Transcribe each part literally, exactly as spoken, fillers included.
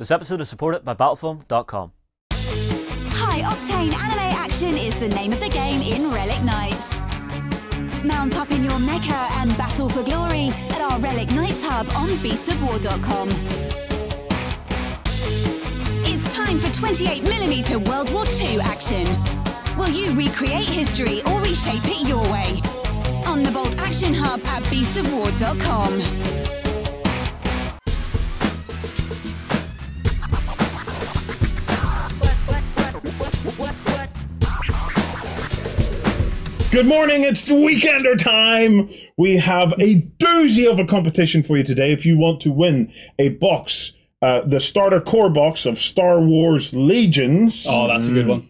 This episode is supported by Battlefilm dot com. High Octane Anime Action is the name of the game in Relic Nights. Mount up in your mecha and battle for glory at our Relic Nights hub on beasts of war dot com. It's time for twenty-eight millimeter World War Two action. Will you recreate history or reshape it your way? On the Bolt Action Hub at beasts of war dot com. Good morning, it's the Weekender time. We have a doozy of a competition for you today. If you want to win a box, uh, the starter core box of Star Wars Legions. Oh, that's mm. a good one.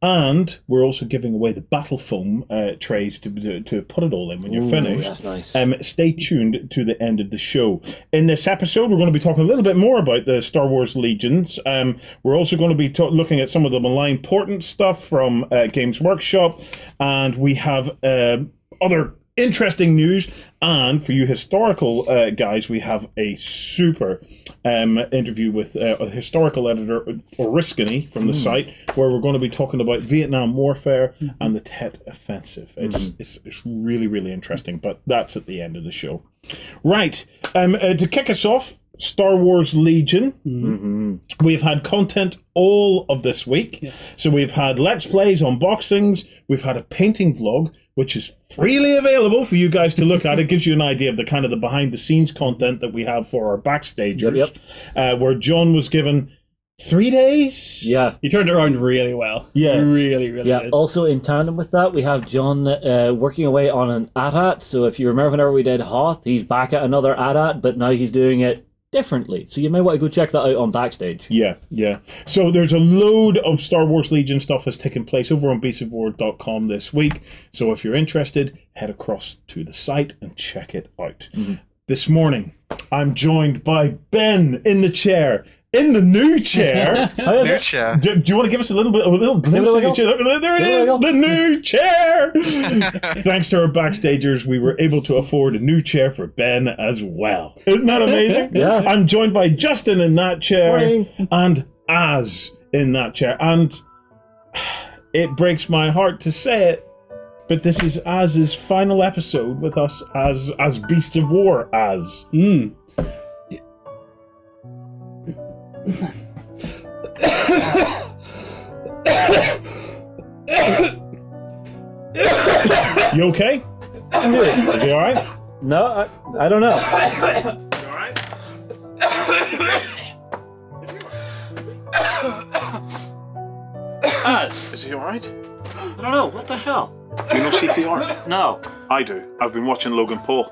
And we're also giving away the battle foam uh, trays to, to to put it all in when you're Ooh, finished. That's nice. Um, stay tuned to the end of the show. In this episode, we're going to be talking a little bit more about the Star Wars Legions. Um, we're also going to be looking at some of the malign portent stuff from uh, Games Workshop, and we have uh, other interesting news. And for you historical uh, guys, we have a super um, interview with uh, a historical editor, Oriskany, from the mm. site, where we're going to be talking about Vietnam warfare mm. and the Tet Offensive. It's, mm. it's, it's really, really interesting, but that's at the end of the show. Right, um, uh, to kick us off, Star Wars Legion. Mm-hmm. We've had content all of this week. Yeah. So we've had Let's Plays, unboxings, we've had a painting vlog, which is freely available for you guys to look at. It gives you an idea of the kind of the behind-the-scenes content that we have for our backstagers, yep, yep. Uh, where John was given three days. Yeah, he turned it around really well. Yeah, really, really. Yeah. Did. Also, in tandem with that, we have John uh, working away on an AT-AT. So if you remember, whenever we did Hoth, he's back at another AT-AT, but now he's doing it differently, so you may want to go check that out on Backstage. Yeah, yeah. So there's a load of Star Wars Legion stuff that's taking place over on beasts of war dot com this week, so if you're interested, head across to the site and check it out. Mm-hmm. This morning, I'm joined by Ben in the chair, in the new chair. New chair. Do, do you want to give us a little bit, a little glimpse of the chair? There it is, the new chair. Thanks to our backstagers, we were able to afford a new chair for Ben as well. Isn't that amazing? Yeah. I'm joined by Justin in that chair, morning. And Az in that chair, and it breaks my heart to say it, but this is Az's final episode with us as as Beast of War. Az. Mm. You okay? Is he all right? No, I, I don't know. You all right? Az, is he all right? I don't know. What the hell? Do you know C P R? No. I do. I've been watching Logan Paul.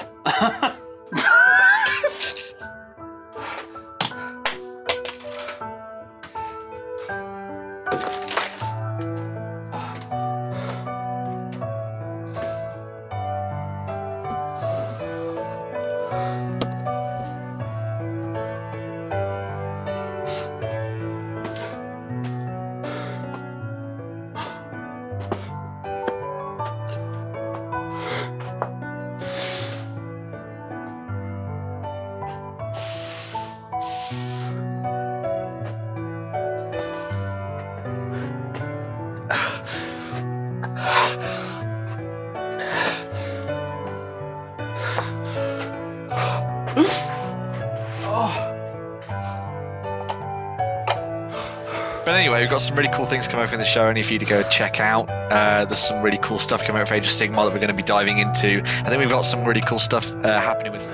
We've got some really cool things coming up in the show, and if you to go check out, uh, there's some really cool stuff coming up for Age of Sigmar that we're going to be diving into, and then we've got some really cool stuff uh, happening with.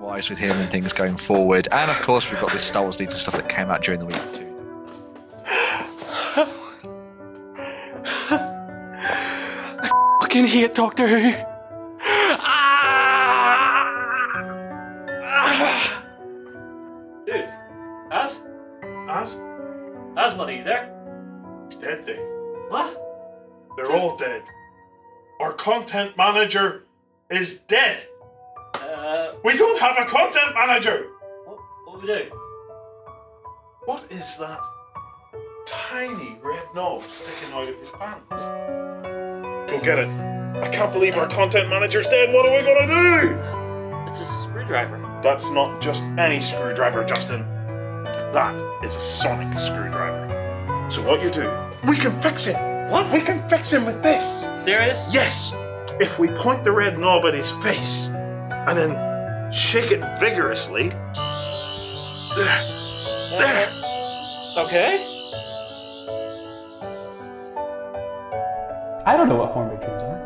Wise with him and things going forward, and of course we've got this Star Wars Legion stuff that came out during the week too. I can hear Doctor Who. Ah! Dude, Az? Az? Az, buddy, you there? He's dead, dude. What? They're dude. all dead. Our content manager is dead. Uh, we don't have a content manager. What, what do we do? What is that? tiny red nose sticking out of his pants. Go get it. I can't believe our content manager's dead. What are we gonna do? It's a screwdriver. That's not just any screwdriver, Justin. That is a sonic screwdriver. So what you do, we can fix him. What? We can fix him with this. Serious? Yes. If we point the red knob at his face and then shake it vigorously. There. There. Okay. I don't know what horned drums are.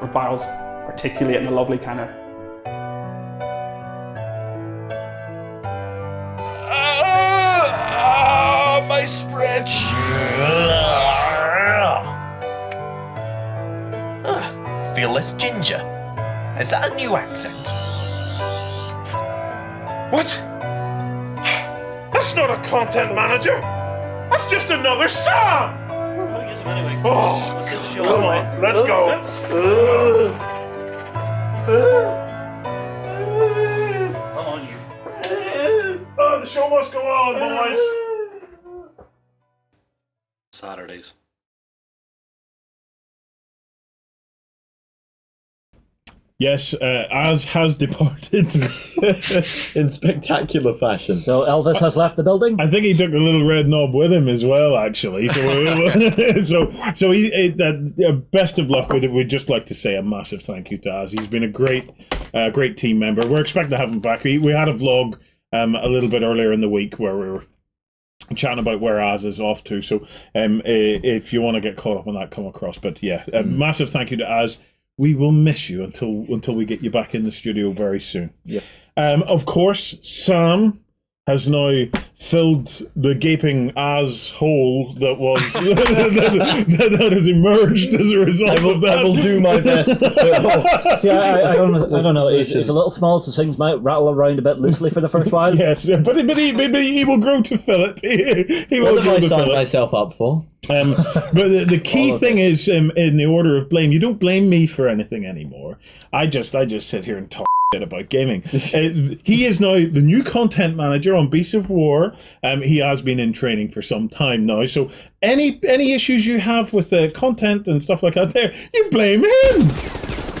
Or barrels articulate in a lovely kind of. Ah, uh, uh, my spreadsheet. Feel less ginger. Is that a new accent? What? That's not a content manager. That's just another Sam. We'll use him anyway. Oh, come, come on, on. Let's go. Come on, you. Oh, the show must go on, boys. Saturdays. Yes, uh, Az has departed in spectacular fashion. So Elvis has left the building? I think he took a little red knob with him as well, actually. So, so, so he, he, uh, best of luck with it. We'd just like to say a massive thank you to Az. He's been a great, uh, great team member. We're expecting to have him back. We, we had a vlog um, a little bit earlier in the week where we were chatting about where Az is off to. So um, if you want to get caught up on that, come across. But yeah, a mm. massive thank you to Az. We will miss you until until we get you back in the studio very soon. Yeah. Um, of course, Sam has now filled the gaping ass hole that was that, that, that has emerged as a result will, of that. I will do my best. See, I, I, don't, I don't know. It's, it's a little small, so things might rattle around a bit loosely for the first while. Yes, but but he, but he, he will grow to fill it. He, he will what grow did I to sign fill myself it. up for? Um, but the, the key thing it. is, um, in the order of blame, you don't blame me for anything anymore. I just I just sit here and talk about gaming. Uh, he is now the new content manager on Beasts of War. Um, he has been in training for some time now. So any any issues you have with the uh, content and stuff like that, there you blame him,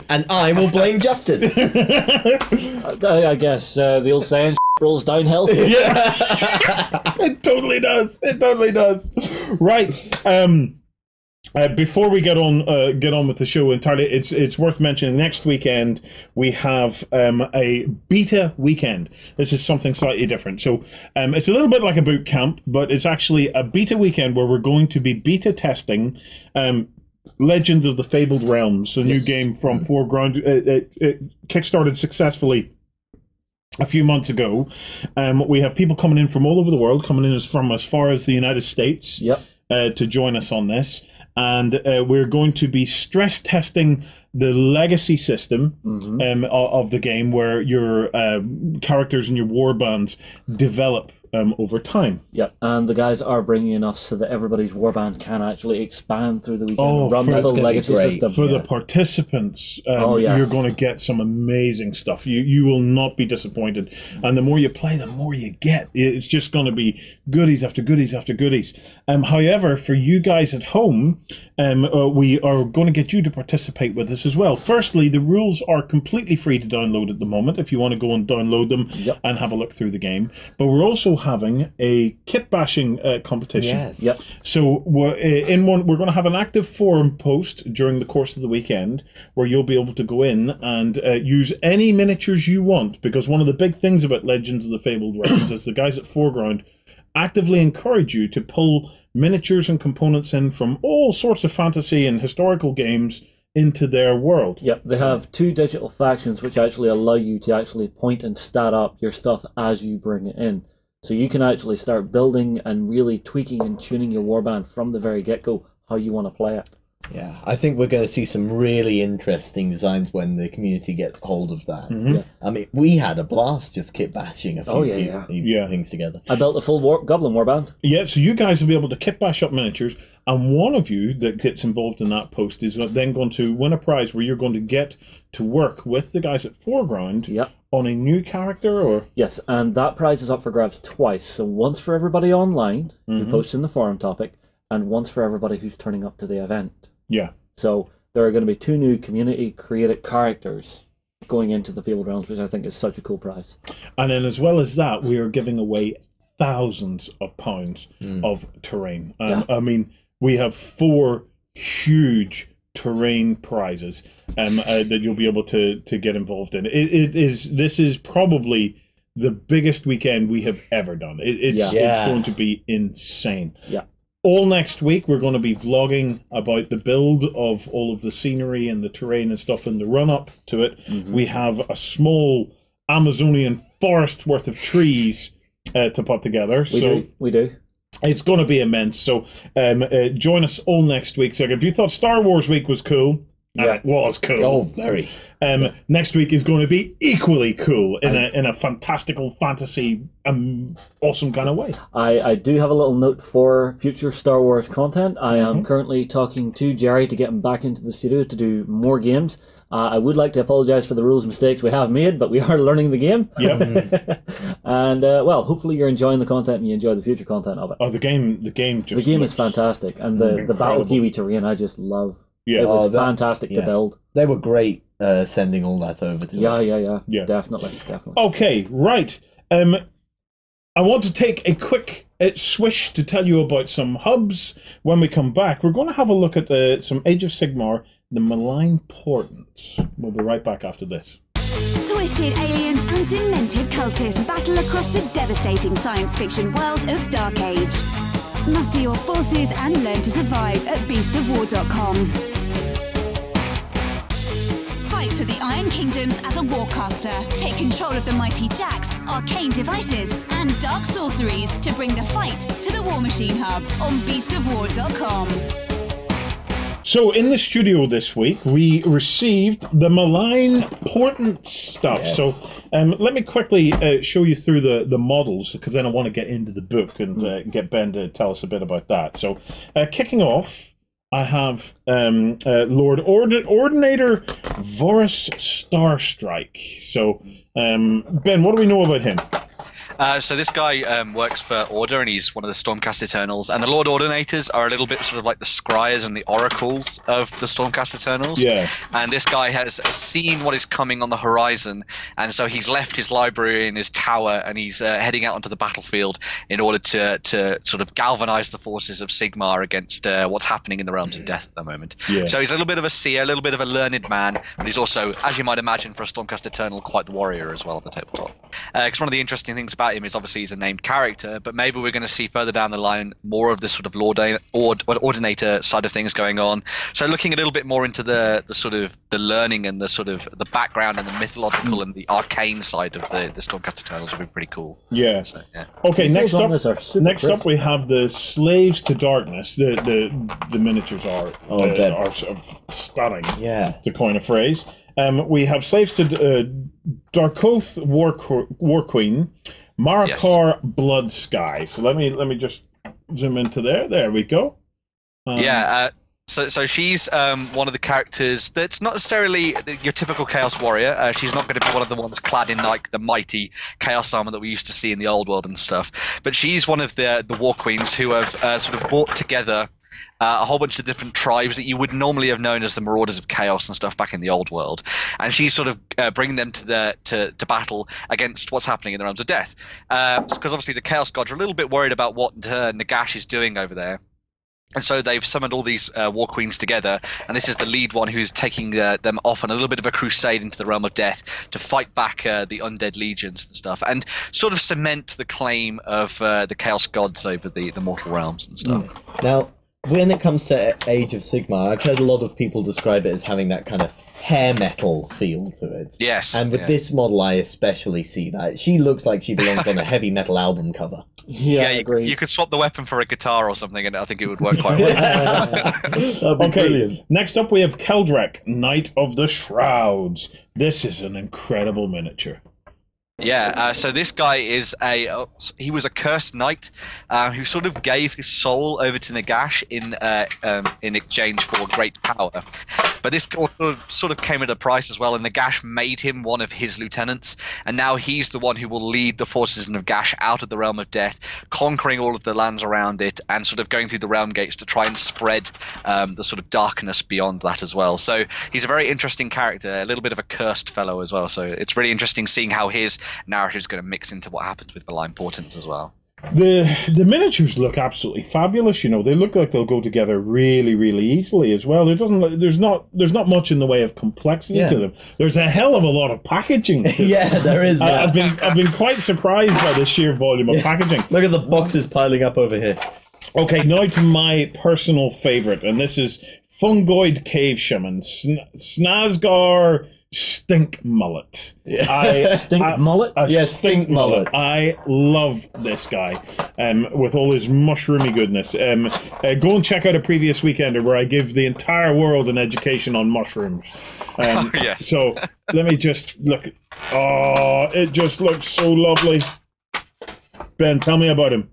and I will blame Justin. I, I guess uh, the old saying rolls downhill. Yeah, it totally does. It totally does. Right. Um. Uh, before we get on uh, get on with the show entirely, it's it's worth mentioning next weekend we have um, a beta weekend. This is something slightly different. So um, it's a little bit like a boot camp, but it's actually a beta weekend where we're going to be beta testing um, Legends of the Fabled Realms, a yes. new game from mm-hmm. Foreground. It, it, it kickstarted successfully a few months ago. Um, we have people coming in from all over the world, coming in from as far as the United States yep. uh, to join us on this. And uh, we're going to be stress testing the legacy system mm-hmm. um, of the game, where your uh, characters and your war bands develop um, over time. Yeah, and the guys are bringing in us so that everybody's warband can actually expand through the weekend oh, and run the legacy system. For yeah. the participants, um, oh, yeah. you're going to get some amazing stuff. You you will not be disappointed. And the more you play, the more you get. It's just going to be goodies after goodies after goodies. Um, however, for you guys at home, um, uh, we are going to get you to participate with us as well. Firstly, the rules are completely free to download at the moment if you want to go and download them yep. and have a look through the game. But we're also having a kit bashing uh, competition. Yes. Yep. So we're, uh, in one, we're going to have an active forum post during the course of the weekend where you'll be able to go in and uh, use any miniatures you want, because one of the big things about Legends of the Fabled Realms is the guys at Foreground actively encourage you to pull miniatures and components in from all sorts of fantasy and historical games into their world. Yep, they have two digital factions which actually allow you to actually point and stat up your stuff as you bring it in. So you can actually start building and really tweaking and tuning your warband from the very get-go, how you want to play it. Yeah, I think we're going to see some really interesting designs when the community get hold of that. Mm-hmm. yeah. I mean, we had a blast just kit bashing a few oh, yeah, yeah. Yeah. things together. I built a full war goblin warband. Yeah, so you guys will be able to kit bash up miniatures, and one of you that gets involved in that post is then going to win a prize where you're going to get to work with the guys at Foreground yep. on a new character, or? Yes, and that prize is up for grabs twice. So once for everybody online mm-hmm. who posts in the forum topic, and once for everybody who's turning up to the event. Yeah. So there are going to be two new community-created characters going into the Field Realms, which I think is such a cool prize. And then as well as that, we are giving away thousands of pounds mm. of terrain. Um, yeah. I mean, we have four huge terrain prizes um, uh, that you'll be able to to get involved in. It, it is this is probably the biggest weekend we have ever done. It, it's, yeah. Yeah. it's going to be insane. Yeah. All next week, we're going to be vlogging about the build of all of the scenery and the terrain and stuff in the run-up to it. Mm-hmm. We have a small Amazonian forest worth of trees uh, to put together. We so do. We do. It's going to be immense. So um, uh, join us all next week. So if you thought Star Wars week was cool, yeah. it was cool. Oh, very. Um, yeah. Next week is going to be equally cool in I, a in a fantastical fantasy, um, awesome kind of way. I, I do have a little note for future Star Wars content. I am mm-hmm. currently talking to Jerry to get him back into the studio to do more games. Uh, I would like to apologise for the rules mistakes we have made, but we are learning the game. Yep. And uh, well, hopefully you're enjoying the content and you enjoy the future content of it. Oh, the game! The game just the game is fantastic, and the incredible. the Battle Kiwi terrain I just love. Yeah, it was oh, that, fantastic yeah. to build. They were great uh, sending all that over to yeah, us. Yeah, yeah, yeah, yeah, definitely, definitely. Okay, right. Um, I want to take a quick. It's swish to tell you about some hubs. When we come back, we're going to have a look at uh, some Age of Sigmar, the Malign Portents. We'll be right back after this. Twisted aliens and demented cultists battle across the devastating science fiction world of Dark Age. Muster your forces and learn to survive at beasts of war dot com. Fight for the Iron Kingdoms as a warcaster. Take control of the mighty jacks, arcane devices, and dark sorceries to bring the fight to the War Machine Hub on beasts of war dot com. So in the studio this week, we received the Malign Portent stuff. Yes. So um, let me quickly uh, show you through the, the models, because then I want to get into the book and mm. uh, get Ben to tell us a bit about that. So uh, kicking off, I have um, uh, Lord Ord Ordinator Voris Starstrike. So um, Ben, what do we know about him? Uh, so this guy um, works for Order, and he's one of the Stormcast Eternals. And the Lord Ordinators are a little bit sort of like the scryers and the oracles of the Stormcast Eternals. Yeah. And this guy has seen what is coming on the horizon, and so he's left his library in his tower, and he's uh, heading out onto the battlefield in order to to sort of galvanize the forces of Sigmar against uh, what's happening in the realms of death at the moment. Yeah. So he's a little bit of a seer, a little bit of a learned man, but he's also, as you might imagine, for a Stormcast Eternal, quite the warrior as well on the tabletop. Because uh, one of the interesting things about him is obviously he's a named character, but maybe we're going to see further down the line more of this sort of Lord Ord Ordinator side of things going on. So looking a little bit more into the the sort of the learning and the sort of the background and the mythological and the arcane side of the the Stormcast Eternals would be pretty cool. Yeah. So, yeah. Okay. Next up, next up we have the Slaves to Darkness. The the the miniatures are oh, uh, are sort of stunning. Yeah. To coin a phrase, um, we have Slaves to uh, Darkoth War War Queen. Marakar yes. Blood Sky. So let me let me just zoom into there. There we go. Um, yeah. Uh, so so she's um, one of the characters that's not necessarily your typical Chaos Warrior. Uh, she's not going to be one of the ones clad in like the mighty Chaos armor that we used to see in the old world and stuff. But she's one of the the War Queens who have uh, sort of brought together. Uh, a whole bunch of different tribes that you would normally have known as the Marauders of Chaos and stuff back in the old world, and she's sort of uh, bringing them to the to, to battle against what's happening in the realms of death, because uh, obviously the Chaos Gods are a little bit worried about what uh, Nagash is doing over there. And so they've summoned all these uh, war queens together, and this is the lead one who's taking uh, them off on a little bit of a crusade into the realm of death to fight back uh, the undead legions and stuff, and sort of cement the claim of uh, the Chaos Gods over the, the mortal realms and stuff. Mm. Now, when it comes to Age of Sigmar, I've heard a lot of people describe it as having that kind of hair metal feel to it. Yes. And with yeah. this model, I especially see that. She looks like she belongs on a heavy metal album cover. Yeah, yeah I agree. You, you could swap the weapon for a guitar or something, and I think it would work quite well. That'd be okay, brilliant. Next up we have Keldrek, Knight of the Shrouds. This is an incredible miniature. Yeah, uh, so this guy is a uh, he was a cursed knight uh, who sort of gave his soul over to Nagash in uh, um, in exchange for great power. But this also sort of came at a price as well, and Nagash made him one of his lieutenants, and now he's the one who will lead the forces of Nagash out of the Realm of Death, conquering all of the lands around it, and sort of going through the Realm Gates to try and spread um, the sort of darkness beyond that as well. So he's a very interesting character, a little bit of a cursed fellow as well, so it's really interesting seeing how his narrative is going to mix into what happens with Malign Portents as well. The the miniatures look absolutely fabulous. You know, they look like they'll go together really, really easily as well. There doesn't there's not there's not much in the way of complexity yeah. to them. There's a hell of a lot of packaging. To yeah, them. there is. That. I, I've been I've been quite surprised by the sheer volume of yeah. packaging. Look at the boxes piling up over here. Okay, now to my personal favorite, and this is Fungoid Cave Shaman Sn Snazgar. Stink mullet. Yeah. I, stink I, mullet? I, yeah, stink, stink mullet. I love this guy um, with all his mushroomy goodness. Um, uh, go and check out a previous Weekender where I give the entire world an education on mushrooms. Um, oh, yeah. So let me just look. Oh, it just looks so lovely. Ben, tell me about him.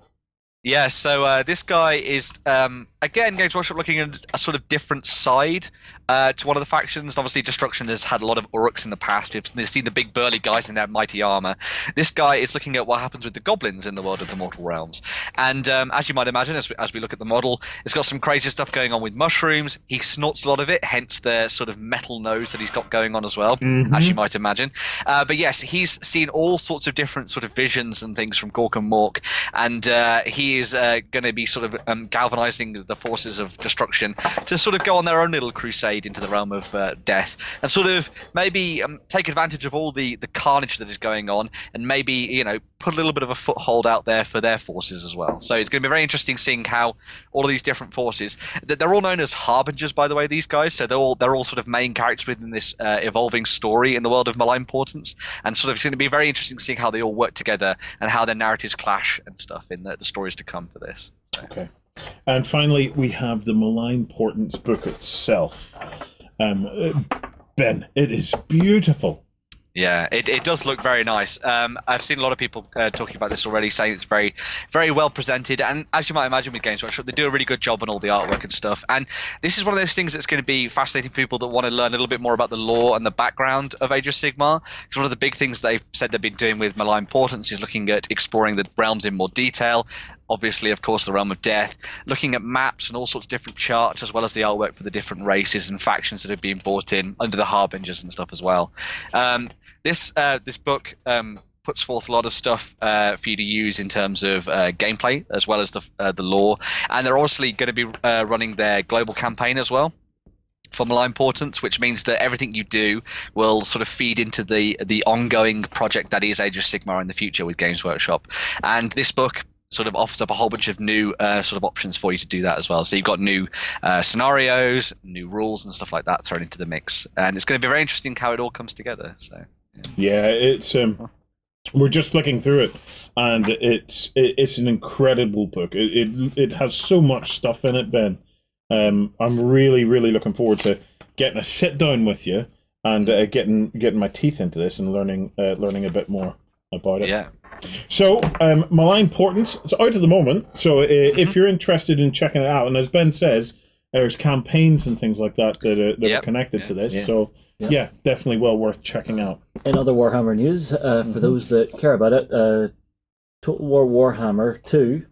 Yeah, so uh, this guy is, um, again, Games Workshop looking at a sort of different side uh, to one of the factions. Obviously, Destruction has had a lot of Uruks in the past. They've seen the big burly guys in their mighty armor. This guy is looking at what happens with the goblins in the world of the Mortal Realms. And um, as you might imagine, as we, as we look at the model, it's got some crazy stuff going on with mushrooms. He snorts a lot of it, hence the sort of metal nose that he's got going on as well, mm-hmm. as you might imagine. Uh, but yes, he's seen all sorts of different sort of visions and things from Gork and Mork. And uh, he is uh, going to be sort of um, galvanizing the forces of Destruction to sort of go on their own little crusade into the Realm of uh, Death, and sort of maybe um, take advantage of all the the carnage that is going on, and maybe, you know, put a little bit of a foothold out there for their forces as well. So it's going to be very interesting seeing how all of these different forces, that they're all known as Harbingers, by the way, these guys, so they're all they're all sort of main characters within this uh, evolving story in the world of Malign Portents, and sort of it's going to be very interesting seeing how they all work together and how their narratives clash and stuff in the, the stories to come for this. So. Okay. And finally, we have the Malign Portents book itself. Um, Ben, it is beautiful. Yeah, it, it does look very nice. Um, I've seen a lot of people uh, talking about this already, saying it's very, very well presented. And as you might imagine with Games Workshop, they do a really good job on all the artwork and stuff. And this is one of those things that's going to be fascinating for people that want to learn a little bit more about the lore and the background of Age of Sigmar. Because one of the big things they've said they've been doing with Malign Portents is looking at exploring the realms in more detail. Obviously, of course, the Realm of Death, looking at maps and all sorts of different charts, as well as the artwork for the different races and factions that have been brought in under the Harbingers and stuff as well. Um, this uh, this book um, puts forth a lot of stuff uh, for you to use in terms of uh, gameplay, as well as the, uh, the lore. And they're obviously going to be uh, running their global campaign as well for Malign Portents, which means that everything you do will sort of feed into the, the ongoing project that is Age of Sigmar in the future with Games Workshop. And this book sort of offers up a whole bunch of new uh, sort of options for you to do that as well. So you've got new uh, scenarios, new rules and stuff like that thrown into the mix. And it's going to be very interesting how it all comes together. So yeah, yeah it's um, we're just looking through it, and it's it, it's an incredible book. It, it it has so much stuff in it, Ben. Um, I'm really, really looking forward to getting a sit down with you and uh, getting getting my teeth into this and learning uh, learning a bit more about it. Yeah. So, um, Malign Portents, it's out at the moment, so uh, mm-hmm. if you're interested in checking it out, and as Ben says, there's campaigns and things like that that are, that yep. are connected yeah. to this, yeah. so yeah. yeah, definitely well worth checking out. In other Warhammer news, uh, mm-hmm. for those that care about it, uh, Total War Warhammer two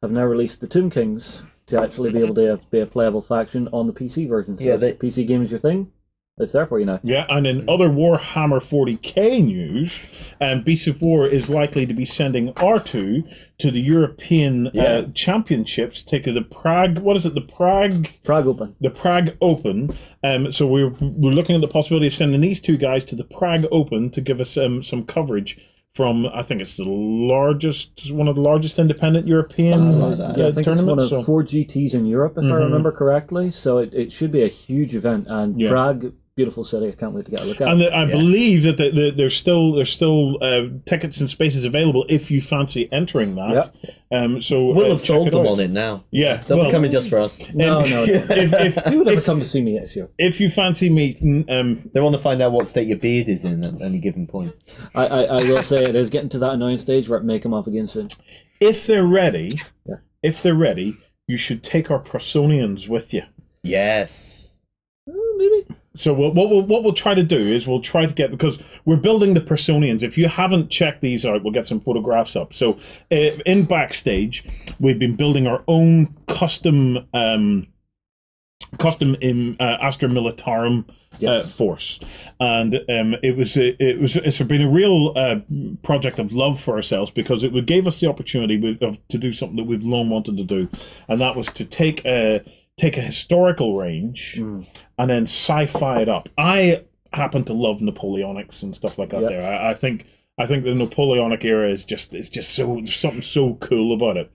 have now released the Tomb Kings to actually be able to uh, be a playable faction on the P C version, so yeah, they... P C game is your thing. It's there for you now. Yeah, and in other Warhammer forty K news, um, Beasts of War is likely to be sending R two to the European yeah. uh, Championships, taking the Prague, what is it, the Prague? Prague Open. The Prague Open. Um, so we're, we're looking at the possibility of sending these two guys to the Prague Open to give us um, some coverage from, I think it's the largest, one of the largest independent European like that. Yeah, I think it's one of so. four G Ts in Europe, if mm-hmm. I remember correctly. So it, it should be a huge event, and yeah. Prague... beautiful city. I can't wait to get a look at. And the, I yeah. believe that the, the, there's still there's still uh, tickets and spaces available if you fancy entering that. Yep. Um, so we'll uh, have sold them all in now. Yeah, they'll well, be coming just for us. No, if, no, no. If, if, you would never come to see me next year. If you fancy meeting, um, they want to find out what state your beard is in at any given point. I, I, I will say it is getting to that annoying stage where it may come off again soon. If they're ready, yeah. if they're ready, you should take our Prosonians with you. Yes. Oh, maybe. So what we'll, what we'll try to do is we'll try to get, because we're building the Personians. If you haven't checked these out, we'll get some photographs up. So uh, in Backstage, we've been building our own custom um, custom in, uh, Astra Militarum yes. uh, force, and um, it was it was it's been a real uh, project of love for ourselves, because it gave us the opportunity of, to do something that we've long wanted to do, and that was to take a. Take a historical range mm. and then sci-fi it up. I happen to love Napoleonics and stuff like that. Yep. There, I, I think I think the Napoleonic era is just it's just so there's something so cool about it.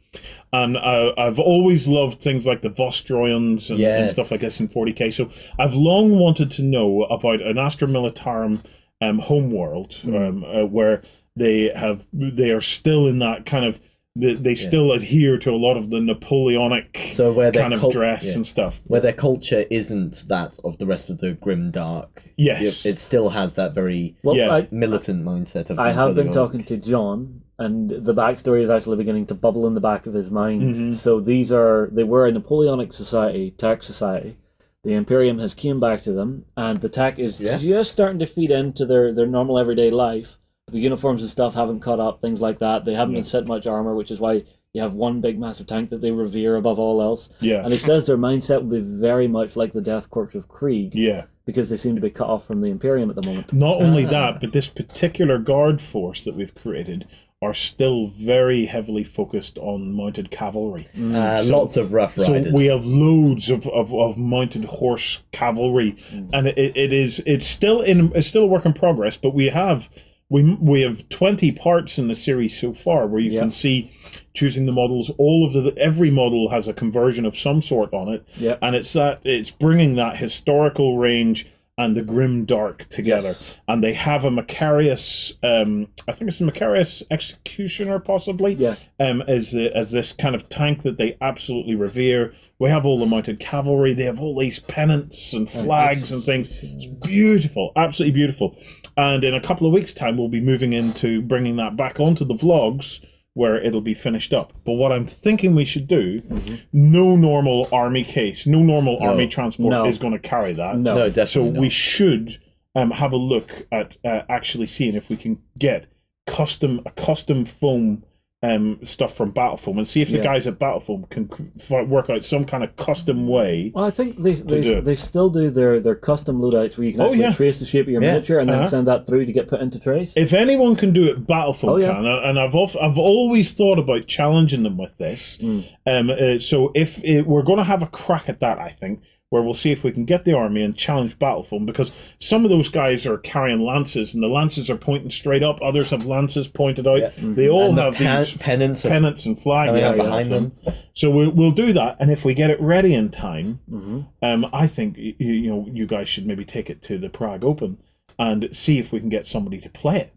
And I, I've always loved things like the Vostroyans and, yes. and stuff like this in forty K. So I've long wanted to know about an Astra Militarum um, homeworld mm. um, uh, where they have they are still in that kind of. They, they still yeah. adhere to a lot of the Napoleonic so where kind of dress yeah. and stuff. Where their culture isn't that of the rest of the grim dark. Yes. It, it still has that very well, yeah. I, militant mindset. Of I have been talking to John, and the backstory is actually beginning to bubble in the back of his mind. Mm-hmm. So these are, they were a Napoleonic society, Tech society. The Imperium has came back to them, and the Tech is yeah. just starting to feed into their, their normal everyday life. The uniforms and stuff haven't caught up, things like that. They haven't yeah. been set much armor, which is why you have one big massive tank that they revere above all else. Yeah. And it says their mindset would be very much like the Death Corps of Krieg. Yeah. Because they seem to be cut off from the Imperium at the moment. Not only that, but this particular guard force that we've created are still very heavily focused on mounted cavalry. Uh, so, lots of rough riders. So we have loads of, of, of mounted horse cavalry. Mm. And it, it is it's still in it's still a work in progress, but we have We, we have twenty parts in the series so far where you yep. can see choosing the models. All of the every model has a conversion of some sort on it, yep. and it's that it's bringing that historical range and the grim dark together. Yes. And they have a Macarius, um, I think it's a Macarius Executioner, possibly. Yeah. Um, as the, as this kind of tank that they absolutely revere. We have all the mounted cavalry. They have all these pennants and flags and things. It's beautiful, absolutely beautiful. And in a couple of weeks' time, we'll be moving into bringing that back onto the vlogs where it'll be finished up. But what I'm thinking we should do, mm-hmm. no normal army case, no normal no. army transport no. is going to carry that. No, no definitely So not. We should um, have a look at uh, actually seeing if we can get custom a custom foam um, stuff from Battlefoam and see if the yeah. guys at Battlefoam can work out some kind of custom way. Well, I think they they, they still do their, their custom loadouts where you can actually oh, yeah. trace the shape of your yeah. miniature and uh-huh. then send that through to get put into trace. If anyone can do it, Battlefoam oh, yeah. can. And I've also, I've always thought about challenging them with this. Mm. Um, uh, so if it, we're going to have a crack at that, I think. Where we'll see if we can get the army and challenge Battlefoam, because some of those guys are carrying lances, and the lances are pointing straight up. Others have lances pointed out. Yeah. They all and have the pen these pennants, of, pennants and flags oh, yeah, behind yeah. them. So we'll, we'll do that, and if we get it ready in time, mm-hmm. um, I think you, you know you guys should maybe take it to the Prague Open and see if we can get somebody to play it.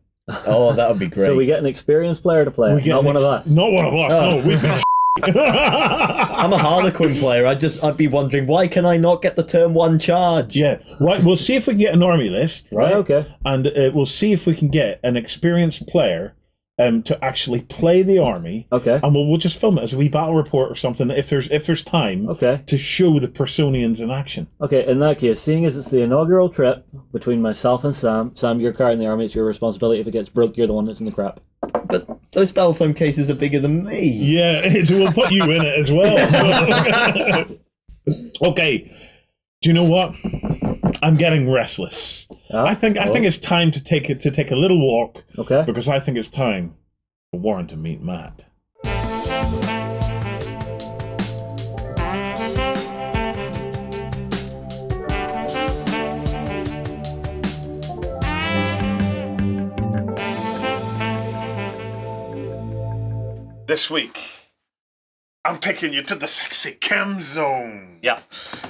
Oh, that would be great. So we get an experienced player to play. We get not one of us. Not one of us. Oh. No, we've been. I'm a Harlequin player. I just I'd be wondering why can I not get the turn one charge? Yeah, right. We'll see if we can get an army list, right? right okay, and uh, we'll see if we can get an experienced player um to actually play the army. Okay, and we'll we'll just film it as a wee battle report or something if there's if there's time. Okay, to show the Personians in action. Okay, in that case, seeing as it's the inaugural trip between myself and Sam, Sam, your car in the army, it's your responsibility. If it gets broke, you're the one that's in the crap. But those Battlefoam cases are bigger than me. Yeah, it will put you in it as well. Okay, do you know what? I'm getting restless. Ah, I think well. I think it's time to take it to take a little walk. Okay. Because I think it's time for Warren to meet Matt. This week, I'm taking you to the sexy chem zone. Yeah.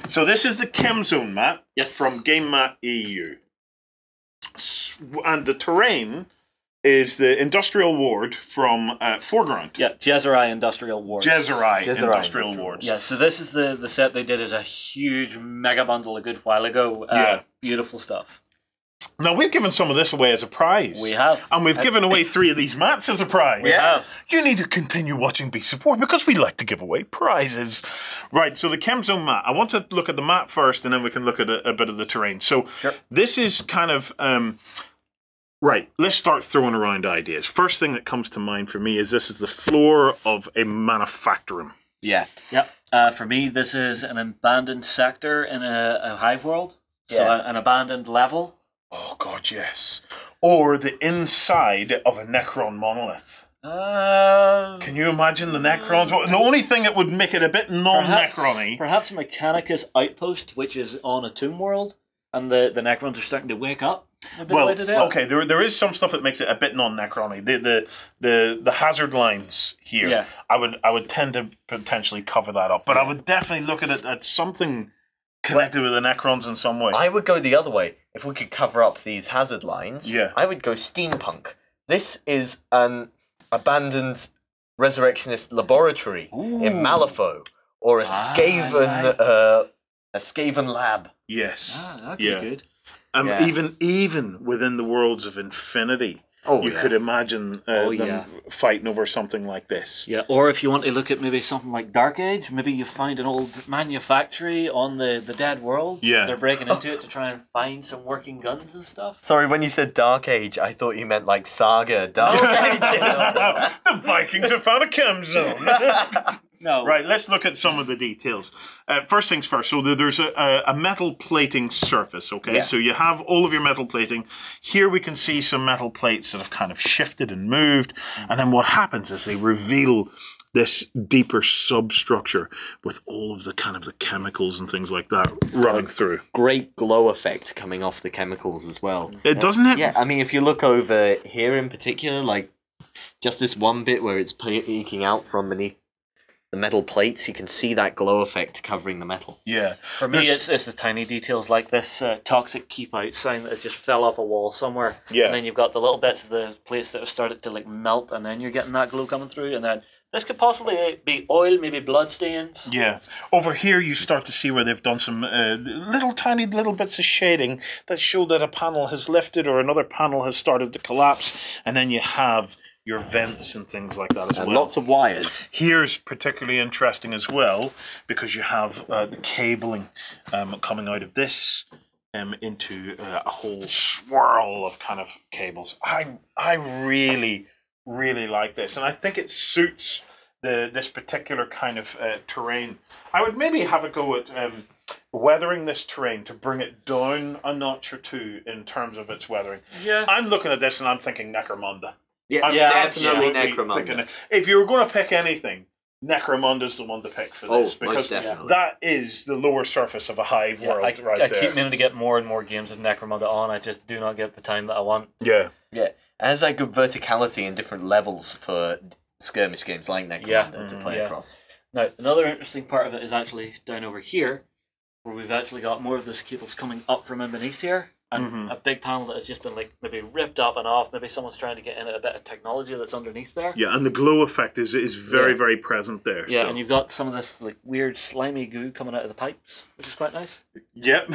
So this is the chem zone, Matt. Yes. From GameMat E U. And the terrain is the industrial ward from uh, Foreground. Yeah, Jezeri Industrial Ward. Jezeri Industrial, industrial Ward. Yeah, so this is the, the set they did as a huge mega bundle a good while ago. Uh, yeah. Beautiful stuff. Now, we've given some of this away as a prize. We have. And we've given away three of these mats as a prize. We have. You need to continue watching Beasts of War because we like to give away prizes. Right, so the Chemzone mat. I want to look at the mat first and then we can look at a, a bit of the terrain. So sure. This is kind of... Um, right, let's start throwing around ideas. First thing that comes to mind for me is this is the floor of a manufacturing. Yeah. Yep. Uh, for me, this is an abandoned sector in a, a hive world. Yeah. So a, an abandoned level. Oh, God, yes. Or the inside of a Necron monolith. Uh, Can you imagine the Necrons? The only thing that would make it a bit non-Necron-y... Perhaps, perhaps Mechanicus Outpost, which is on a tomb world, and the, the Necrons are starting to wake up a bit well, later down. Okay, there, there is some stuff that makes it a bit non-Necron-y. The, the, the, the hazard lines here, yeah. I would I would tend to potentially cover that up, but yeah. I would definitely look at it at something... connected with the Necrons in some way. I would go the other way. If we could cover up these hazard lines, yeah. I would go steampunk. This is an abandoned resurrectionist laboratory Ooh. in Malifaux, or a ah, Skaven, like. uh, a Skaven lab. Yes, ah, that'd yeah. be good. Um, yeah. Even even within the worlds of Infinity. Oh, you yeah. could imagine uh, oh, them yeah. fighting over something like this. Yeah, or if you want to look at maybe something like Dark Age, maybe you find an old manufactory on the, the dead world. Yeah. They're breaking into it to try and find some working guns and stuff. Sorry, when you said Dark Age, I thought you meant like Saga, Dark Age. No, the Vikings have found a Chemzone. No. Right, let's look at some of the details. Uh, first things first, so there's a, a metal plating surface, okay? Yeah. So you have all of your metal plating. Here we can see some metal plates that have kind of shifted and moved, and then what happens is they reveal this deeper substructure with all of the kind of the chemicals and things like that it's running through. Great glow effect coming off the chemicals as well. It doesn't it? Yeah, I mean, if you look over here in particular, like just this one bit where it's peeking out from beneath the metal plates, you can see that glow effect covering the metal. Yeah. For me, it's, it's the tiny details like this uh, toxic keep out sign that just fell off a wall somewhere. Yeah. And then you've got the little bits of the plates that have started to like melt, and then you're getting that glow coming through, and then this could possibly be oil, maybe blood stains. Yeah. Over here, you start to see where they've done some uh, little tiny little bits of shading that show that a panel has lifted or another panel has started to collapse, and then you have your vents and things like that as and well. Lots of wires. Here's particularly interesting as well because you have uh, the cabling um, coming out of this um, into uh, a whole swirl of kind of cables. I I really really like this, and I think it suits the this particular kind of uh, terrain. I would maybe have a go at um, weathering this terrain to bring it down a notch or two in terms of its weathering. Yeah. I'm looking at this and I'm thinking Necromunda. Yeah, I'm yeah, definitely Necromunda. If you were going to pick anything, Necromunda's the one to pick for this. Oh, because that is the lower surface of a hive yeah, world I, right I there. I keep meaning to get more and more games of Necromunda on. I just do not get the time that I want. Yeah. Yeah. As I good verticality in different levels for skirmish games like Necromunda yeah. mm, to play yeah. across. Now, another interesting part of it is actually down over here, where we've actually got more of those cables coming up from underneath here. And mm-hmm. a big panel that has just been like maybe ripped up and off. Maybe someone's trying to get in at a bit of technology that's underneath there. Yeah, and the glow effect is is very yeah. very present there. Yeah, so. And you've got some of this like weird slimy goo coming out of the pipes, which is quite nice. Yep,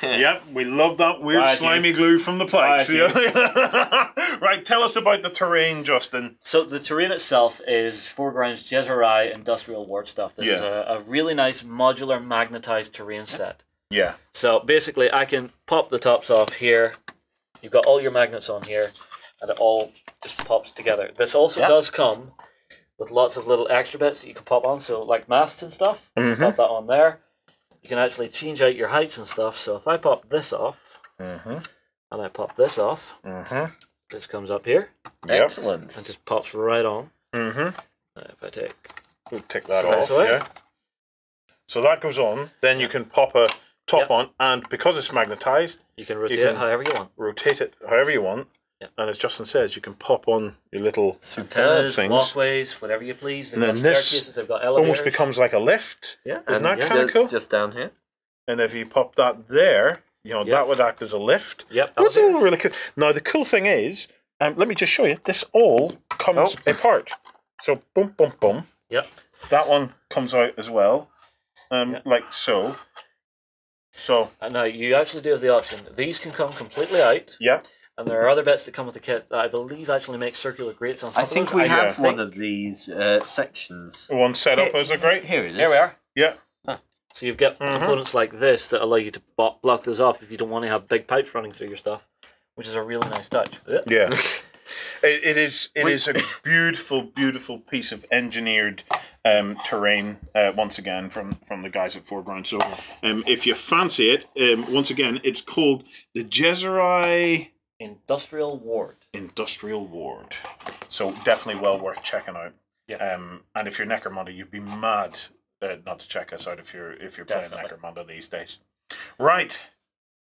yep, we love that weird right, slimy glue from the pipes. Right, yeah. Right, tell us about the terrain, Justin. So the terrain itself is foregrounds Jez'Orai industrial ward stuff. This yeah. is a, a really nice modular magnetized terrain set. Yeah. So basically, I can pop the tops off here. You've got all your magnets on here, and it all just pops together. This also yeah. does come with lots of little extra bits that you can pop on, so like masts and stuff. Mm-hmm. Pop that on there. You can actually change out your heights and stuff. So if I pop this off, mm-hmm. and I pop this off, mm-hmm. this comes up here. Yep. Excellent. And just pops right on. Mm-hmm. If I take, we'll take that off. Away. Yeah. So that goes on. Then you can pop a top yep. on, and because it's magnetized, you can rotate you can it however you want. Rotate it however you want, yep. and as Justin says, you can pop on your little antennas, things. walkways, whatever you please. They've and then this they've got almost becomes like a lift. Yeah, isn't that yeah. kind of cool? Just down here, and if you pop that there, you know yep. that would act as a lift. Yep, that's all really cool. Now the cool thing is, um, let me just show you. This all comes oh. apart. So boom, boom, boom. Yep, that one comes out as well, um, yep. like so. So now you actually do have the option. These can come completely out. Yeah. And there are other bits that come with the kit that I believe actually make circular grates on top. I think we have one of these uh, sections. One set up as a grate. Here it is. Here we are. Yeah. Huh. So you've got mm-hmm. components like this that allow you to block those off if you don't want to have big pipes running through your stuff, which is a really nice touch. Yeah. It, it is. It is a beautiful, beautiful piece of engineered um, terrain. Uh, once again, from from the guys at Foreground. So, um, if you fancy it, um, once again, it's called the Jezerai Industrial Ward. Industrial Ward. So definitely well worth checking out. Yeah. Um, and if you're Necromunda, you'd be mad uh, not to check us out if you're if you're definitely playing Necromunda these days. Right.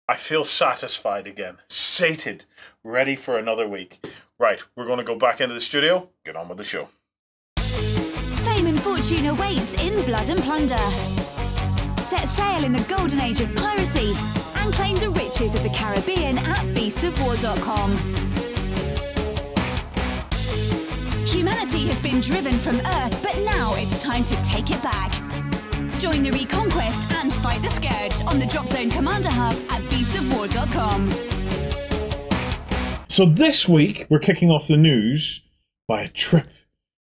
I feel satisfied again, sated, ready for another week. Right, we're going to go back into the studio, get on with the show. Fame and fortune awaits in Blood and Plunder. Set sail in the golden age of piracy and claim the riches of the Caribbean at beasts of war dot com. Humanity has been driven from Earth, but now it's time to take it back. Join the Reconquest and fight the Scourge on the Drop Zone Commander Hub at beasts of war dot com. So this week, we're kicking off the news by a trip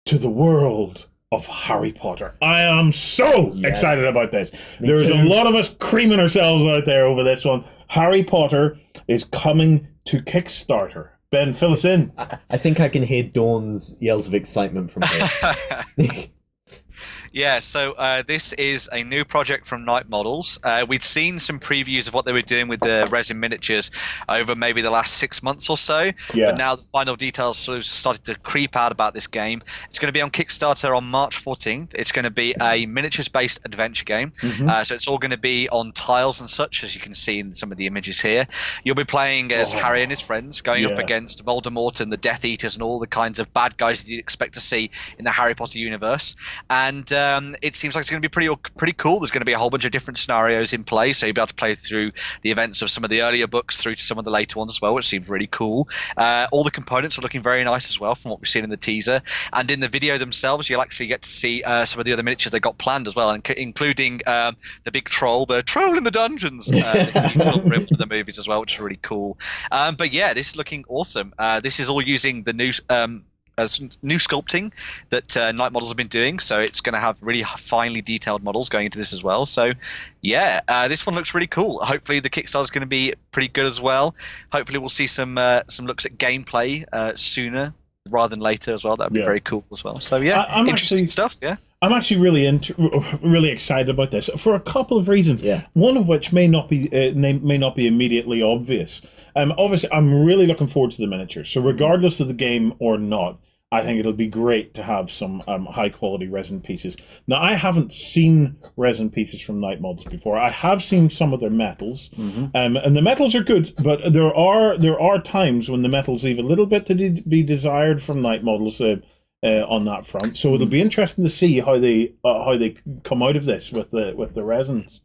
to the world of Harry Potter. I am so yes. excited about this. Me There's too. a lot of us creaming ourselves out there over this one. Harry Potter is coming to Kickstarter. Ben, fill us in. I, I think I can hear Dawn's yells of excitement from here. Yeah, so uh, this is a new project from Night Models. Uh, we'd seen some previews of what they were doing with the resin miniatures over maybe the last six months or so. Yeah. But now the final details sort of started to creep out about this game. It's going to be on Kickstarter on March fourteenth. It's going to be a miniatures-based adventure game. Mm-hmm. uh, so it's all going to be on tiles and such, as you can see in some of the images here. You'll be playing as oh. Harry and his friends, going yeah. up against Voldemort and the Death Eaters and all the kinds of bad guys that you'd expect to see in the Harry Potter universe. And uh, Um, it seems like it's going to be pretty pretty cool. There's going to be a whole bunch of different scenarios in play, so you'll be able to play through the events of some of the earlier books through to some of the later ones as well, which seems really cool. Uh, all the components are looking very nice as well from what we've seen in the teaser. And in the video themselves, you'll actually get to see uh, some of the other miniatures they got planned as well, including um, the big troll, the troll in the dungeons, uh, that you saw in the movies as well, which is really cool. Um, but yeah, this is looking awesome. Uh, this is all using the new... Um, Uh, some new sculpting that uh, Night Models have been doing, so it's going to have really finely detailed models going into this as well. So yeah, uh, this one looks really cool. Hopefully the Kickstarter is going to be pretty good as well. Hopefully we'll see some uh, some looks at gameplay uh, sooner rather than later as well. That'd be yeah. very cool as well. So yeah, I I'm interesting actually, stuff. Yeah, I'm actually really into, really excited about this for a couple of reasons. Yeah, one of which may not be uh, may not be immediately obvious. Um, obviously I'm really looking forward to the miniatures. So regardless of the game or not, I think it'll be great to have some um, high-quality resin pieces. Now, I haven't seen resin pieces from Night Models before. I have seen some of their metals, mm-hmm. um, and the metals are good, but there are there are times when the metals leave a little bit to de be desired from Night Models uh, uh, on that front. So it'll be interesting to see how they uh, how they come out of this with the with the resins.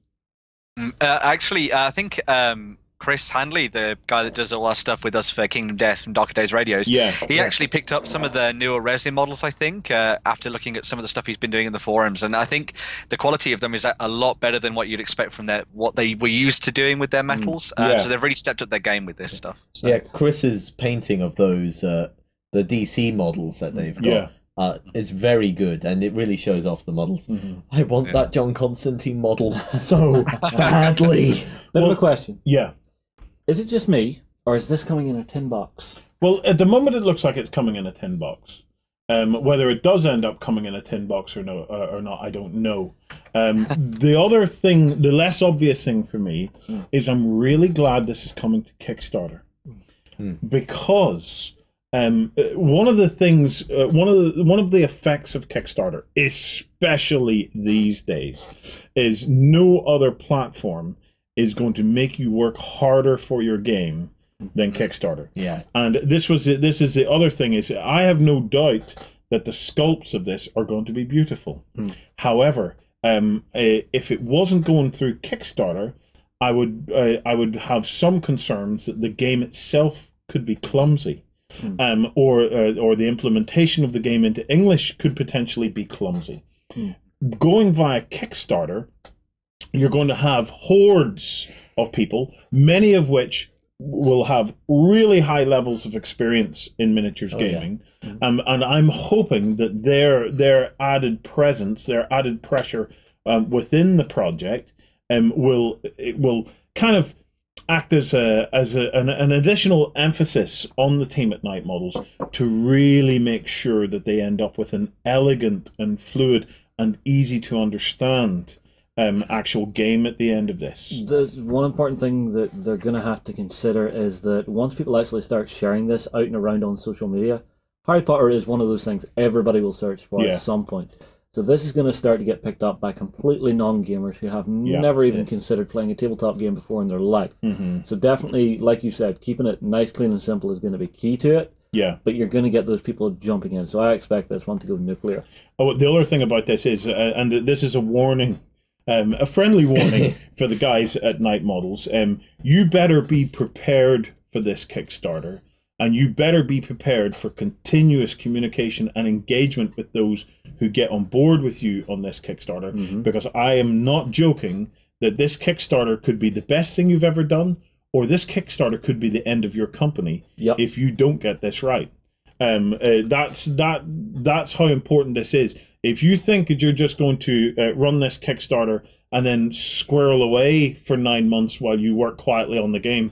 Uh, actually, I think. Um... Chris Handley, the guy that does all our stuff with us for Kingdom Death and Darker Days Radios, yeah, he yeah. actually picked up some of the newer resin models, I think, uh, after looking at some of the stuff he's been doing in the forums. And I think the quality of them is a lot better than what you'd expect from their, what they were used to doing with their metals. Uh, yeah. So they've really stepped up their game with this stuff. So. Yeah, Chris's painting of those, uh, the D C models that they've got. Yeah. Uh, it's very good, and it really shows off the models. Mm-hmm. I want yeah. that John Constantine model so badly. Well, another question. Yeah. Is it just me, or is this coming in a tin box? Well, at the moment it looks like it's coming in a tin box. Um, whether it does end up coming in a tin box or no, uh, or not, I don't know. Um, the other thing, the less obvious thing for me, mm. is I'm really glad this is coming to Kickstarter. Mm. Because um, one of the things, uh, one of the, one of the effects of Kickstarter, especially these days, is no other platform is going to make you work harder for your game than Kickstarter. Yeah. And this was the, this is the other thing is I have no doubt that the sculpts of this are going to be beautiful. Mm. However, um, if it wasn't going through Kickstarter, I would uh, I would have some concerns that the game itself could be clumsy, mm. um, or uh, or the implementation of the game into English could potentially be clumsy. Mm. Going via Kickstarter, you're going to have hordes of people, many of which will have really high levels of experience in miniatures oh, gaming. Yeah. Mm-hmm. um, and I'm hoping that their their added presence, their added pressure um, within the project um, will it will kind of act as a as a, an, an additional emphasis on the Team at Night models to really make sure that they end up with an elegant and fluid and easy to understand Um, actual game at the end of this. There's one important thing that they're going to have to consider is that once people actually start sharing this out and around on social media, Harry Potter is one of those things everybody will search for yeah. at some point. So this is going to start to get picked up by completely non-gamers who have yeah. never even yeah. considered playing a tabletop game before in their life. Mm-hmm. So definitely, like you said, keeping it nice, clean and simple is going to be key to it. Yeah, but you're going to get those people jumping in. So I expect this one to go nuclear. Oh, the other thing about this is, uh, and this is a warning, Um, a friendly warning for the guys at Night Models. Um, you better be prepared for this Kickstarter, and you better be prepared for continuous communication and engagement with those who get on board with you on this Kickstarter, mm-hmm. because I am not joking that this Kickstarter could be the best thing you've ever done, or this Kickstarter could be the end of your company yep. if you don't get this right. Um, uh, that's that. That's how important this is. If you think that you're just going to uh, run this Kickstarter and then squirrel away for nine months while you work quietly on the game,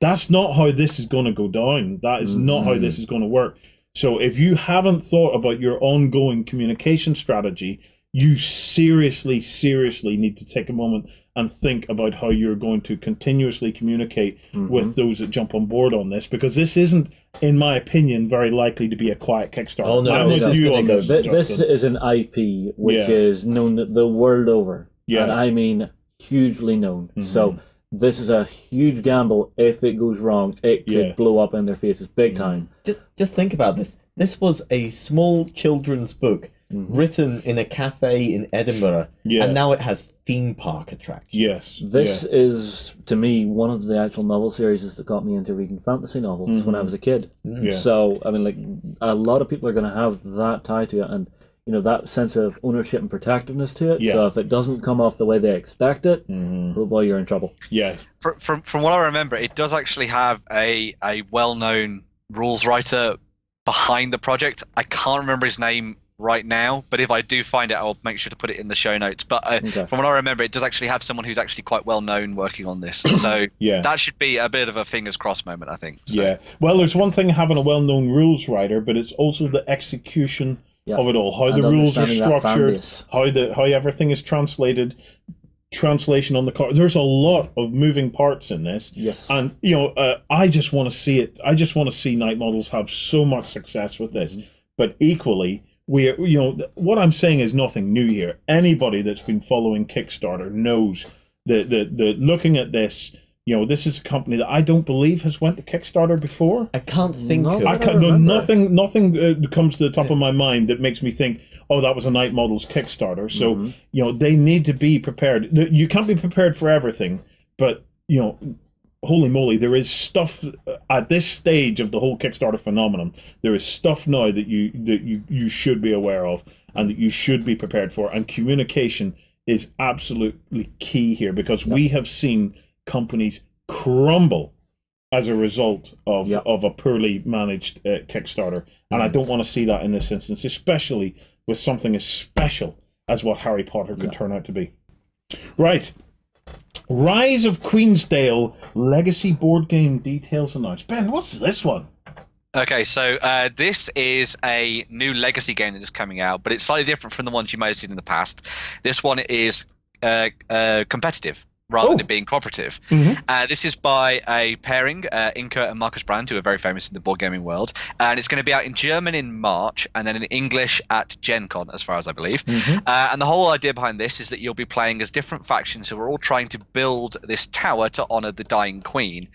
that's not how this is going to go down. That is mm-hmm. not how this is going to work. So if you haven't thought about your ongoing communication strategy, you seriously, seriously need to take a moment and think about how you're going to continuously communicate mm-hmm. with those that jump on board on this, because this isn't, in my opinion, very likely to be a quiet Kickstarter. Oh, no, this, is, you on this, this is an I P which yeah. is known the world over, yeah. and I mean hugely known. Mm-hmm. So this is a huge gamble. If it goes wrong, it could yeah. blow up in their faces big mm-hmm. time. Just, just think about this. This was a small children's book mm-hmm. written in a cafe in Edinburgh, yeah. and now it has theme park attractions. Yes, this yeah. is, to me, one of the actual novel series that got me into reading fantasy novels mm-hmm. when I was a kid. Yeah. So, I mean, like, a lot of people are going to have that tie to it, and, you know, that sense of ownership and protectiveness to it. Yeah. So if it doesn't come off the way they expect it, mm-hmm. oh boy, you're in trouble. Yeah. From, from, from what I remember, it does actually have a, a well-known rules writer behind the project. I can't remember his name right now, but if I do find it, I'll make sure to put it in the show notes. But uh, okay. from what I remember, it does actually have someone who's actually quite well known working on this. So yeah. that should be a bit of a fingers crossed moment, I think. So. Yeah. Well, there's one thing having a well-known rules writer, but it's also the execution yeah. of it all, how and the rules are structured, how the how everything is translated. Translation on the card. There's a lot of moving parts in this. Yes. And, you know, uh, I just want to see it. I just want to see Night Models have so much success with this. Mm-hmm. But equally, we are, you know, what I'm saying is nothing new here. Anybody that's been following Kickstarter knows that the, the, looking at this, you know, this is a company that I don't believe has went to Kickstarter before. I can't think no, of I can't, no, nothing, nothing uh, comes to the top yeah. of my mind that makes me think, oh, that was a Night Models Kickstarter. So, mm-hmm. you know, they need to be prepared. You can't be prepared for everything, but, you know, holy moly, there is stuff at this stage of the whole Kickstarter phenomenon. There is stuff now that you, that you, you should be aware of and that you should be prepared for. And communication is absolutely key here, because yeah. we have seen companies crumble as a result of yep. of a poorly managed uh, Kickstarter, and mm. I don't want to see that in this instance, especially with something as special as what Harry Potter could yep. turn out to be. Right, Rise of Queensdale Legacy board game details announced. Ben, what's this one? Okay, so uh, this is a new Legacy game that is coming out, but it's slightly different from the ones you may have seen in the past. This one is uh, uh, competitive, rather oh. than it being cooperative. Mm-hmm. Uh, this is by a pairing, uh, Inka and Marcus Brand, who are very famous in the board gaming world. And it's going to be out in German in March, and then in English at Gen Con, as far as I believe. Mm-hmm. Uh, and the whole idea behind this is that you'll be playing as different factions who are all trying to build this tower to honor the dying queen.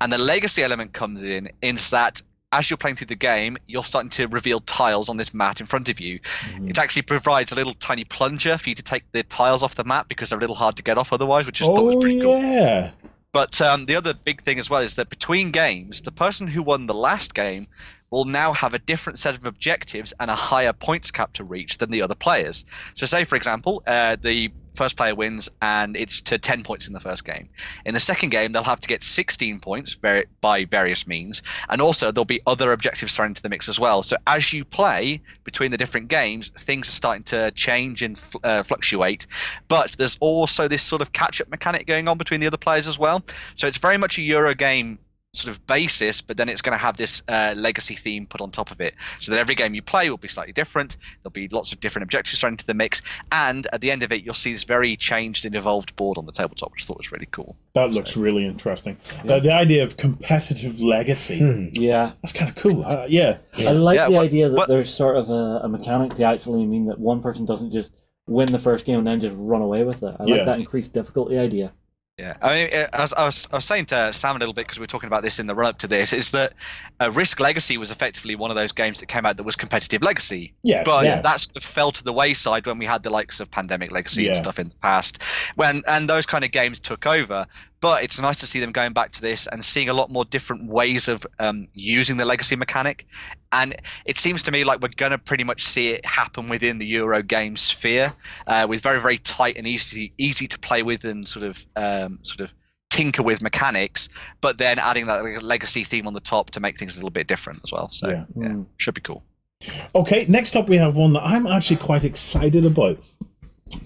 And the legacy element comes in, in that as you're playing through the game, you're starting to reveal tiles on this mat in front of you. Mm-hmm. It actually provides a little tiny plunger for you to take the tiles off the mat, because they're a little hard to get off otherwise, which I oh, thought was pretty yeah. cool. But um, the other big thing as well is that between games, the person who won the last game will now have a different set of objectives and a higher points cap to reach than the other players. So say, for example, uh, the first player wins and it's to ten points in the first game. In the second game, they'll have to get sixteen points by various means, and also there'll be other objectives thrown into the mix as well. So as you play between the different games, things are starting to change and uh, fluctuate, but there's also this sort of catch-up mechanic going on between the other players as well. So it's very much a Euro game sort of basis, but then it's going to have this uh, legacy theme put on top of it, so that every game you play will be slightly different. There'll be lots of different objectives thrown into the mix, and at the end of it, you'll see this very changed and evolved board on the tabletop, which I thought was really cool. That so, looks really interesting. Yeah. Uh, the idea of competitive legacy, hmm. yeah, that's kind of cool. Uh, yeah. yeah, I like yeah, the what, idea that what, there's sort of a, a mechanic to actually mean that one person doesn't just win the first game and then just run away with it. I yeah. like that increased difficulty idea. Yeah, I mean, as I was, I was saying to Sam a little bit, because we were talking about this in the run-up to this, is that uh, Risk Legacy was effectively one of those games that came out that was competitive Legacy. Yes, but yeah. that's the fell to the wayside when we had the likes of Pandemic Legacy yeah. and stuff in the past, when and those kind of games took over. But it's nice to see them going back to this and seeing a lot more different ways of um, using the legacy mechanic. And it seems to me like we're going to pretty much see it happen within the Euro game sphere, uh, with very, very tight and easy, easy to play with and sort of um, sort of tinker with mechanics, but then adding that legacy theme on the top to make things a little bit different as well. So yeah, yeah mm. should be cool. Okay, next up we have one that I'm actually quite excited about.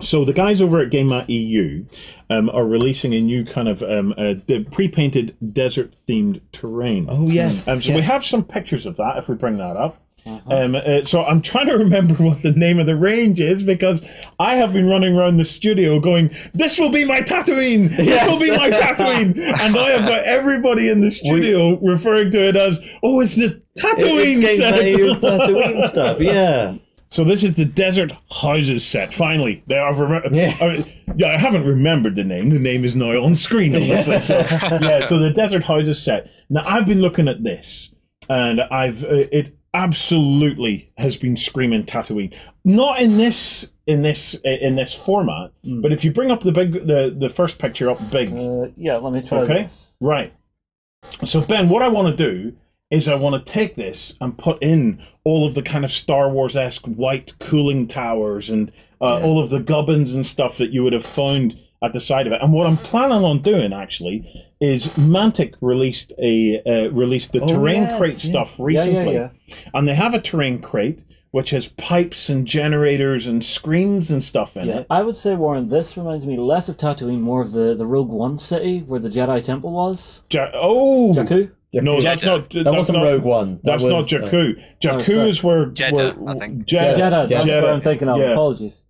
So the guys over at GameMat E U um, are releasing a new kind of um, uh, pre-painted desert-themed terrain. Oh, yes. Um, so yes. we have some pictures of that, if we bring that up. Uh-huh. um, uh, so I'm trying to remember what the name of the range is, because I have been running around the studio going, this will be my Tatooine! This yes. will be my Tatooine! And I have got everybody in the studio we... referring to it as, oh, it's the Tatooine it, it's Tatooine stuff, yeah. So this is the Desert Houses set. Finally, they are rem- yeah. I mean, yeah, I haven't remembered the name. The name is now on screen, obviously. So, yeah, so the Desert Houses set. Now, I've been looking at this, and I've uh, it absolutely has been screaming Tatooine. Not in this in this in this format, mm. but if you bring up the big the, the first picture up big. Uh, yeah, let me try. Okay, this. Right. So Ben, what I want to do is I want to take this and put in all of the kind of Star Wars-esque white cooling towers and uh, yeah. all of the gubbins and stuff that you would have found at the side of it. And what I'm planning on doing, actually, is Mantic released a uh, released the oh, terrain yes, crate yes. stuff recently. Yeah, yeah, yeah. And they have a terrain crate which has pipes and generators and screens and stuff in yeah, it. I would say, Warren, this reminds me less of Tatooine, more of the, the Rogue One city where the Jedi Temple was. Ja- oh! Jakku? Jakku. No, that's Jeddah. Not. That that's wasn't not, Rogue One. That that's was, not Jakku. Uh, Jakku is where. Jeddah, where, I think. Jeddah. Jeddah. That's Jeddah. What I'm thinking of. Yeah. Apologies.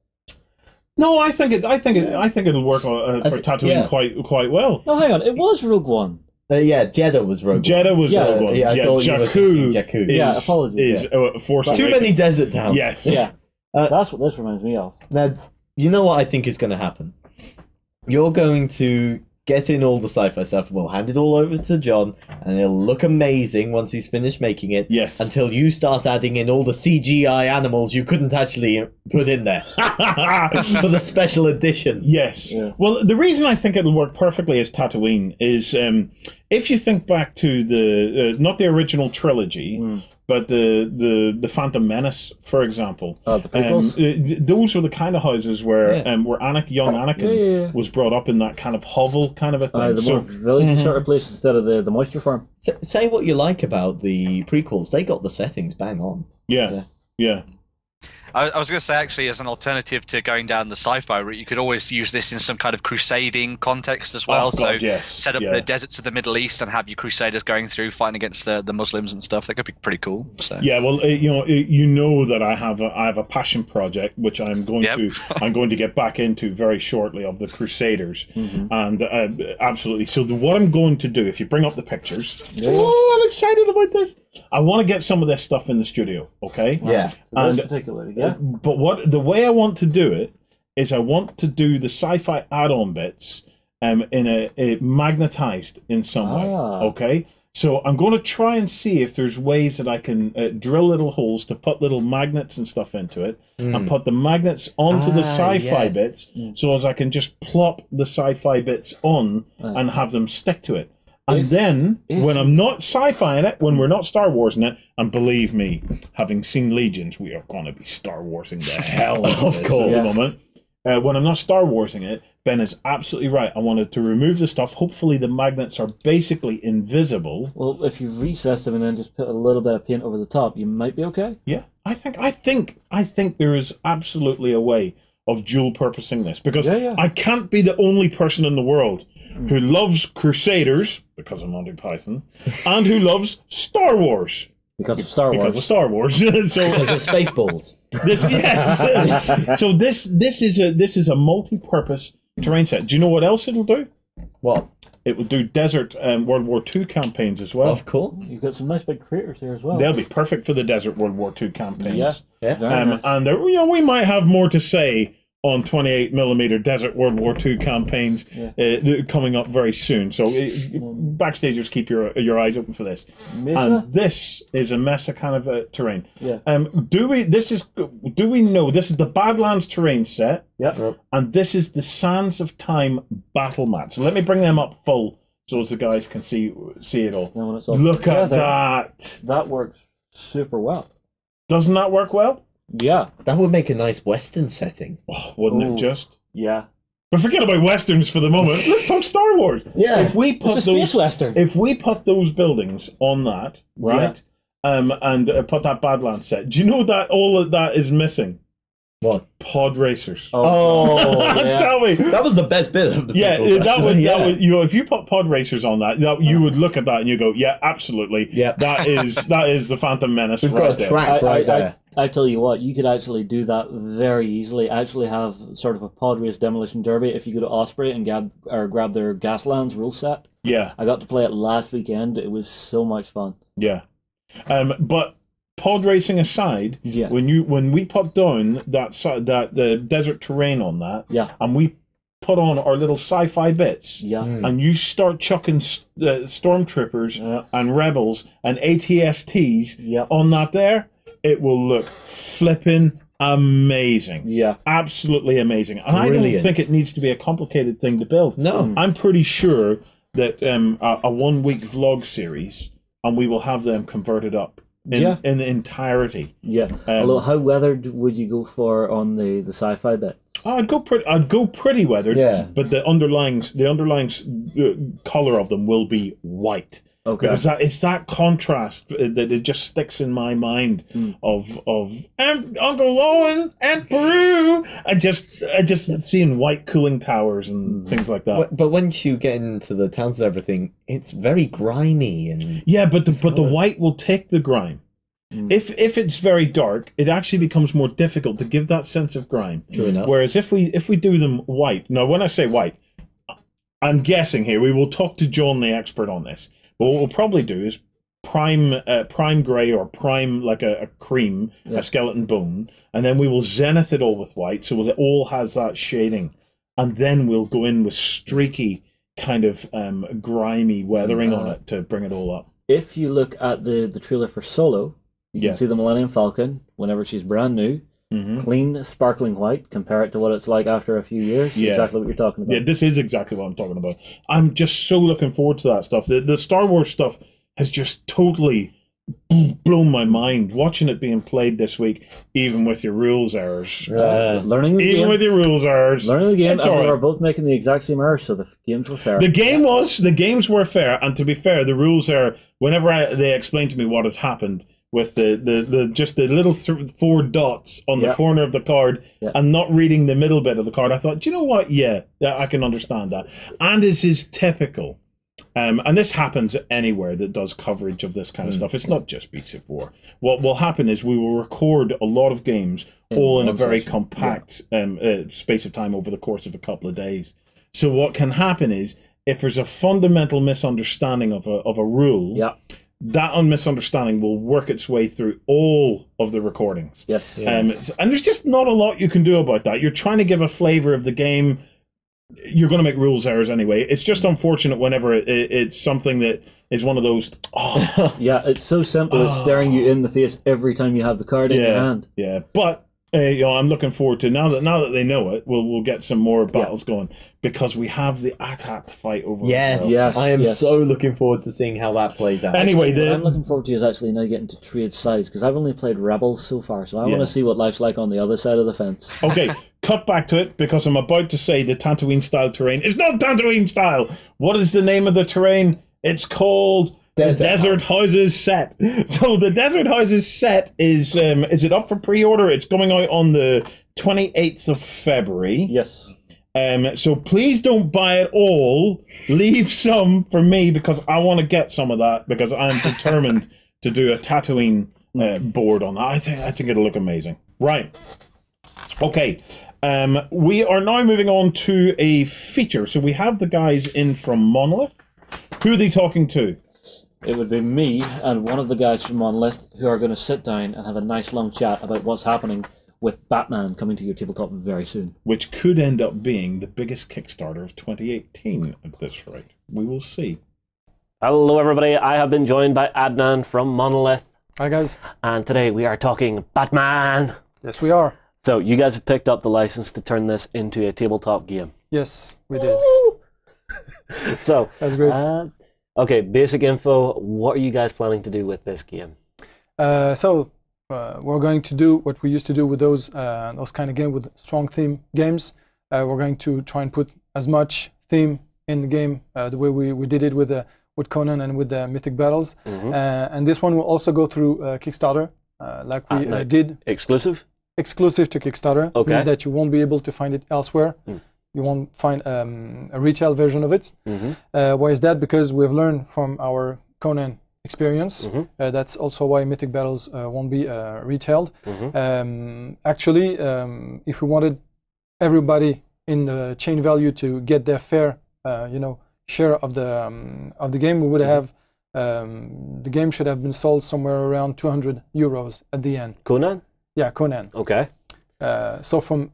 No, I think it. I think it. I think it'll work uh, for th- Tatooine yeah. quite quite well. No, hang on. It was Rogue One. Uh, yeah, Jeddah was Rogue One. Jeddah was yeah, Rogue One. Yeah, yeah, Jakku. Jakku. Is, yeah, apologies. Is yeah. Uh, Force Awakens. Too many desert towns. Yes. Yeah. Uh, that's what this reminds me of. Now, you know what I think is going to happen. You're going to get in all the sci-fi stuff, we'll hand it all over to John, and it'll look amazing once he's finished making it. Yes. Until you start adding in all the C G I animals you couldn't actually put in there for the special edition. Yes. Yeah. Well, the reason I think it'll work perfectly as Tatooine is um, if you think back to the, uh, not the original trilogy, mm. but the, the the Phantom Menace, for example. Oh, the prequels? Um, those were the kind of houses where yeah. um, where Anakin, young Anakin yeah, yeah, yeah. was brought up in that kind of hovel kind of a thing. Uh, the so, more village mm-hmm. sort of place instead of the, the moisture farm. S- say what you like about the prequels, they got the settings bang on. Yeah, yeah. yeah. I, I was going to say, actually, as an alternative to going down the sci-fi route, you could always use this in some kind of crusading context as well. Oh, God, so yes. set up yeah. the deserts of the Middle East and have your crusaders going through fighting against the, the Muslims and stuff. That could be pretty cool. So. Yeah, well, you know, you know that I have a, I have a passion project which I'm going yep. to I'm going to get back into very shortly of the Crusaders, mm-hmm. and uh, absolutely. So the, what I'm going to do, if you bring up the pictures, yeah. oh, I'm excited about this. I want to get some of this stuff in the studio. Okay. Yeah. Wow. And, this particularly. Yeah. But what the way I want to do it is I want to do the sci-fi add-on bits um, in a, a magnetized in some ah. way, okay? So I'm going to try and see if there's ways that I can uh, drill little holes to put little magnets and stuff into it mm. and put the magnets onto ah, the sci-fi yes. bits mm. so as I can just plop the sci-fi bits on ah. and have them stick to it. And if, then, if, when I'm not sci-fi in it, when we're not Star Wars in it, and believe me, having seen Legions, we are going to be Star Warsing the hell out of this at the moment. Uh, when I'm not Star Warsing it, Ben is absolutely right. I wanted to remove the stuff. Hopefully the magnets are basically invisible. Well, if you recess them and then just put a little bit of paint over the top, you might be okay. Yeah, I think I think, I think there is absolutely a way of dual purposing this, because yeah, yeah. I can't be the only person in the world who loves Crusaders, because of Monty Python, and who loves Star Wars. Because of Star Wars. Because of Star Wars. So because of Spaceballs. This, yes. So this this is a this is a multi-purpose terrain set. Do you know what else it'll do? What? It will do desert um, World War Two campaigns as well. Of course. You've got some nice big craters here as well. They'll be perfect for the desert World War Two campaigns. Yeah. yeah. Um, nice. And there, you know, we might have more to say on twenty-eight millimeter desert World War Two campaigns yeah. uh, coming up very soon. So uh, backstagers, keep your your eyes open for this. Mesa? And this is a Mesa kind of uh, terrain. Yeah. Um. Do we? This is. Do we know? This is the Badlands terrain set. Yep. Yep. And this is the Sands of Time battle mat. So let me bring them up full so as the guys can see see it all. No, awesome. Look yeah, at that, that. That works super well. Doesn't that work well? Yeah, that would make a nice Western setting, oh, wouldn't Ooh. it? Just yeah. But forget about Westerns for the moment. Let's talk Star Wars. Yeah, if we put it's a those, space Western. If we put those buildings on that, right, yeah. um, and uh, put that Badlands set. Do you know that all of that is missing? What? Pod racers. Oh, oh yeah. Tell me, that was the best bit of the yeah, people, that would, yeah. That would, you know, if you put pod racers on that, that you would look at that and you go, yeah, absolutely. Yeah. That is that is the Phantom Menace. We've right got a track there. right I, there. I, I, I tell you what, you could actually do that very easily. I actually have sort of a pod race demolition derby if you go to Osprey and grab or grab their Gaslands rule set. Yeah. I got to play it last weekend. It was so much fun. Yeah. Um but pod racing aside, yeah. when you when we put down that that the desert terrain on that, yeah. and we put on our little sci-fi bits, yeah. mm. and you start chucking uh, stormtroopers yeah. and rebels and A T S Ts yeah. on that there, it will look flipping amazing. Yeah, absolutely amazing. And Brilliant. I don't think it needs to be a complicated thing to build. No, I'm pretty sure that um, a, a one-week vlog series, and we will have them converted up. In, yeah. in entirety. Yeah. Um, Although, how weathered would you go for on the the sci-fi bit? I'd go pretty. I'd go pretty weathered. Yeah. But the underlying the underlying color of them will be white. Okay. Because that it's that contrast that it just sticks in my mind mm. of of and Uncle Owen and Peru. I just I just seeing white cooling towers and things like that. But once you get into the towns and everything, it's very grimy and yeah. But the, but the white will take the grime. Mm. If if it's very dark, it actually becomes more difficult to give that sense of grime. True enough. Whereas if we if we do them white, now when I say white, I'm guessing here. We will talk to John, the expert, on this. But what we'll probably do is prime uh, prime grey or prime like a, a cream, yeah. a skeleton bone, and then we will zenith it all with white so it all has that shading. And then we'll go in with streaky kind of um, grimy weathering uh, on it to bring it all up. If you look at the, the trailer for Solo, you yeah. can see the Millennium Falcon whenever she's brand new. Mm-hmm. Clean, sparkling white. Compare it to what it's like after a few years. Yeah. Exactly what you're talking about. Yeah, this is exactly what I'm talking about. I'm just so looking forward to that stuff. The, the Star Wars stuff has just totally blown my mind. Watching it being played this week, even with your rules errors, uh, learning the even game. with your rules errors, learning the game. Right. We were both making the exact same errors, so the games were fair. The game yeah. was the games were fair, and to be fair, the rules error. Whenever I, they explained to me what had happened. With the, the, the just the little th four dots on yeah. the corner of the card yeah. and not reading the middle bit of the card, I thought, do you know what? Yeah, I can understand that. And this is typical. Um, and this happens anywhere that does coverage of this kind of mm. stuff. It's not just Beats of War. What will happen is we will record a lot of games in all in a very session. compact yeah. um, uh, space of time over the course of a couple of days. So what can happen is if there's a fundamental misunderstanding of a, of a rule... Yeah. That misunderstanding will work its way through all of the recordings. Yes. Yeah. Um, and there's just not a lot you can do about that. You're trying to give a flavor of the game. You're going to make rules errors anyway. It's just unfortunate whenever it, it, it's something that is one of those... Oh, yeah, it's so simple. Oh. It's staring you in the face every time you have the card in yeah, your hand. Yeah, but... Hey, you know, I'm looking forward to now that now that they know it, we'll we'll get some more battles yeah. going because we have the Atat fight over. Yes, yes, I am yes. so looking forward to seeing how that plays out. Anyway, actually, the... what I'm looking forward to is actually now getting to trade sides because I've only played Rebels so far, so I yeah. want to see what life's like on the other side of the fence. Okay, cut back to it because I'm about to say the Tatooine style terrain. It's not Tatooine style. What is the name of the terrain? It's called. Desert, Desert House. Houses set. So the Desert Houses set is um, is it up for pre-order? It's going out on the twenty-eighth of February. Yes. Um, so please don't buy it all. Leave some for me because I want to get some of that because I'm determined to do a Tatooine uh, board on that. I think I think it'll look amazing. Right. Okay. Um, we are now moving on to a feature. So we have the guys in from Monolith. Who are they talking to? It would be me and one of the guys from Monolith who are going to sit down and have a nice long chat about what's happening with Batman coming to your tabletop very soon. Which could end up being the biggest Kickstarter of twenty eighteen at this rate. We will see. Hello everybody, I have been joined by Adnan from Monolith. Hi guys. And today we are talking Batman. Yes we are. So you guys have picked up the license to turn this into a tabletop game. Yes, we did. So, that's great. Uh, Okay, basic info, what are you guys planning to do with this game? Uh, so, uh, we're going to do what we used to do with those uh, those kind of games, with strong theme games. Uh, we're going to try and put as much theme in the game, uh, the way we, we did it with, uh, with Conan and with the Mythic Battles. Mm-hmm. uh, and this one will also go through uh, Kickstarter, uh, like we uh, uh, did. Exclusive? Exclusive to Kickstarter. Okay. Means that you won't be able to find it elsewhere. Mm. You won't find um, a retail version of it. Mm-hmm. uh, why is that? Because we've learned from our Conan experience. Mm-hmm. uh, that's also why Mythic Battles uh, won't be uh, retailed. Mm-hmm. um, actually, um, if we wanted everybody in the chain value to get their fair, uh, you know, share of the um, of the game, we would mm-hmm. have um, the game should have been sold somewhere around two hundred euros at the end. Conan? Yeah, Conan. Okay. Uh, so from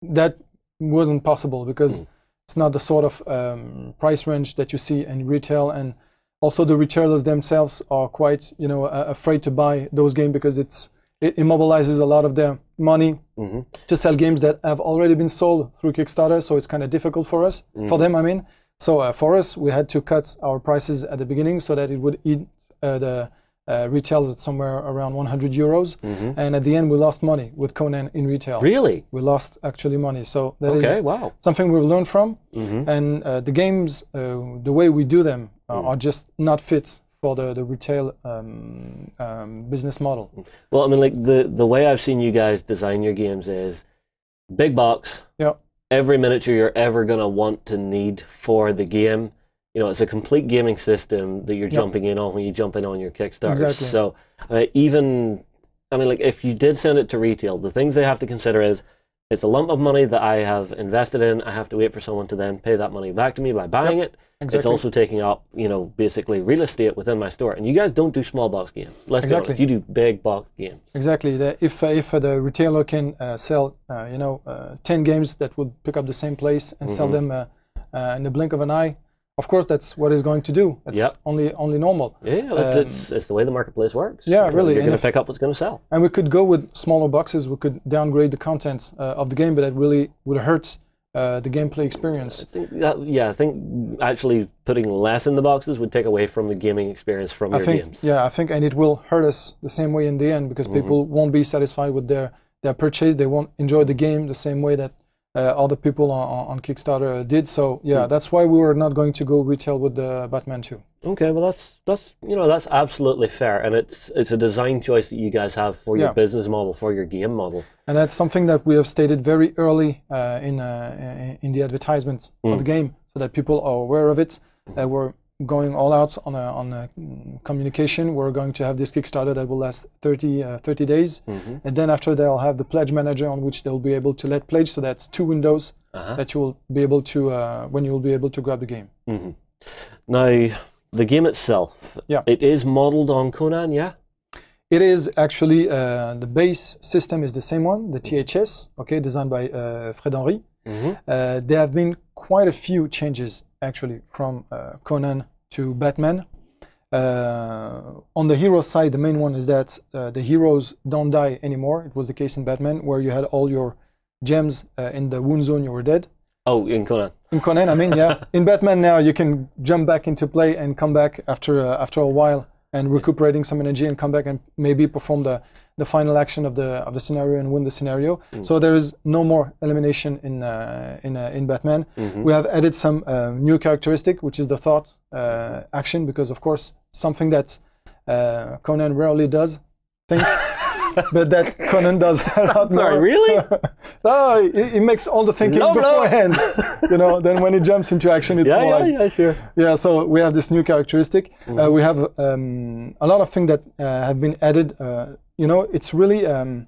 that. Wasn't possible because mm. it's not the sort of um, price range that you see in retail, and also the retailers themselves are quite, you know, uh, afraid to buy those games because it's it immobilizes a lot of their money mm-hmm. to sell games that have already been sold through Kickstarter. So it's kind of difficult for us, mm. for them, I mean. So uh, for us, we had to cut our prices at the beginning so that it would eat uh, the uh, retails at somewhere around one hundred euros, mm-hmm. and at the end we lost money with Conan in retail. Really? We lost actually money, so that okay, is wow. something we've learned from, mm-hmm. and uh, the games, uh, the way we do them, uh, mm. are just not fit for the, the retail um, um, business model. Well, I mean, like, the, the way I've seen you guys design your games is big box, yep. every miniature you're ever going to want to need for the game. You know, it's a complete gaming system that you're yep. jumping in on when you jump in on your Kickstarter. Exactly. So uh, even, I mean, like, if you did send it to retail, the things they have to consider is it's a lump of money that I have invested in. I have to wait for someone to then pay that money back to me by buying yep. it. Exactly. It's also taking up, you know, basically real estate within my store. And you guys don't do small box games. Let's exactly. be honest, you do big box games. Exactly. The, if uh, if uh, the retailer can uh, sell, uh, you know, uh, ten games that would pick up the same place and mm-hmm. sell them uh, uh, in the blink of an eye, of course, that's what it's going to do. It's yep. only only normal. Yeah, um, it's, it's the way the marketplace works. Yeah, you know, really. You're going to pick up what's going to sell. And we could go with smaller boxes. We could downgrade the content uh, of the game, but that really would hurt uh, the gameplay experience. I think that, yeah, I think actually putting less in the boxes would take away from the gaming experience from I your think, games. Yeah, I think, and it will hurt us the same way in the end because mm-hmm. people won't be satisfied with their, their purchase. They won't enjoy the game the same way that Uh, other people on, on Kickstarter did. So yeah, mm. that's why we were not going to go retail with the Batman two. Okay, well that's that's you know that's absolutely fair, and it's it's a design choice that you guys have for yeah. your business model, for your game model. And that's something that we have stated very early uh, in uh, in the advertisement mm. of the game, so that people are aware of it. Uh, we're going all out on a, on a communication. We're going to have this Kickstarter that will last thirty days, mm-hmm. and then after they'll have the pledge manager on which they'll be able to let pledge. So that's two windows uh-huh. that you will be able to uh, when you will be able to grab the game. Mm-hmm. Now, the game itself, yeah, it is modeled on Conan, yeah. It is actually uh, the base system is the same one, the T H S, okay, designed by uh, Fred Henry. Mm-hmm. uh, there have been quite a few changes actually from uh, Conan to Batman. Uh, on the hero side, the main one is that uh, the heroes don't die anymore. It was the case in Batman, where you had all your gems uh, in the wound zone, you were dead. Oh, in Conan. In Conan, I mean, yeah. In Batman now, you can jump back into play and come back after uh, after a while and recuperating some energy and come back and maybe perform the the final action of the of the scenario and win the scenario. Mm. So there is no more elimination in uh, in uh, in Batman. Mm-hmm. We have added some uh, new characteristic, which is the thought uh, action, because of course something that uh, Conan rarely does. Think. But that Conan does a lot more. Sorry, really? No, he, he makes all the thinking no, beforehand. No. You know, then when he jumps into action, it's yeah, more yeah, like... Yeah, yeah, sure. Yeah, so we have this new characteristic. Mm-hmm. uh, we have um, a lot of things that uh, have been added. Uh, you know, it's really um,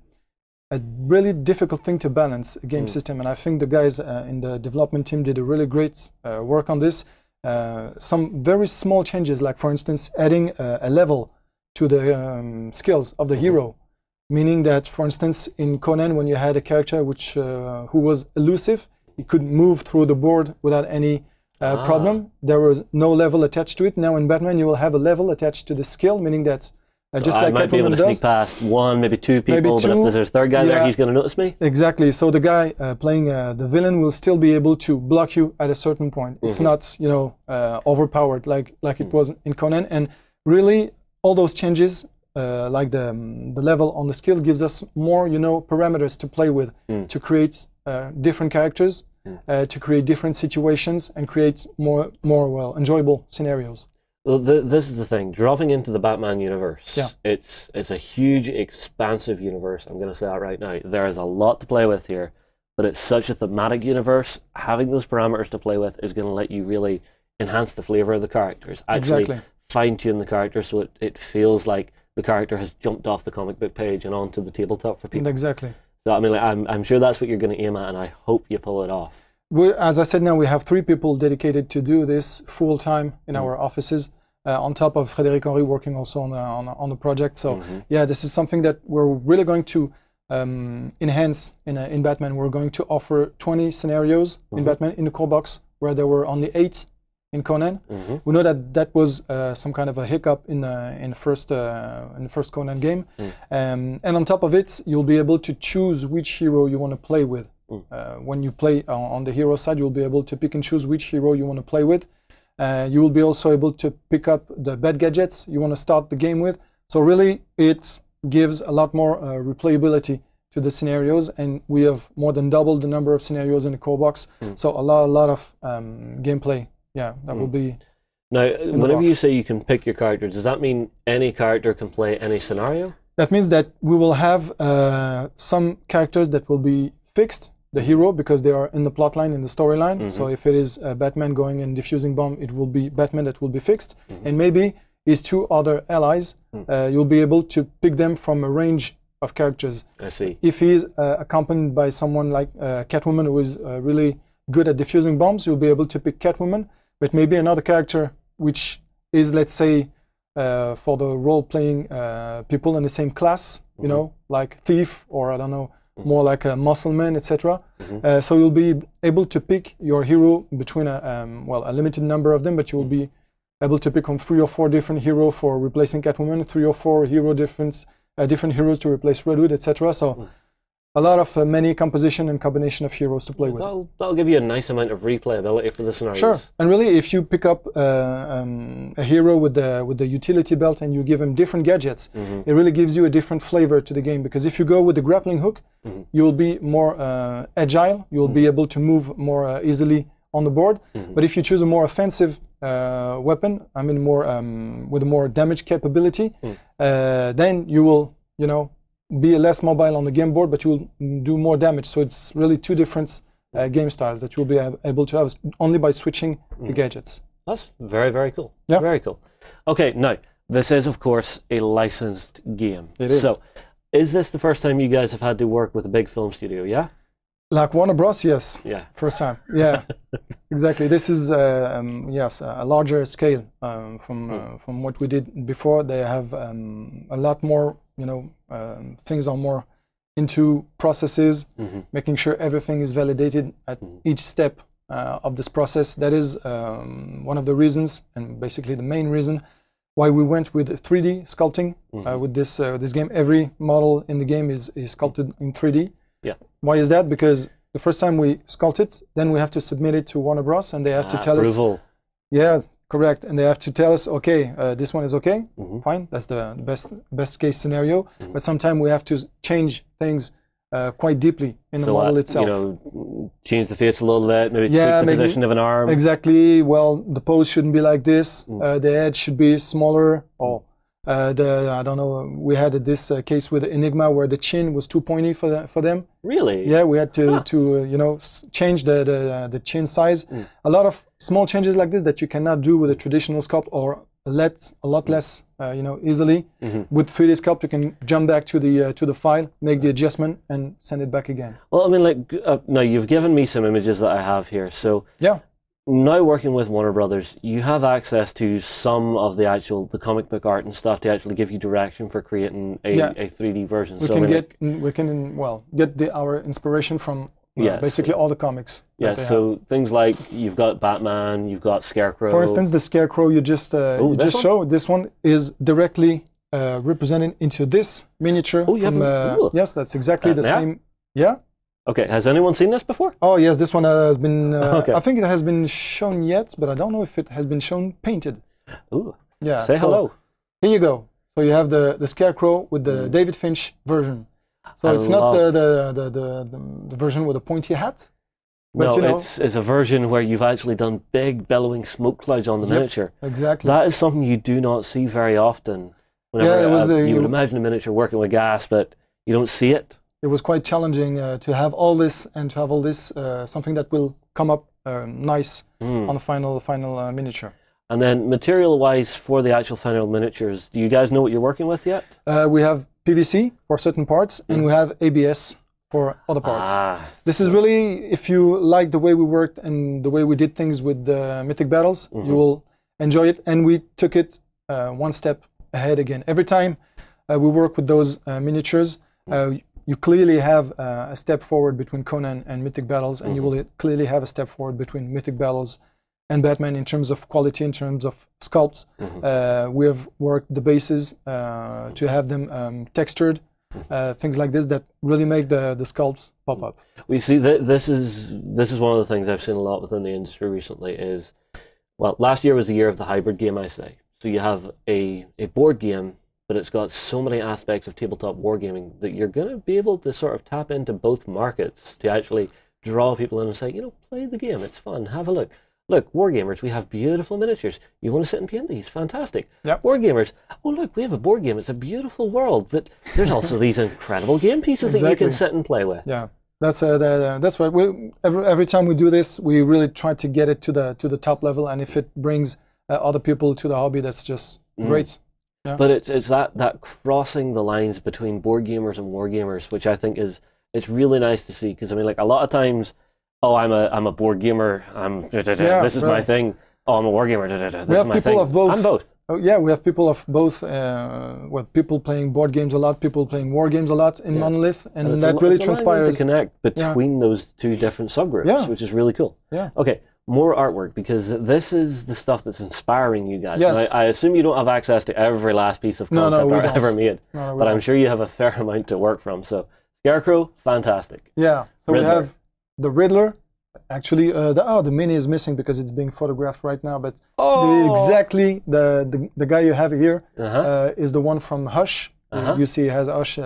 a really difficult thing to balance a game mm. system. And I think the guys uh, in the development team did a really great uh, work on this. Uh, some very small changes, like, for instance, adding uh, a level to the um, skills of the mm-hmm. hero. Meaning that, for instance, in Conan, when you had a character which uh, who was elusive, he could move through the board without any uh, ah. problem. There was no level attached to it. Now in Batman, you will have a level attached to the skill, meaning that uh, just so like Catwoman does. I might be able to does, sneak past one, maybe two people, maybe two, but if there's a third guy yeah, there, he's going to notice me. Exactly. So the guy uh, playing uh, the villain will still be able to block you at a certain point. It's mm-hmm. not, you know, uh, overpowered like like it mm. was in Conan. And really, all those changes. Uh, like the, um, the level on the skill gives us more, you know, parameters to play with mm. to create uh, different characters, mm. uh, to create different situations and create more, more well, enjoyable scenarios. Well, th this is the thing, dropping into the Batman universe, yeah. it's, it's a huge, expansive universe, I'm going to say that right now. There is a lot to play with here, but it's such a thematic universe, having those parameters to play with is going to let you really enhance the flavor of the characters, actually exactly. fine-tune the character so it, it feels like the character has jumped off the comic book page and onto the tabletop for people. Exactly. So I mean, like, I'm, I'm sure that's what you're going to aim at, and I hope you pull it off. We're, as I said, now we have three people dedicated to do this full time in mm. our offices, uh, on top of Frédéric Henry working also on the, on, on the project. So mm-hmm. yeah, this is something that we're really going to um, enhance in, uh, in Batman. We're going to offer twenty scenarios mm-hmm. in Batman in the core box, where there were only eight. In Conan, mm-hmm. we know that that was uh, some kind of a hiccup in uh, in first uh, in the first Conan game, mm. um, and on top of it, you'll be able to choose which hero you want to play with. Mm. Uh, when you play uh, on the hero side, you'll be able to pick and choose which hero you want to play with. Uh, you will be also able to pick up the bad gadgets you want to start the game with. So really, it gives a lot more uh, replayability to the scenarios, and we have more than doubled the number of scenarios in the core box. Mm. So a lot, a lot of um, gameplay. Yeah, that mm. will be. Now, whenever you say you can pick your character, does that mean any character can play any scenario? That means that we will have uh, some characters that will be fixed, the hero, because they are in the plotline, in the storyline. Mm-hmm. So if it is uh, Batman going and defusing bomb, it will be Batman that will be fixed. Mm-hmm. And maybe his two other allies, mm. uh, you'll be able to pick them from a range of characters. I see. If he is uh, accompanied by someone like uh, Catwoman, who is uh, really good at defusing bombs, you'll be able to pick Catwoman. But maybe another character which is, let's say, uh, for the role-playing uh, people in the same class, you mm-hmm. know, like thief or, I don't know, mm-hmm. more like a muscleman, et cetera. Mm-hmm. Uh, so you'll be able to pick your hero between, a, um, well, a limited number of them, but you'll mm-hmm. be able to pick on three or four different heroes for replacing Catwoman, three or four hero different, uh, different heroes to replace Red Hood, et cetera. So. Mm-hmm. A lot of uh, many composition and combination of heroes to play with. That'll, that'll give you a nice amount of replayability for the scenarios. Sure, and really, if you pick up uh, um, a hero with the with the utility belt and you give him different gadgets, mm-hmm. it really gives you a different flavor to the game. Because if you go with the grappling hook, mm-hmm. you'll be more uh, agile. You'll mm-hmm. be able to move more uh, easily on the board. Mm-hmm. But if you choose a more offensive uh, weapon, I mean, more um, with more damage capability, mm. uh, then you will, you know. be less mobile on the game board, but you'll do more damage. So it's really two different uh, game styles that you'll be able to have only by switching mm. the gadgets. That's very, very cool. Yeah. Very cool. Okay, now, this is, of course, a licensed game. It is. So, is this the first time you guys have had to work with a big film studio, yeah? Like Warner Bros, yes. Yeah. First time, yeah. Exactly. This is, uh, um, yes, a larger scale um, from, mm. uh, from what we did before. They have um, a lot more, you know, um, things are more into processes, mm-hmm. making sure everything is validated at mm-hmm. each step uh, of this process. That is um, one of the reasons, and basically the main reason, why we went with three D sculpting mm-hmm. uh, with this uh, this game. Every model in the game is, is sculpted in three D. Yeah. Why is that? Because the first time we sculpt it, then we have to submit it to Warner Bros. And they have ah, to tell approval. us. Yeah, correct. And they have to tell us, okay, uh, this one is okay, mm-hmm. fine. That's the best best case scenario. Mm-hmm. But sometimes we have to change things uh, quite deeply in so the model uh, itself. You know, change the face a little bit, maybe yeah, the maybe, position of an arm. Exactly. Well, the pose shouldn't be like this. Mm-hmm. uh, the edge should be smaller. Oh. Uh, the, I don't know, we had this uh, case with Enigma where the chin was too pointy for the, for them. Really? Yeah, we had to, huh. to uh, you know, s change the, the, uh, the chin size. Mm. A lot of small changes like this that you cannot do with a traditional sculpt or let, a lot less, uh, you know, easily. Mm-hmm. With three D sculpt, you can jump back to the, uh, to the file, make the adjustment, and send it back again. Well, I mean, like, uh, now you've given me some images that I have here, so... Yeah. Now working with Warner Brothers, you have access to some of the actual the comic book art and stuff to actually give you direction for creating a, yeah. a three D version. We so can I mean, get like, we can well get the, our inspiration from uh, yeah, basically so, all the comics. Yeah, so have. things like you've got Batman, you've got Scarecrow. For instance, the Scarecrow you just uh, oh, you just one? showed. This one is directly uh, represented into this miniature. Oh, you from, uh, yes, that's exactly uh, the yeah? same. Yeah. Okay, has anyone seen this before? Oh yes, this one has been, uh, okay. I think it has been shown yet, but I don't know if it has been shown painted. Ooh, yeah, say so hello. Here you go. So you have the, the Scarecrow with the mm. David Finch version. So I it's not the the, the, the the version with a pointy hat. But no, you know, it's, it's a version where you've actually done big bellowing smoke clouds on the yep, miniature. Exactly. That is something you do not see very often. Whenever, yeah, it was uh, a, you would imagine a miniature working with gas, but you don't see it. It was quite challenging uh, to have all this and to have all this uh, something that will come up uh, nice mm. on the final final uh, miniature. And then material-wise for the actual final miniatures, do you guys know what you're working with yet? Uh, we have P V C for certain parts, mm. and we have A B S for other parts. Ah, this is really, if you like the way we worked and the way we did things with the Mythic Battles, mm-hmm. you will enjoy it. And we took it uh, one step ahead again. Every time uh, we work with those uh, miniatures, uh, you clearly have uh, a step forward between Conan and Mythic Battles, and mm-hmm. you will clearly have a step forward between Mythic Battles and Batman in terms of quality, in terms of sculpts. Mm-hmm. uh, we have worked the bases uh, to have them um, textured, uh, things like this that really make the, the sculpts pop up. We see that this is, this is one of the things I've seen a lot within the industry recently is, well, last year was the year of the hybrid game, I say. So you have a, a board game, but it's got so many aspects of tabletop wargaming that you're going to be able to sort of tap into both markets to actually draw people in and say, you know, play the game, it's fun, have a look. Look, wargamers, we have beautiful miniatures. You want to sit and paint these? Fantastic. Yep. Wargamers, oh look, we have a board game, it's a beautiful world, but there's also these incredible game pieces exactly. that you can sit and play with. Yeah, that's uh, the, the, that's right. We, every, every time we do this, we really try to get it to the, to the top level, and if it brings uh, other people to the hobby, that's just mm. great. Yeah. But it's, it's that, that crossing the lines between board gamers and war gamers, which I think is, it's really nice to see, because I mean, like a lot of times, oh, I'm a, I'm a board gamer, I'm, da, da, da, yeah, this is right. my thing, oh, I'm a war gamer, da, da, da, this we have is my people thing. Of both. I'm both. Oh, yeah, we have people of both, uh, well, people playing board games a lot, people playing war games a lot in yeah. Monolith, and, and that a, really it's transpires. to connect between yeah. those two different subgroups, yeah. which is really cool. Yeah. Okay. More artwork, because this is the stuff that's inspiring you guys. Yes. I, I assume you don't have access to every last piece of concept no, no, art don't. ever made, no, no, but don't. I'm sure you have a fair amount to work from. So, Scarecrow, fantastic. Yeah, so Riddler. we have the Riddler. Actually, uh, the, oh, the mini is missing because it's being photographed right now, but oh. the, exactly the, the, the guy you have here uh -huh. uh, is the one from Hush. Uh -huh. You see he has Hush, uh,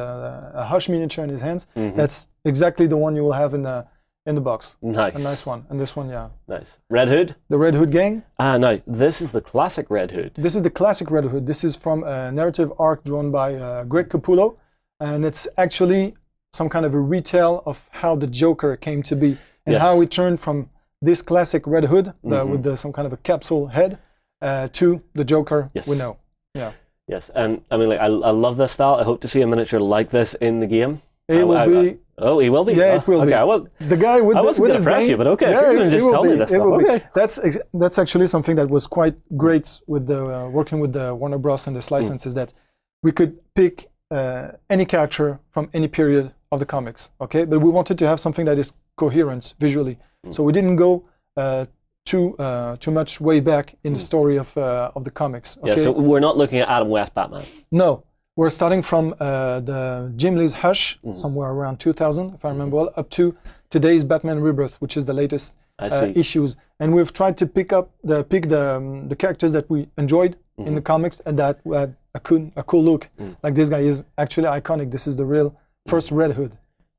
a Hush miniature in his hands. Mm -hmm. That's exactly the one you will have in the in the box. Nice. A nice one. And this one, yeah. Nice. Red Hood? The Red Hood gang? Ah, no. This is the classic Red Hood. This is the classic Red Hood. This is from a narrative arc drawn by uh, Greg Capullo. And it's actually some kind of a retell of how the Joker came to be and yes. how he turned from this classic Red Hood mm-hmm. uh, with the, some kind of a capsule head uh, to the Joker yes. we know. Yeah. Yes. And I mean, like, I, I love this style. I hope to see a miniature like this in the game. It I, will I, be... I, Oh, he will be? Yeah, it will okay, be. I will, the guy with, I the, with his gang. You, but okay, yeah, it, just it tell be, me this it stuff. Okay. Be. That's, that's actually something that was quite great with the, uh, working with the Warner Bros. And this license, mm. is that we could pick uh, any character from any period of the comics, okay? But we wanted to have something that is coherent visually. Mm. So we didn't go uh, too uh, too much way back in the story of uh, of the comics. Okay? Yeah, so we're not looking at Adam West Batman. No, we're starting from uh, the Jim Lee's Hush, mm. somewhere around two thousand, if I remember well, up to today's Batman Rebirth, which is the latest uh, issues. And we've tried to pick up the pick the um, the characters that we enjoyed mm-hmm. in the comics, and that had a cool a cool look. Mm. Like this guy is actually iconic. This is the real first Red Hood.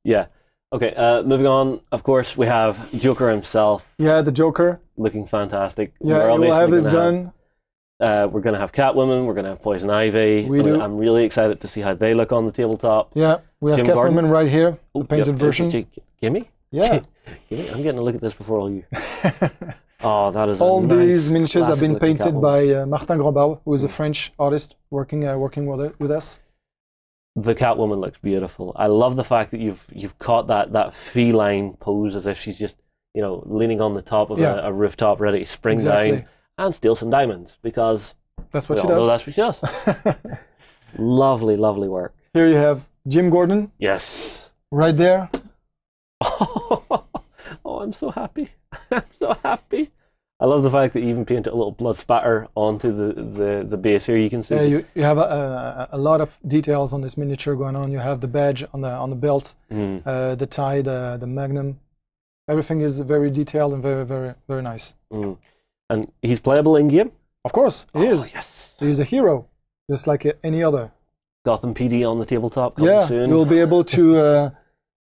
Yeah. Okay, uh, moving on, of course, we have Joker himself. Yeah, the Joker. Looking fantastic. Yeah, we'll have his gun. Uh, we're going to have Catwoman, we're going to have Poison Ivy. We do. I'm really excited to see how they look on the tabletop. Yeah, we have Catwoman right here, the painted version. Gimme? Yeah. Gimme? I'm getting a look at this before all you. Oh, that is all these miniatures have been painted by uh, Martin Grandbau, who is a French artist working, uh, working with, with us. The Catwoman looks beautiful. I love the fact that you've you've caught that that feline pose, as if she's just, you know, leaning on the top of yeah. a, a rooftop ready to spring exactly. down and steal some diamonds, because that's what she does. That's what she does. Lovely, lovely work. Here you have Jim Gordon. Yes, right there. Oh, oh, I'm so happy. I'm so happy. I love the fact that you even painted a little blood spatter onto the, the, the base here. You can see. Yeah, you, you have a, a, a lot of details on this miniature going on. You have the badge on the on the belt, mm. uh, the tie, the, the magnum. Everything is very detailed and very, very, very nice. Mm. And he's playable in game? Of course, he oh, is. Yes. He's a hero, just like any other. Gotham P D on the tabletop coming yeah, soon. Yeah, we'll be able to uh,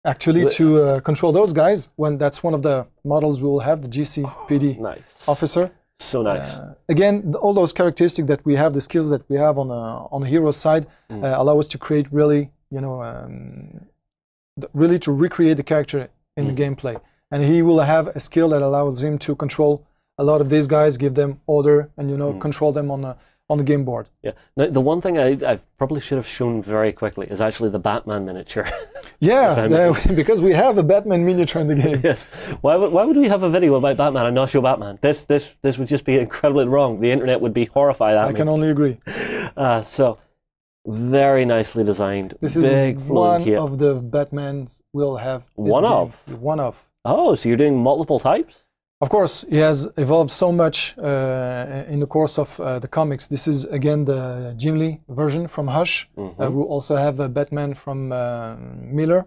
actually to uh, control those guys. When that's one of the models we will have, the G C P D oh, nice. officer. So nice. Uh, again, all those characteristics that we have, the skills that we have on the on the hero side, mm. uh, allow us to create really, you know, um, really to recreate the character in mm. the gameplay. And he will have a skill that allows him to control a lot of these guys, give them order, and you know, mm. control them on the on the game board. Yeah. Now, the one thing I, I probably should have shown very quickly is actually the Batman miniature. Yeah, uh, because we have a Batman miniature in the game. Yes. Why would, why would we have a video about Batman and not show Batman? This this this would just be incredibly wrong. The internet would be horrified at me. I can only agree. Uh, so, very nicely designed. This big is one cape. of the Batmans we'll have. One of? One of. Oh, so you're doing multiple types? Of course, he has evolved so much uh, in the course of uh, the comics. This is again the Jim Lee version from Hush. Mm-hmm. uh, we we'll also have a Batman from uh, Miller.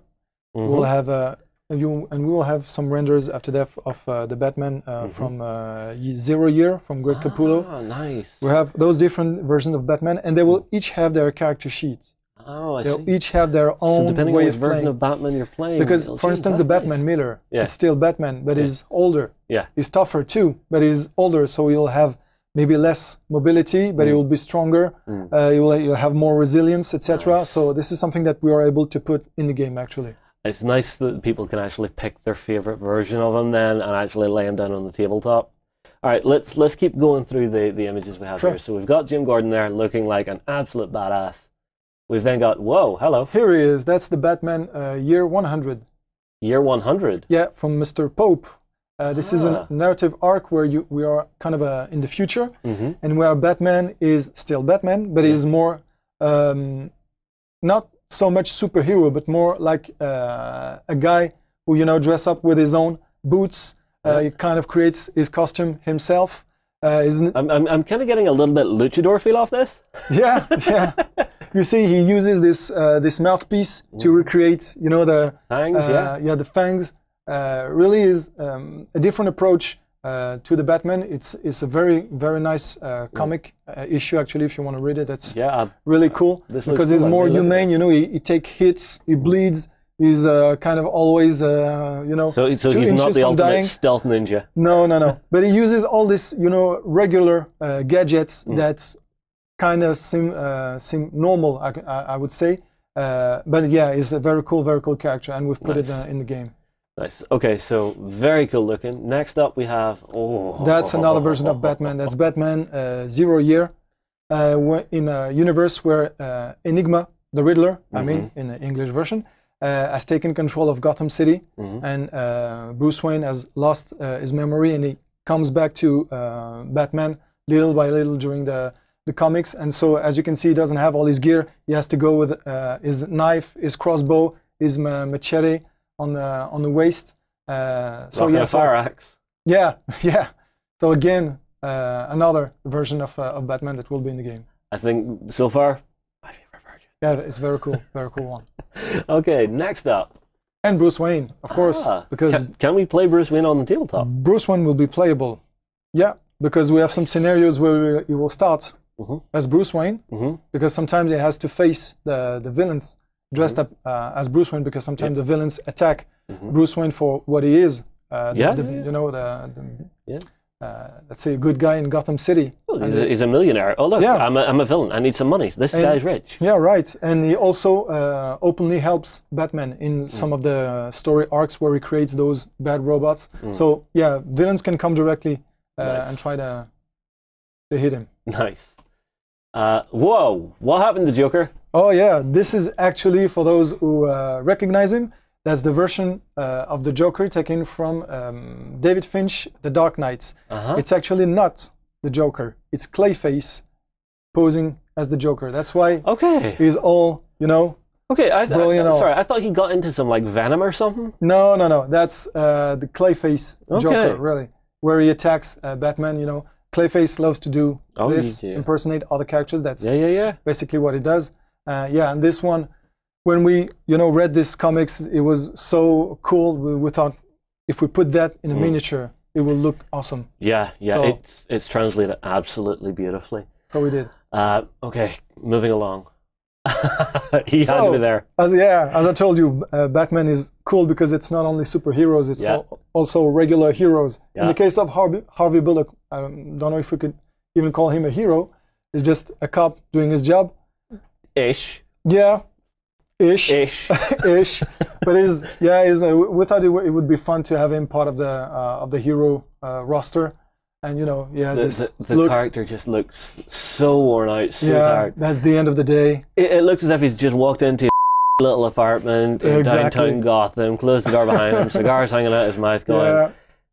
Mm-hmm. We'll have a, you, and we will have some renders after that of uh, the Batman uh, mm-hmm. from uh, Zero Year from Greg ah, Capullo. Nice. We have those different versions of Batman, and they will each have their character sheets. Oh, I They'll see. each have their own so depending way on which of version playing. of Batman you're playing. Because, for instance, the Batman nice. Miller yeah. is still Batman, but yeah. he's older. Yeah. He's tougher too, but he's older, so he'll have maybe less mobility, but mm. he will be stronger. Mm. Uh, you'll, you'll have more resilience, et cetera. Nice. So this is something that we are able to put in the game, actually. It's nice that people can actually pick their favorite version of him then, and actually lay him down on the tabletop. All right, let's let's keep going through the the images we have sure. here. So we've got Jim Gordon there, looking like an absolute badass. We've then got, whoa, hello. Here he is. That's the Batman uh, Year one hundred. Year one hundred? Yeah, from Mister Pope. Uh, this ah. is a narrative arc where you we are kind of uh, in the future, mm-hmm. and where Batman is still Batman, but yeah. is more, um, not so much superhero, but more like uh, a guy who, you know, dress up with his own boots. Uh, yeah. He kind of creates his costume himself. Uh, isn't I'm, I'm, I'm kind of getting a little bit luchador feel off this. Yeah, yeah. You see, he uses this uh, this mouthpiece mm. to recreate, you know, the fangs. Uh, yeah. yeah, the fangs. Uh, really is um, a different approach uh, to the Batman. It's it's a very very nice uh, comic mm. uh, issue actually. If you want to read it, that's yeah, uh, really cool because it's cool, more humane. You know, he, he takes hits, he bleeds. He's uh, kind of always, uh, you know, so, so two he's not the ultimate dying. stealth ninja. No, no, no. But he uses all this, you know, regular uh, gadgets mm. that's kind of seem uh, seem normal, I, I would say. Uh, but yeah, he's a very cool, very cool character, and we've put nice. it uh, in the game. Nice. Okay, so very cool looking. Next up, we have oh, that's another version of Batman. That's Batman uh, Zero Year, uh, in a universe where uh, Enigma, the Riddler, mm-hmm. I mean, in the English version. Uh, has taken control of Gotham City, mm-hmm. and uh, Bruce Wayne has lost uh, his memory, and he comes back to uh, Batman little by little during the, the comics. And so, as you can see, he doesn't have all his gear. He has to go with uh, his knife, his crossbow, his ma machete on the on the waist. Uh, so Rock yeah, a fire so, axe. Yeah, yeah. So again, uh, another version of, uh, of Batman that will be in the game. I think so far, my favorite version. Yeah, it's very cool, very cool one. Okay, next up. And Bruce Wayne, of course, ah, because can, can we play Bruce Wayne on the tabletop? Bruce Wayne will be playable. Yeah, because we have some scenarios where you will start mm-hmm. as Bruce Wayne, mm-hmm. because sometimes he has to face the the villains dressed mm-hmm. up uh, as Bruce Wayne, because sometimes yeah. the villains attack mm-hmm. Bruce Wayne for what he is. Uh, the, yeah, the, yeah, you know the. the yeah. Uh, let's say a good guy in Gotham City. Oh, he's, a, he's a millionaire. Oh look, yeah. I'm, a, I'm a villain. I need some money. This and, guy's rich. Yeah, right. And he also uh, openly helps Batman in mm. some of the story arcs where he creates those bad robots. Mm. So yeah, villains can come directly uh, nice. and try to to hit him. Nice. Uh, whoa! What happened to Joker? Oh yeah, this is actually for those who uh, recognize him. That's the version uh, of the Joker taken from um, David Finch, The Dark Knights. Uh-huh. It's actually not the Joker. It's Clayface posing as the Joker. That's why okay. he's all, you know, okay, I th brilliant. I, I'm sorry, I thought he got into some, like, Venom or something? No, no, no. That's uh, the Clayface okay. Joker, really, where he attacks uh, Batman, you know. Clayface loves to do oh, this, yeah. impersonate other characters. That's yeah, yeah, yeah. basically what he does. Uh, yeah, and this one... When we, you know, read these comics, it was so cool. We, we thought if we put that in a mm. miniature, it will look awesome. Yeah, yeah, so, it's, it's translated absolutely beautifully. So we did. Uh, okay, moving along. he so, had me there. As, yeah, as I told you, uh, Batman is cool because it's not only superheroes, it's yeah. al also regular heroes. Yeah. In the case of Harvey, Harvey Bullock, I don't know if we could even call him a hero. He's just a cop doing his job. Ish. Yeah. Ish, ish, ish. But is yeah, is uh, we thought it, w it would be fun to have him part of the uh, of the hero uh, roster, and you know, yeah, the, this the, the look. character just looks so worn out, so yeah, tired. That's the end of the day. It, it looks as if he's just walked into a little apartment in exactly. downtown Gotham, closed the door behind him, cigars hanging out his mouth, going, yeah.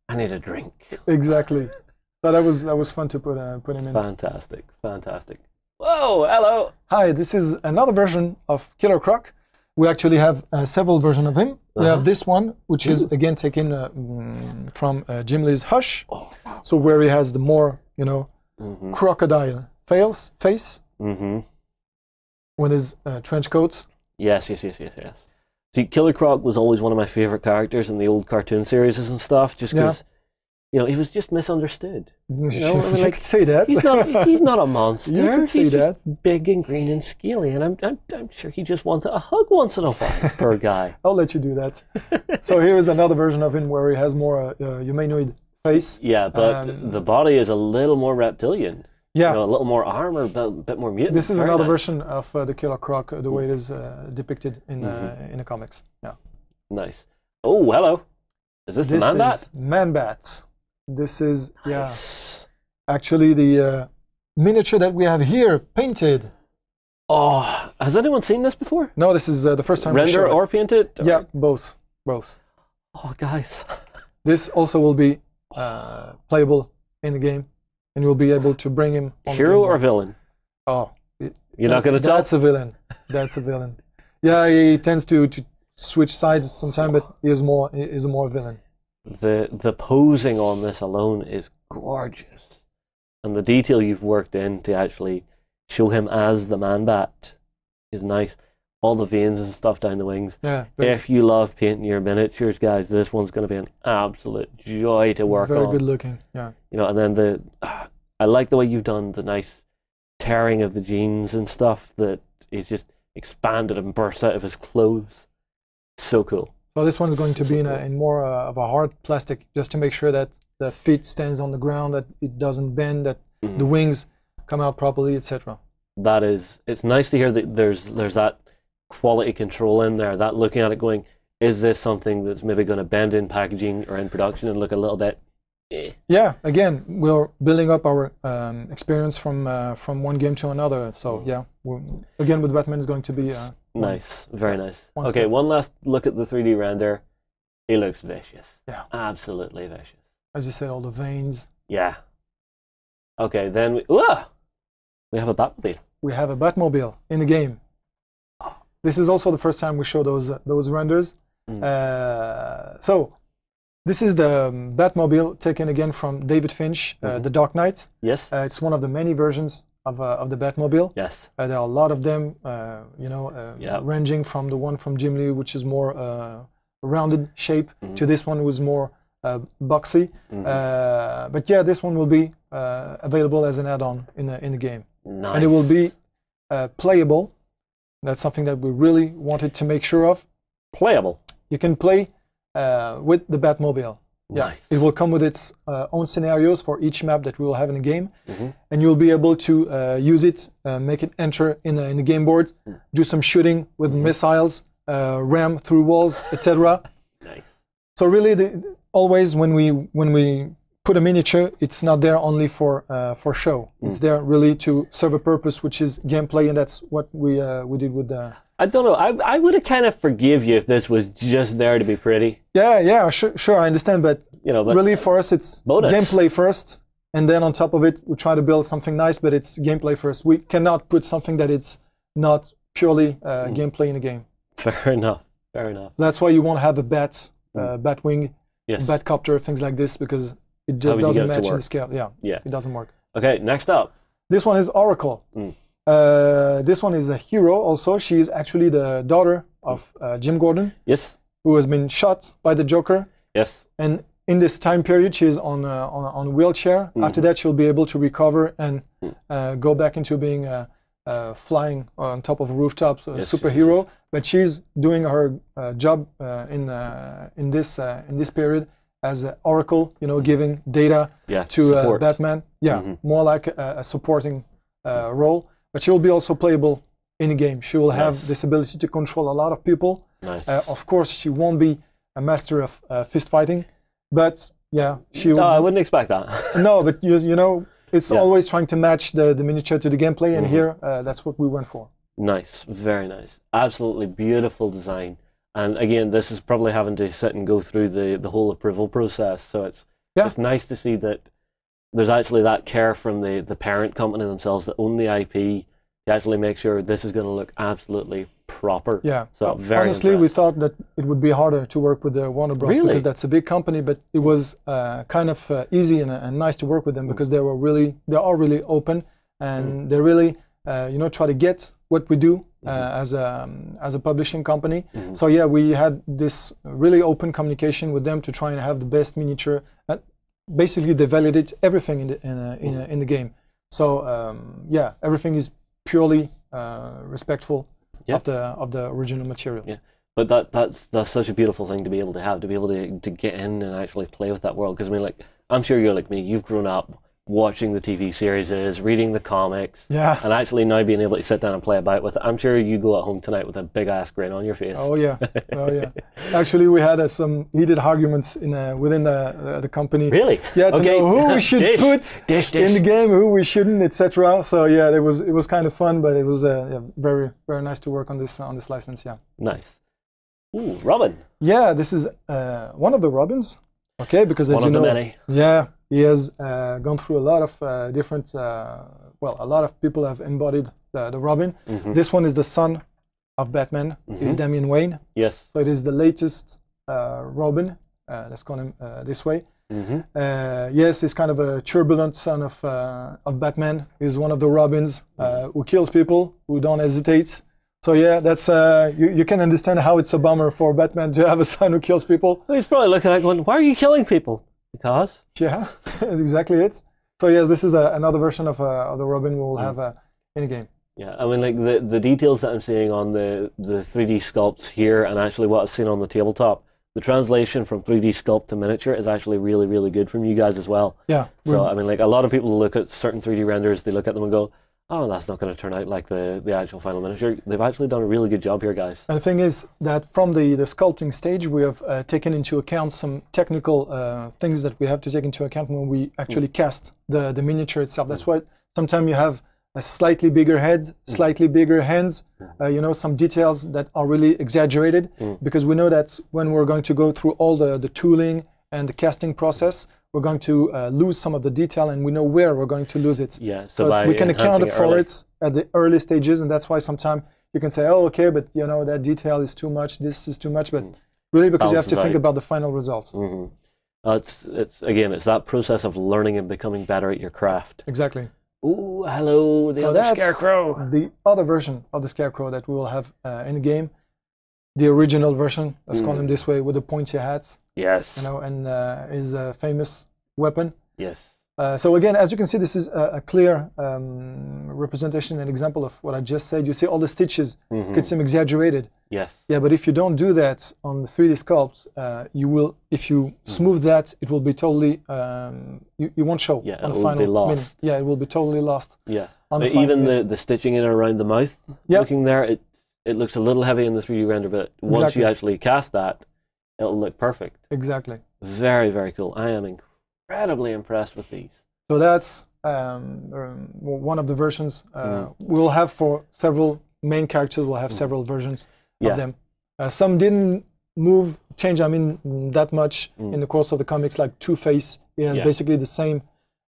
"I need a drink." Exactly. So that was that was fun to put uh, put him in. Fantastic, fantastic. Whoa, hello. Hi, this is another version of Killer Croc. We actually have uh, several versions of him. Uh-huh. We have this one, which is again taken uh, from uh, Jim Lee's Hush. Oh. So where he has the more, you know, mm-hmm. crocodile fails, face. Mm-hmm. With his uh, trench coat. Yes, yes, yes, yes, yes. See, Killer Croc was always one of my favorite characters in the old cartoon series and stuff, just because... Yeah. You know, he was just misunderstood. You know? I mean, like, could say that. He's not, he's not a monster. You could say he's that. Just big and green and scaly, and I'm, I'm, I'm sure he just wanted a hug once in a while, poor guy. I'll let you do that. So here is another version of him where he has more uh, humanoid face. Yeah, but um, the body is a little more reptilian. Yeah. You know, a little more armor, a bit more mutant. This is Very another nice. version of uh, the Killer Croc, the way it is uh, depicted in, mm-hmm. uh, in the comics. Yeah. Nice. Oh, hello. Is this, this the Man-Bat? This is Man-Bat. This is, yeah, actually the uh, miniature that we have here painted. Oh, has anyone seen this before? No, this is uh, the first time. Render or painted? Yeah, both, both. Oh, guys. This also will be uh, playable in the game, and you'll be able to bring him. On Hero or villain? Oh, it, you're not going to tell? That's a villain. That's a villain. Yeah, he tends to to switch sides sometimes, but he is more he is more villain. The the posing on this alone is gorgeous, and the detail you've worked in to actually show him as the Man-Bat is nice. All the veins and stuff down the wings. Yeah. If you love painting your miniatures, guys, this one's going to be an absolute joy to work on. Very good looking. Yeah. You know, and then the uh, I like the way you've done the nice tearing of the jeans and stuff that is just expanded and burst out of his clothes. So cool. So well, this one's going to be in, a, in more uh, of a hard plastic, just to make sure that the feet stands on the ground, that it doesn't bend, that mm. the wings come out properly, et cetera. That is, it's nice to hear that there's there's that quality control in there. That looking at it, going, is this something that's maybe going to bend in packaging or in production and look a little bit? Eh. Yeah. Again, we're building up our um, experience from uh, from one game to another. So yeah, we're, again with Batman is going to be. Uh, Nice, very nice. One okay, step. one last look at the three D render. It looks vicious. Yeah. Absolutely vicious. As you said, all the veins. Yeah. Okay, then we... Whoa! We have a Batmobile. We have a Batmobile in the game. Oh. This is also the first time we show those, uh, those renders. Mm. Uh, so, This is the um, Batmobile taken again from David Finch, mm-hmm. uh, The Dark Knight. Yes. Uh, it's one of the many versions of, uh, of the Batmobile. Yes. Uh, there are a lot of them, uh, you know, uh, yeah. ranging from the one from Jim Lee, which is more uh, rounded shape, mm-hmm. to this one was more uh, boxy. Mm-hmm. uh, but yeah, this one will be uh, available as an add-on in, in the game. Nice. And it will be uh, playable. That's something that we really wanted to make sure of. Playable? You can play uh, with the Batmobile. Nice. Yeah, it will come with its uh, own scenarios for each map that we will have in the game. Mm-hmm. And you'll be able to uh, use it, uh, make it enter in, a, in the game board, mm. do some shooting with mm-hmm. missiles, uh, ram through walls, et cetera. Nice. So really, the, always when we, when we put a miniature, it's not there only for uh, for show. Mm. It's there really to serve a purpose, which is gameplay, and that's what we uh, we did with the... I don't know. I I would have kind of forgive you if this was just there to be pretty. Yeah, yeah, sure, sure, I understand, but you know, but really for us, it's bonus. Gameplay first, and then on top of it, we try to build something nice, but it's gameplay first. We cannot put something that it's not purely uh, mm. gameplay in the game. Fair enough. Fair enough. That's why you won't have a bat, mm. uh, bat wing, yes. bat copter, things like this, because it just doesn't match in the scale. Yeah, yeah, it doesn't work. Okay, next up. This one is Oracle. Mm. Uh, this one is a hero also. She is actually the daughter of uh, Jim Gordon. Yes. Who has been shot by the Joker. Yes. And in this time period, she is on uh, on, on a wheelchair. Mm-hmm. After that, she'll be able to recover and mm. uh, go back into being uh, uh, flying on top of rooftops, a yes, superhero. Yes, yes. But she's doing her uh, job uh, in uh, in this uh, in this period. As an Oracle, you know, giving data yeah, to uh, Batman. Yeah, mm-hmm. more like a, a supporting uh, role. But she will be also playable in the game. She will nice. Have this ability to control a lot of people. Nice. Uh, of course, she won't be a master of uh, fist fighting, but yeah, she will. No, I wouldn't expect that. No, but you, you know, it's yeah. always trying to match the, the miniature to the gameplay, and mm-hmm. here uh, that's what we went for. Nice, very nice. Absolutely beautiful design. And again, this is probably having to sit and go through the, the whole approval process. So it's yeah. it's nice to see that there's actually that care from the, the parent company themselves that own the I P to actually make sure this is going to look absolutely proper. Yeah. So well, very honestly, we thought that it would be harder to work with the Warner Bros. Really? Because that's a big company, but it was uh, kind of uh, easy and, and nice to work with them because they were really they are really open and mm. they really uh, you know try to get what we do. Uh, as a um, as a publishing company, mm-hmm. so yeah, we had this really open communication with them to try and have the best miniature. Uh, basically, they validate everything in the in a, in, a, in the game. So um, yeah, everything is purely uh, respectful yeah. of the of the original material. Yeah, but that that's that's such a beautiful thing to be able to have, to be able to to get in and actually play with that world. Because I mean, like I'm sure you're like me, you've grown up watching the T V series, is reading the comics, yeah, and actually now being able to sit down and play about with it. I'm sure you go at home tonight with a big ass grin on your face. Oh yeah, oh yeah. Actually, we had uh, some heated arguments in uh, within the uh, the company. Really? Yeah, to okay. know who we should dish, put dish, dish. in the game, who we shouldn't, et cetera. So yeah, it was it was kind of fun, but it was uh, yeah, very very nice to work on this on this license. Yeah. Nice. Ooh, Robin. Yeah, this is uh, one of the Robins. Okay, because as one you of know, the many. Yeah. He has uh, gone through a lot of uh, different, uh, well, a lot of people have embodied the, the Robin. Mm-hmm. This one is the son of Batman. Mm-hmm. He's Damian Wayne. Yes. So it is the latest uh, Robin, uh, let's call him uh, this way. Mm-hmm. uh, yes, he's kind of a turbulent son of, uh, of Batman. He's one of the Robins mm-hmm. uh, who kills people, who don't hesitate. So yeah, that's uh, you, you can understand how it's a bummer for Batman to have a son who kills people. He's probably looking at it going, why are you killing people? Because? Yeah, that's exactly it. So yes, this is a, another version of, uh, of the Robin we'll have uh, in the game. Yeah, I mean, like the, the details that I'm seeing on the, the three D sculpts here and actually what I've seen on the tabletop, the translation from three D sculpt to miniature is actually really, really good from you guys as well. Yeah. So, I mean, like a lot of people look at certain three D renders, they look at them and go, oh, that's not going to turn out like the, the actual final miniature. They've actually done a really good job here, guys. And the thing is that from the, the sculpting stage, we have uh, taken into account some technical uh, things that we have to take into account when we actually mm. cast the, the miniature itself. That's mm. why sometimes you have a slightly bigger head, slightly mm. bigger hands, uh, you know, some details that are really exaggerated mm. because we know that when we're going to go through all the, the tooling and the casting process, we're going to uh, lose some of the detail, and we know where we're going to lose it. Yeah, so, so we can account it for it at the early stages, and that's why sometimes you can say, oh, okay, but you know, that detail is too much, this is too much, but mm. really because Balance you have to think out. about the final results. Mm-hmm. Uh, it's, it's again, it's that process of learning and becoming better at your craft. Exactly. Ooh, hello, the so other that's scarecrow. The other version of the scarecrow that we will have uh, in the game, the original version. Let's mm. call him this way, with the pointy hats. Yes. You know, and uh, his uh, famous weapon. Yes. Uh, so again, as you can see, this is a, a clear um, representation and example of what I just said. You see all the stitches. Mm-hmm. It could seem exaggerated. Yes. Yeah, but if you don't do that on the three D sculpt, uh, you will. If you mm-hmm. smooth that, it will be totally. Um, you, you won't show. Yeah, on the final minute. Yeah, it will be totally lost. Yeah. On the even the, the stitching in and around the mouth. Yep. Looking there, it it looks a little heavy in the three D render, but once exactly. you actually cast that, it'll look perfect. Exactly. Very very cool. I am incredibly. Incredibly impressed with these. So that's um, um, one of the versions uh, mm. we'll have for several main characters. We'll have mm. several versions yeah. of them. Uh, some didn't move, change. I mean, that much mm. in the course of the comics. Like Two-Face, he has yeah. basically the same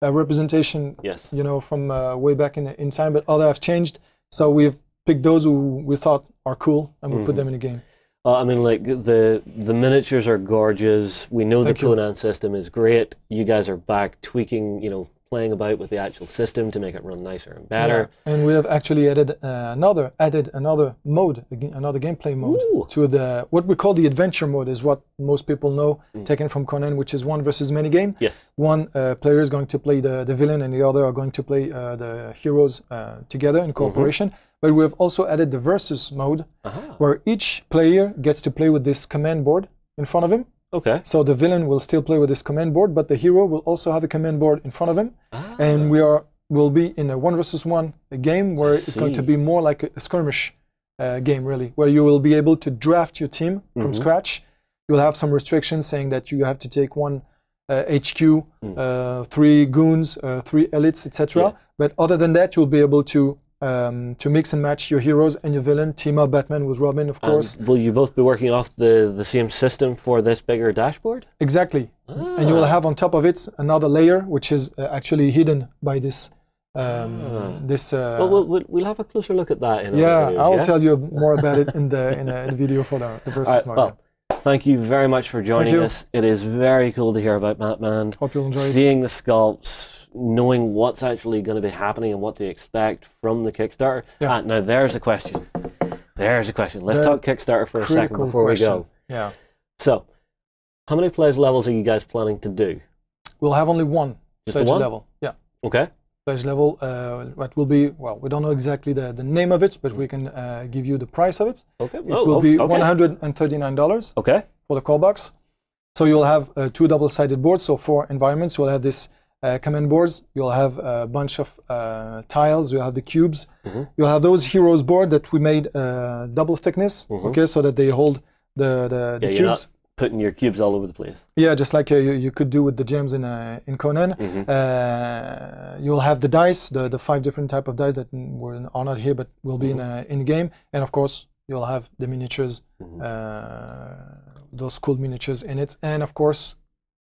uh, representation. Yes. You know, from uh, way back in in time. But other have changed. So we've picked those who we thought are cool, and we mm. put them in the game. Uh, I mean, like, the the miniatures are gorgeous. We know Thank the Conan you. system is great. You guys are back tweaking, you know, playing about with the actual system to make it run nicer and better. Yeah. And we have actually added uh, another added another mode, another gameplay mode Ooh. to the what we call the adventure mode, is what most people know, mm. taken from Conan, which is one versus many game. Yes. One uh, player is going to play the the villain, and the other are going to play uh, the heroes uh, together in cooperation. Mm-hmm. But we have also added the versus mode, Aha. where each player gets to play with this command board in front of him. Okay. So the villain will still play with this command board, but the hero will also have a command board in front of him. Ah. And we are will be in a one versus one game where I it's see. going to be more like a skirmish uh, game, really, where you will be able to draft your team mm-hmm. from scratch. You'll have some restrictions saying that you have to take one uh, H Q, mm. uh, three goons, uh, three elites, et cetera. Yeah. But other than that, you'll be able to Um, to mix and match your heroes and your villain, team up Batman with Robin, of course. Um, will you both be working off the, the same system for this bigger dashboard? Exactly. Ah. And you will have on top of it another layer, which is uh, actually hidden by this. Um, ah. This. Uh, well, we'll, we'll, we'll have a closer look at that in Yeah, videos, I'll yeah? tell you more about it in the, in, the, in the video for the, the versus right, market. Well, thank you very much for joining us. It is very cool to hear about Batman. Hope you'll enjoy Seeing it. the sculpts. Knowing what's actually going to be happening and what to expect from the Kickstarter. Yeah. Ah, now there's a question. There's a question. Let's the talk Kickstarter for a second before question. we go. Yeah. So, how many pledge levels are you guys planning to do? We'll have only one Just pledge one? level. Yeah. Okay. Pledge level. Uh, what will be? Well, we don't know exactly the the name of it, but we can uh, give you the price of it. Okay. It oh, will be okay. one hundred and thirty-nine dollars. Okay. For the core box. So you'll have uh, two double-sided boards. So for environments, you'll have this. Uh, command boards, you'll have a bunch of uh, tiles, you'll have the cubes, mm-hmm. you'll have those heroes board that we made uh, double thickness, mm-hmm. okay, so that they hold the, the, the yeah, cubes. You're not putting your cubes all over the place. Yeah, just like uh, you, you could do with the gems in, uh, in Conan. Mm-hmm. uh, you'll have the dice, the, the five different type of dice that were, are not here but will be mm-hmm. in, uh, in game, and of course you'll have the miniatures, mm-hmm. uh, those cool miniatures in it, and of course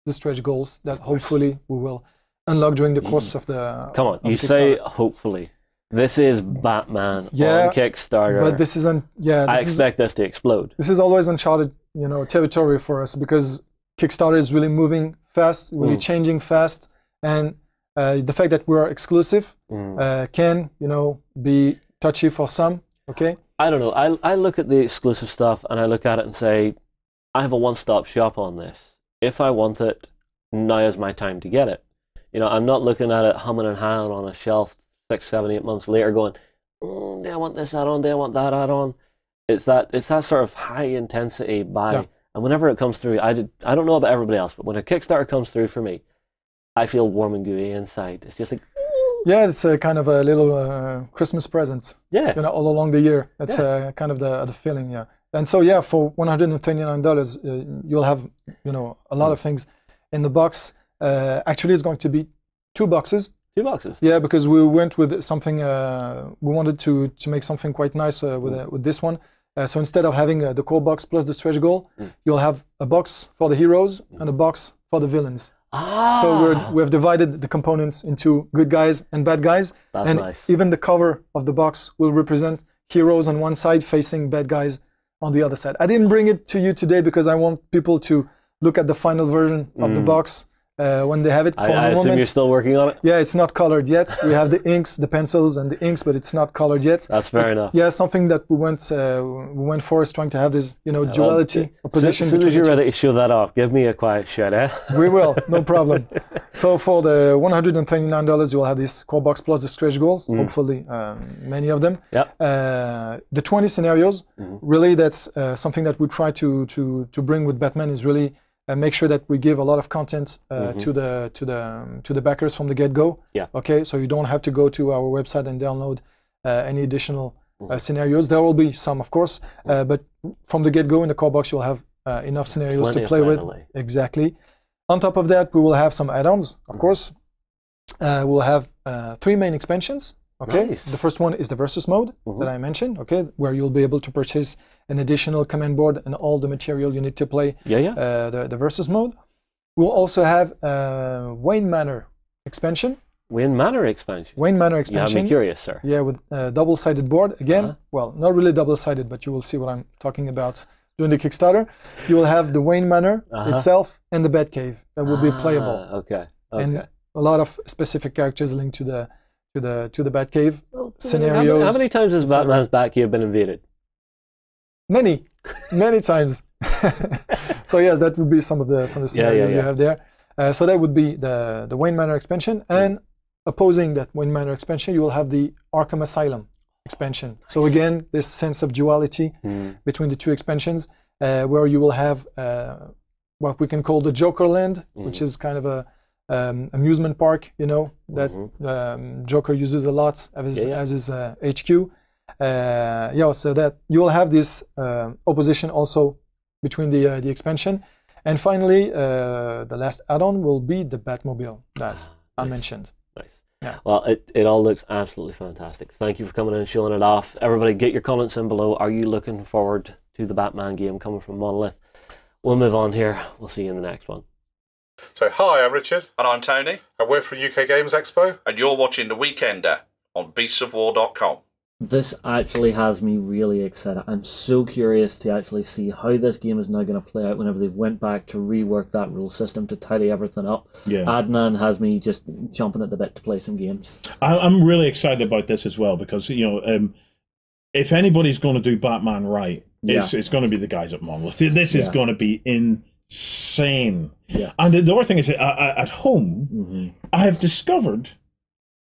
the stretch goals that hopefully we will unlock during the course of the Come on, you say hopefully. This is Batman yeah, on Kickstarter. But this isn't yeah, this I expect is, this to explode. This is always uncharted, you know, territory for us, because Kickstarter is really moving fast, really mm. changing fast, and uh, the fact that we are exclusive mm. uh, can, you know, be touchy for some, okay? I don't know. I I look at the exclusive stuff and I look at it and say, I have a one-stop shop on this. If I want it, now is my time to get it. You know, I'm not looking at it humming and hawing on a shelf six, seven, eight months later going, oh, do I want this add-on, do I want that add-on? It's that it's that sort of high-intensity buy. Yeah. And whenever it comes through, I, did, I don't know about everybody else, but when a Kickstarter comes through for me, I feel warm and gooey inside. It's just like... Ooh. Yeah, it's a kind of a little uh, Christmas present. Yeah. You know, all along the year. That's yeah. uh, kind of the, the feeling, yeah. And so, yeah, for one hundred twenty-nine dollars, uh, you'll have, you know, a lot mm. of things in the box. Uh, actually, it's going to be two boxes. Two boxes. Yeah, because we went with something. Uh, we wanted to to make something quite nice uh, with uh, with this one. Uh, so instead of having uh, the core box plus the stretch goal, mm. you'll have a box for the heroes mm. and a box for the villains. Ah. So we're, we've divided the components into good guys and bad guys. That's and nice. Even the cover of the box will represent heroes on one side facing bad guys on the other side. I didn't bring it to you today because I want people to look at the final version mm. of the box uh, when they have it. For I, the I assume moment. You're still working on it? Yeah, it's not colored yet. We have the inks, the pencils and the inks, but it's not colored yet. That's fair but, enough. Yeah, something that we went uh, we went for is trying to have this, you know, yeah, duality, well, opposition. As soon as you're ready to show that off, give me a quiet shout, eh? We will, no problem. So for the one hundred thirty-nine dollars, you will have this core box plus the stretch goals, mm. hopefully um, many of them. Yep. Uh, the twenty scenarios, mm. really that's uh, something that we try to, to, to bring with Batman is really uh, make sure that we give a lot of content uh, mm-hmm. to, the, to, the, um, to the backers from the get-go. Yeah. Okay, so you don't have to go to our website and download uh, any additional uh, scenarios. There will be some, of course, uh, but from the get-go in the core box, you'll have uh, enough scenarios Plenty to play with. Exactly. On top of that, we will have some add-ons, of course. Uh, we'll have uh, three main expansions. Okay, nice. The first one is the Versus mode mm-hmm. that I mentioned. Okay, where you'll be able to purchase an additional command board and all the material you need to play. Yeah, yeah. Uh, the, the Versus mode. We'll also have uh, Wayne Manor expansion. Wayne Manor expansion. Wayne Manor expansion. You have me curious, sir. Yeah, with a double-sided board again. Uh-huh. Well, not really double-sided, but you will see what I'm talking about. During the Kickstarter, you will have the Wayne Manor uh-huh. itself and the Batcave that will ah, be playable. Okay, okay. And a lot of specific characters linked to the to the to the Batcave well, scenarios. How many, how many times has Batman's Batcave been invaded? Many, many times. So yes, that would be some of the some of the scenarios yeah, yeah, yeah. you have there. Uh, so that would be the the Wayne Manor expansion, and opposing that Wayne Manor expansion, you will have the Arkham Asylum expansion. So again, this sense of duality mm. between the two expansions, uh, where you will have uh, what we can call the Jokerland, mm. which is kind of a um, amusement park, you know, that mm-hmm. um, Joker uses a lot as his, yeah, yeah. as his uh, H Q. Uh, yeah, so that you will have this uh, opposition also between the uh, the expansion, and finally, uh, the last add-on will be the Batmobile that I mentioned. Yeah. Well, it, it all looks absolutely fantastic. Thank you for coming in and showing it off. Everybody, get your comments in below. Are you looking forward to the Batman game coming from Monolith? We'll move on here. We'll see you in the next one. So, hi, I'm Richard. And I'm Tony. And we're from U K Games Expo. And you're watching The Weekender on beasts of war dot com. This actually has me really excited. I'm so curious to actually see how this game is now going to play out whenever they went back to rework that rule system to tidy everything up. Yeah. Adnan has me just jumping at the bit to play some games. I'm really excited about this as well because, you know, um, if anybody's going to do Batman right, yeah. it's, it's going to be the guys at Monolith. This is yeah. going to be insane. Yeah. And the other thing is, at home, mm-hmm. I have discovered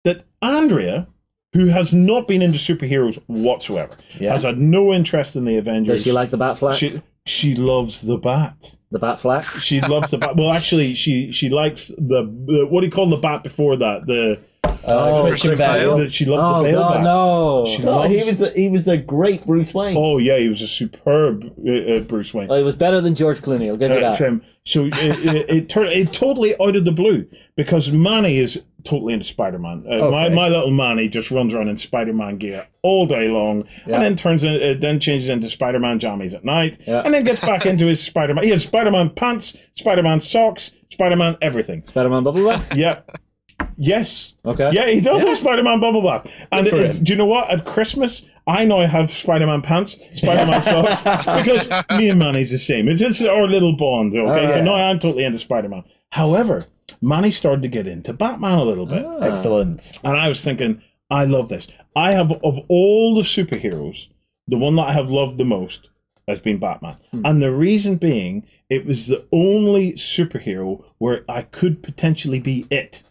that Andrea, who has not been into superheroes whatsoever, yeah. has had no interest in the Avengers. Does she like the Bat Flack? She, she loves the Bat. The Bat Flack? She loves the Bat. Well, actually, she she likes the, the what do you call the Bat before that? The oh, Christian Bale. Bale. She loved oh, the Bale God, Bat. No, she no, loves... he was a, he was a great Bruce Wayne. Oh yeah, he was a superb uh, Bruce Wayne. Oh, he was better than George Clooney. I'll give you that. Uh, um, so it it, it, it totally out of the blue because Manny is totally into Spider-Man. Uh, okay. My my little Manny just runs around in Spider-Man gear all day long, yeah. and then turns in, uh, then changes into Spider-Man jammies at night, yeah. and then gets back into his Spider-Man. He has Spider-Man pants, Spider-Man socks, Spider-Man everything. Spider-Man bubble bath. Yeah. Yes. Okay. Yeah, he does yeah. have Spider-Man bubble bath. And it, it, do you know what? At Christmas, I now have Spider-Man pants, Spider-Man socks, because me and Manny's the same. It's, it's our little bond. Okay, oh, so yeah. now I'm totally into Spider-Man. However, Manny started to get into Batman a little bit. Ah. Excellent. And I was thinking, I love this. I have, of all the superheroes, the one that I have loved the most has been Batman. Hmm. And the reason being, it was the only superhero where I could potentially be it.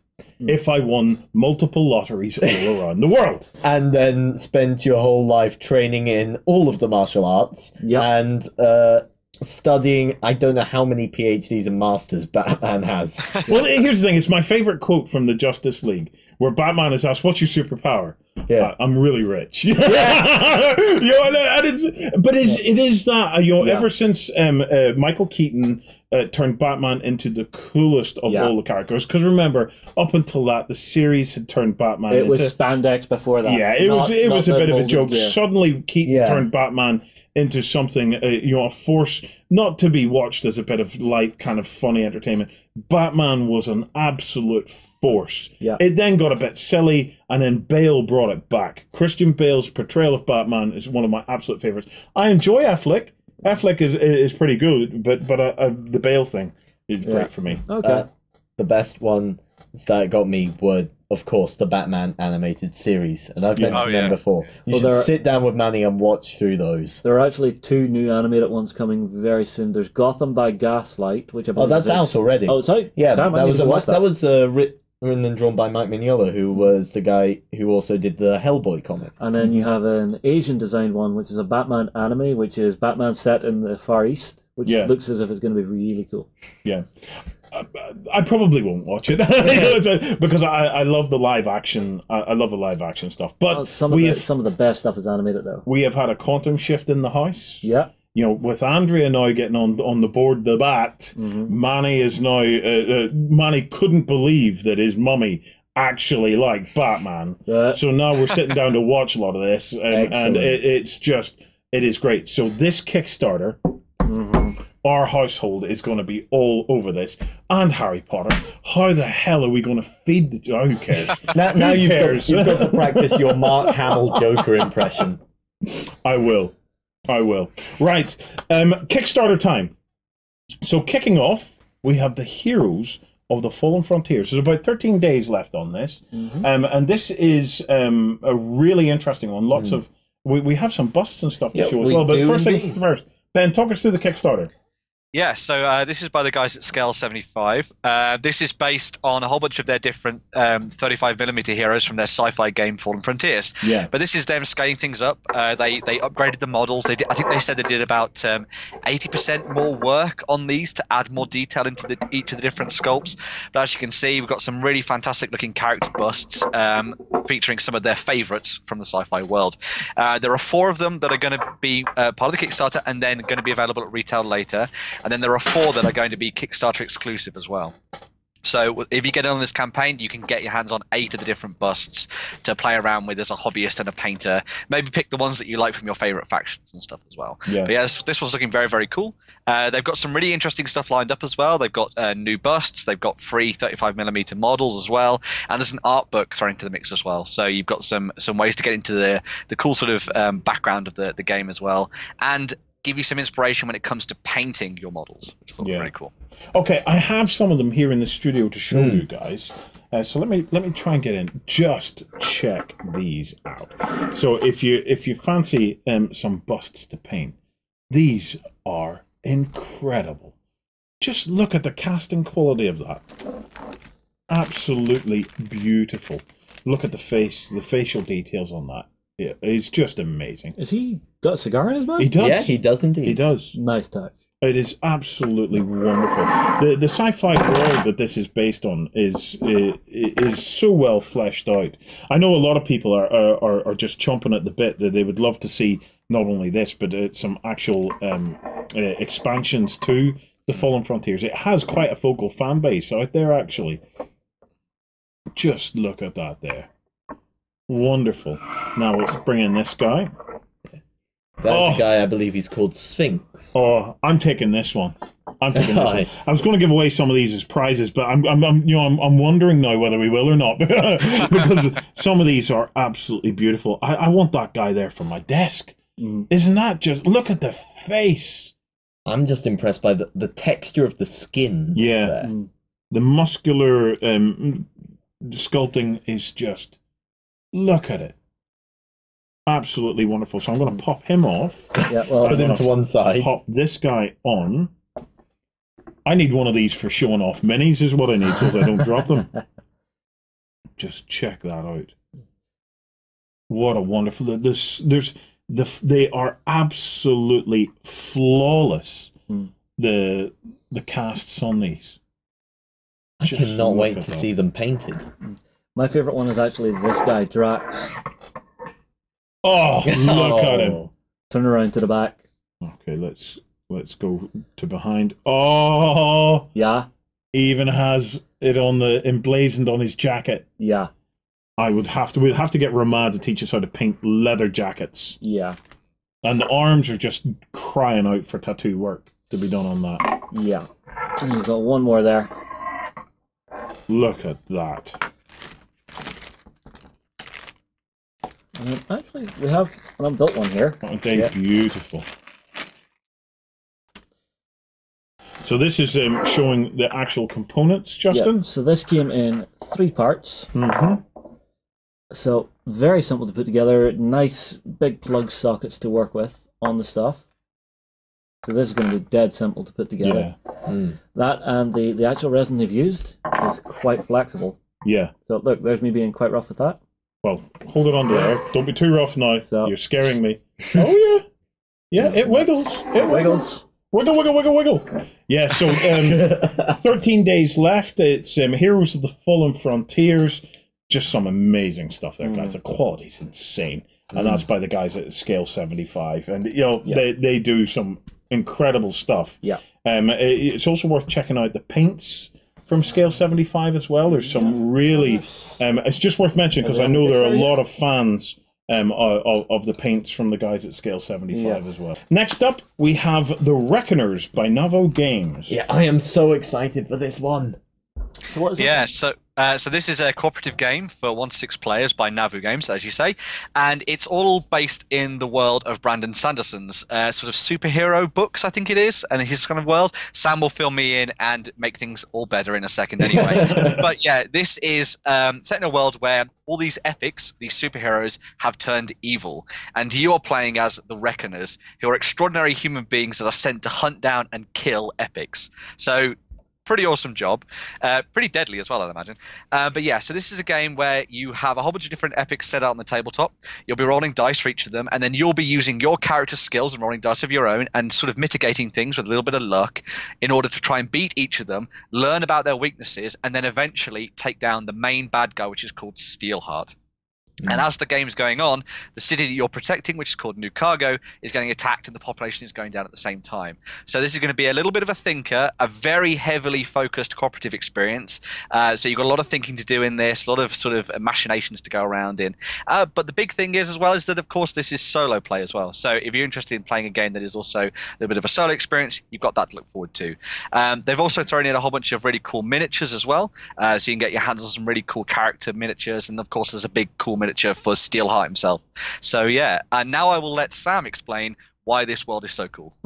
If I won multiple lotteries all around the world. And then spent your whole life training in all of the martial arts yep. and uh, studying, I don't know how many PhDs and masters Batman has. Well, here's the thing. It's my favorite quote from the Justice League, where Batman is asked, what's your superpower? Yeah. I'm really rich. Yeah. You know, and, and it's, but it's, yeah. it is that, you know, yeah. ever since um, uh, Michael Keaton uh, turned Batman into the coolest of yeah. all the characters, because remember, up until that, the series had turned Batman it into... It was spandex before that. Yeah, it not, was It was a bit of a joke. Gear. Suddenly, Keaton yeah. turned Batman into something, uh, you know, a force not to be watched as a bit of light, kind of funny entertainment. Batman was an absolute force. Yeah. It then got a bit silly, and then Bale brought it back. Christian Bale's portrayal of Batman is one of my absolute favorites. I enjoy Affleck. Affleck is is pretty good, but but uh, uh, the Bale thing is yeah. great for me. Okay. Uh, the best one that got me were, of course, the Batman animated series, and I've mentioned oh, yeah. them before. You well, should are, sit down with Manny and watch through those. There are actually two new animated ones coming very soon. There's Gotham by Gaslight, which I believe oh, that's out already. Oh, it's out. Yeah, Damn, that, was a, that. that was that uh, was written and drawn by Mike Mignola, who was the guy who also did the Hellboy comics. And then you have an Asian-designed one, which is a Batman anime, which is Batman set in the Far East, which yeah. looks as if it's going to be really cool. Yeah. I, I probably won't watch it yeah. because I, I love the live action. I, I love the live action stuff. But oh, some, we of the, have, some of the best stuff is animated, though. We have had a quantum shift in the house. Yeah. You know, with Andrea now getting on on the board, the bat, mm-hmm. Manny is now. Uh, uh, Manny couldn't believe that his mummy actually liked Batman. Yeah. So now we're sitting down to watch a lot of this, and, and it, it's just it is great. So this Kickstarter. Mm-hmm. Our household is going to be all over this, and Harry Potter. How the hell are we going to feed the? Oh, who cares? now now who you've, cares? Got, you've got to practice your Mark Hamill Joker impression. I will, I will. Right, um, Kickstarter time. So kicking off, we have the Heroes of the Fallen Frontiers. There's about thirteen days left on this, mm-hmm. um, and this is um, a really interesting one. Lots mm. of we we have some busts and stuff to yeah, show as well. But first things first, Ben, talk us through the Kickstarter. Yeah, so uh, this is by the guys at Scale seventy-five. Uh, this is based on a whole bunch of their different um, thirty-five millimeter heroes from their sci-fi game Fallen Frontiers. Yeah. But this is them scaling things up. Uh, they they upgraded the models. They did, I think they said they did about um, eighty percent more work on these to add more detail into the, each of the different sculpts. But as you can see, we've got some really fantastic looking character busts um, featuring some of their favorites from the sci-fi world. Uh, there are four of them that are going to be uh, part of the Kickstarter and then going to be available at retail later. And then there are four that are going to be Kickstarter exclusive as well. So if you get in on this campaign, you can get your hands on eight of the different busts to play around with as a hobbyist and a painter. Maybe pick the ones that you like from your favorite factions and stuff as well. Yeah. But yeah, this, this one's looking very, very cool. Uh, they've got some really interesting stuff lined up as well. They've got uh, new busts. They've got free thirty-five millimeter models as well. And there's an art book thrown into the mix as well. So you've got some some ways to get into the, the cool sort of um, background of the, the game as well. And give you some inspiration when it comes to painting your models, which I thought yeah. was very cool. Okay, I have some of them here in the studio to show mm. you guys. Uh, so let me let me try and get in. Just check these out. So if you if you fancy um, some busts to paint, these are incredible. Just look at the casting quality of that. Absolutely beautiful. Look at the face, the facial details on that. Yeah, it's just amazing. Is he got a cigar in his mouth? He does. Yeah, he does indeed. He does. Nice touch. It is absolutely wonderful. The the sci-fi world that this is based on is is, is so well fleshed out. I know a lot of people are, are are just chomping at the bit that they would love to see not only this but uh, some actual um, uh, expansions to the Fallen Frontiers. It has quite a vocal fan base out there actually. Just look at that there. Wonderful. Now let's bring in this guy. That's oh. the guy, I believe he's called Sphinx. Oh, I'm taking this one. I'm taking this one. I was going to give away some of these as prizes, but I'm, I'm, I'm you know, I'm, I'm wondering now whether we will or not because some of these are absolutely beautiful. I, I want that guy there for my desk. Mm. Isn't that just? Look at the face. I'm just impressed by the the texture of the skin. Yeah, there. Mm. The muscular um, sculpting is just. Look at it. Absolutely wonderful. So I'm going to pop him off. Yeah, well, put him to one side. Pop this guy on. I need one of these for showing off minis is what I need so I don't drop them. Just check that out. What a wonderful... This, there's, the, they are absolutely flawless, mm. the, the casts on these. I Just cannot wait to that. see them painted. My favourite one is actually this guy, Drax. Oh, look oh. at him! Turn around to the back. Okay, let's let's go to behind. Oh, yeah. He even has it on the emblazoned on his jacket. Yeah. I would have to. We'd have to get Ramad to teach us how to paint leather jackets. Yeah. And the arms are just crying out for tattoo work to be done on that. Yeah. And you've got one more there. Look at that. Actually, we have an unbuilt one here. Oh, they're yeah. beautiful. So this is um, showing the actual components, Justin. Yep. So this came in three parts. Mm-hmm. So very simple to put together. Nice big plug sockets to work with on the stuff. So this is going to be dead simple to put together. Yeah. Mm. That and the, the actual resin they've used is quite flexible. Yeah. So look, there's me being quite rough with that. Well, hold it on there. Don't be too rough now. So, you're scaring me. Oh, yeah. Yeah, it wiggles. It wiggles. Wiggle, wiggle, wiggle, wiggle. Yeah, so um, thirteen days left. It's um, Heroes of the Fallen Frontiers. Just some amazing stuff there, guys. Mm. The quality's insane. Mm. And that's by the guys at Scale seventy-five. And, you know, yeah. they, they do some incredible stuff. Yeah. Um, it, it's also worth checking out the paints from Scale seventy-five as well. There's some yeah. really... Um, it's just worth mentioning because I know there are a lot of fans um, of, of the paints from the guys at Scale seventy-five yeah. as well. Next up, we have The Reckoners by Navo Games. Yeah, I am so excited for this one. So what is yeah, it? so... Uh, so this is a cooperative game for one to six players by Navo Games, as you say, and it's all based in the world of Brandon Sanderson's uh, sort of superhero books, I think it is, and his kind of world. Sam will fill me in and make things all better in a second anyway. But yeah, this is um, set in a world where all these epics, these superheroes, have turned evil, and you are playing as the Reckoners, who are extraordinary human beings that are sent to hunt down and kill epics. So... pretty awesome job, uh, pretty deadly as well, I'd imagine. Uh, but yeah, so this is a game where you have a whole bunch of different epics set out on the tabletop. You'll be rolling dice for each of them, and then you'll be using your character skills and rolling dice of your own and sort of mitigating things with a little bit of luck in order to try and beat each of them, learn about their weaknesses, and then eventually take down the main bad guy, which is called Steelheart. And as the game is going on, the city that you're protecting, which is called New Cargo, is getting attacked and the population is going down at the same time. So this is going to be a little bit of a thinker, a very heavily focused cooperative experience. Uh, so you've got a lot of thinking to do in this, a lot of sort of machinations to go around in. Uh, but the big thing is as well is that, of course, this is solo play as well. So if you're interested in playing a game that is also a little bit of a solo experience, you've got that to look forward to. Um, they've also thrown in a whole bunch of really cool miniatures as well. Uh, so you can get your hands on some really cool character miniatures. And, of course, there's a big cool miniature for Steelheart himself. So yeah, and now I will let Sam explain why this world is so cool.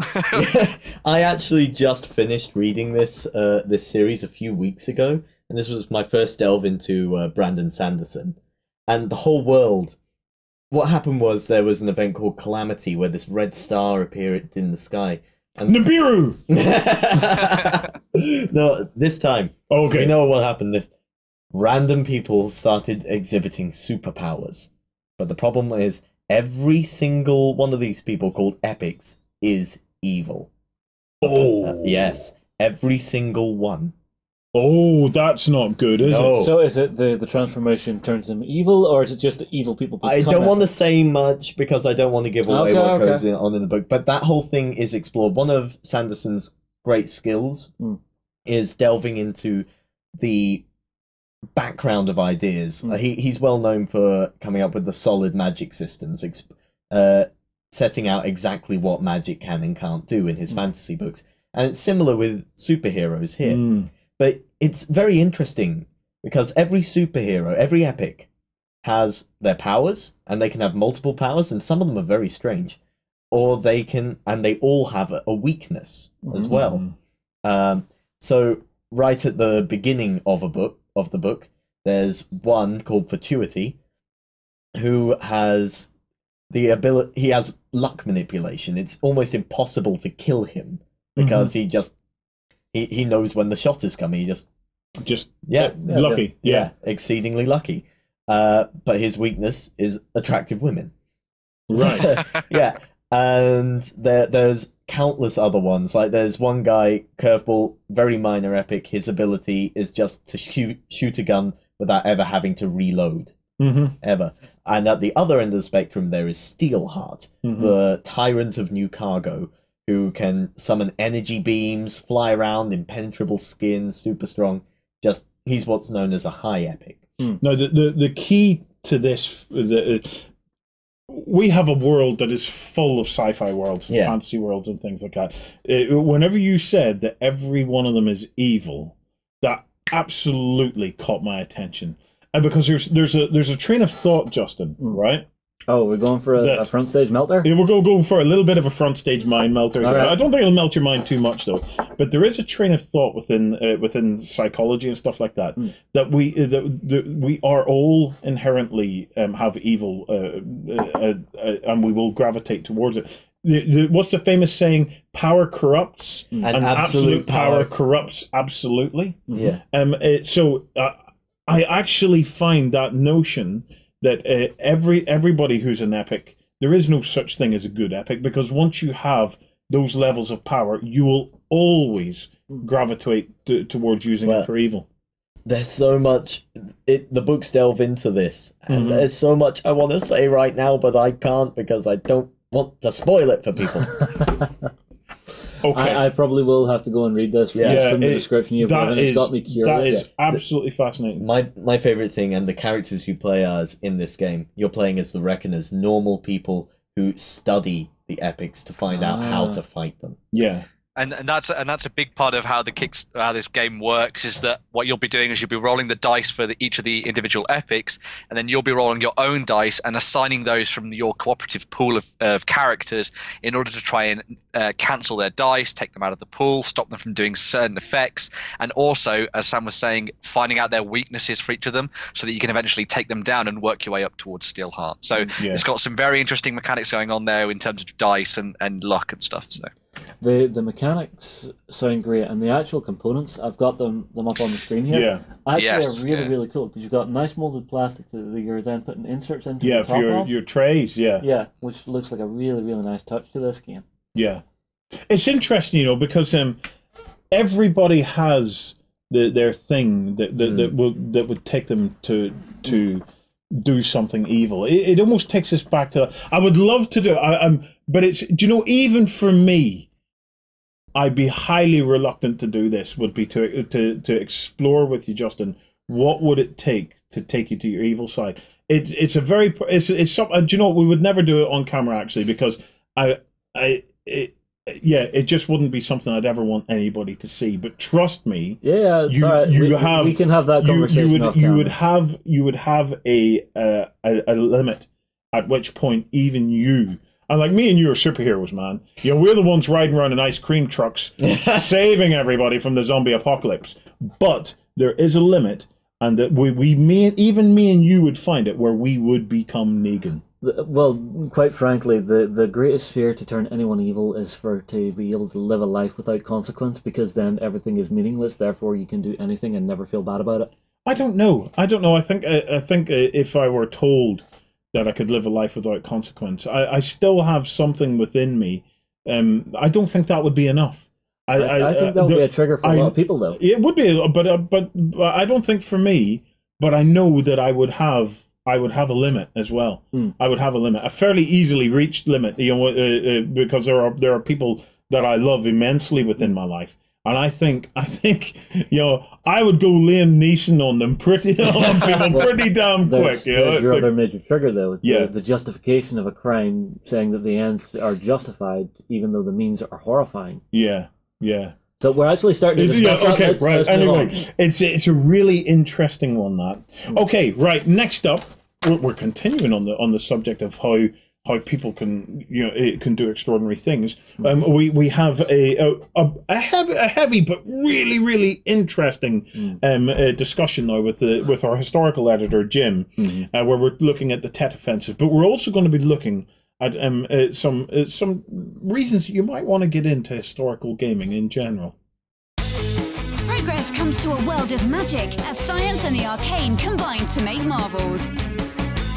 Yeah, I actually just finished reading this uh, this series a few weeks ago, and this was my first delve into uh, Brandon Sanderson. And the whole world, what happened was there was an event called Calamity where this red star appeared in the sky. And... Nibiru! No, this time. Okay. We know what happened this Random people started exhibiting superpowers. But the problem is every single one of these people called epics is evil. Oh. Uh, yes. Every single one. Oh, that's not good, is no. it? So is it the, the transformation turns them evil, or is it just the evil people become I don't epic? want to say much because I don't want to give away okay, what okay. goes in, on in the book. But that whole thing is explored. One of Sanderson's great skills mm. is delving into the... background of ideas. Mm. He he's well known for coming up with the solid magic systems, exp uh, setting out exactly what magic can and can't do in his mm. fantasy books, and it's similar with superheroes here. Mm. But it's very interesting because every superhero, every epic, has their powers, and they can have multiple powers, and some of them are very strange, or they can, and they all have a, a weakness mm. as well. Um, so right at the beginning of a book. of the book, there's one called Fortuity, who has the ability, he has luck manipulation. It's almost impossible to kill him because mm-hmm. he just, he, he knows when the shot is coming. He just, just yeah, yeah lucky. Yeah, yeah. yeah, exceedingly lucky. Uh, but his weakness is attractive women. Right. Yeah. And there, there's countless other ones. Like there's one guy, Curveball, very minor epic. His ability is just to shoot shoot a gun without ever having to reload, mm-hmm. ever. And at the other end of the spectrum, there is Steelheart, mm-hmm. the tyrant of New Cargo, who can summon energy beams, fly around, impenetrable skin, super strong. Just he's what's known as a high epic. Mm. No, the, the the key to this. The, uh, We have a world that is full of sci-fi worlds and yeah. fantasy worlds and things like that. It, whenever you said that every one of them is evil, that absolutely caught my attention. And because there's there's a there's a train of thought, Justin, mm. right? Oh, we're going for a, that, a front stage melter? Yeah, we're going to go for a little bit of a front stage mind melter. Right. I don't think it'll melt your mind too much, though. But there is a train of thought within uh, within psychology and stuff like that, mm. that we that, that we are all inherently um, have evil, uh, uh, uh, and we will gravitate towards it. The, the, what's the famous saying? Power corrupts, mm. and, and absolute, absolute power. power corrupts absolutely. Yeah. Um. Uh, so uh, I actually find that notion that uh, every everybody who's an epic, there is no such thing as a good epic, because once you have those levels of power, you will always gravitate to, towards using well, it for evil. There's so much, it, the books delve into this, and mm-hmm. there's so much I want to say right now, but I can't because I don't want to spoil it for people. Okay. I, I probably will have to go and read this yeah. just from the it, description you've given. It's got me curious. That is absolutely fascinating. My my favorite thing, and the characters you play as in this game, you're playing as the Reckoners, normal people who study the epics to find ah. out how to fight them. Yeah. And, and that's and that's a big part of how the kicks how this game works, is that what you'll be doing is you'll be rolling the dice for the, each of the individual epics, and then you'll be rolling your own dice and assigning those from your cooperative pool of, of characters in order to try and uh, cancel their dice, take them out of the pool, stop them from doing certain effects, and also, as Sam was saying, finding out their weaknesses for each of them so that you can eventually take them down and work your way up towards Steelheart. So yeah. it's got some very interesting mechanics going on there in terms of dice and, and luck and stuff. So. The the mechanics sound great, and the actual components, I've got them them up on the screen here. Yeah, actually, yes, are really yeah. really cool, because you've got nice molded plastic that, that you're then putting inserts into. Yeah, the top for your, your trays. Yeah, yeah, which looks like a really really nice touch to this game. Yeah, it's interesting, you know, because um, everybody has the, their thing that that, mm. that would that would take them to to. do something evil. It, it almost takes us back to. I would love to do it, I, I'm, but it's. Do you know? Even for me, I'd be highly reluctant to do this. Would be to to to explore with you, Justin. What would it take to take you to your evil side? It's it's a very it's it's something. Do you know? We would never do it on camera actually, because I I it. Yeah, it just wouldn't be something I'd ever want anybody to see. But trust me, yeah, you, right. you we, have we can have that conversation. You, you would, you would have you would have a, uh, a a limit at which point even you, and like me and you are superheroes, man. Yeah, you know, we're the ones riding around in ice cream trucks, saving everybody from the zombie apocalypse. But there is a limit, and that we we may, even me and you would find it where we would become Negan. Well, quite frankly, the, the greatest fear to turn anyone evil is for to be able to live a life without consequence, because then everything is meaningless, therefore you can do anything and never feel bad about it. I don't know. I don't know. I think I, I think if I were told that I could live a life without consequence, I, I still have something within me. Um, I don't think that would be enough. I, I, I think that would uh, be a trigger for I, a lot of people, though. It would be, but, uh, but but I don't think for me, but I know that I would have... I would have a limit as well. Mm. I would have a limit, a fairly easily reached limit, you know, uh, uh, because there are there are people that I love immensely within my life, and I think I think you know I would go Liam Neeson on them pretty on people pretty damn there's, quick. You there's know? Your it's other like, major trigger though, yeah. the, the justification of a crime, saying that the ends are justified even though the means are horrifying. Yeah, yeah. So we're actually starting to discuss yeah, okay, that. Let's, right. let's anyway, it's it's a really interesting one that. Okay, right. Next up, we're, we're continuing on the on the subject of how how people can you know it can do extraordinary things. Um, we we have a a, a, a, heavy, a heavy but really really interesting mm. um uh, discussion now with the with our historical editor Jim, mm-hmm. uh, where we're looking at the Tet Offensive, but we're also going to be looking. I'd, um, uh, some uh, some reasons you might want to get into historical gaming in general. Progress comes to a world of magic as science and the arcane combine to make marvels.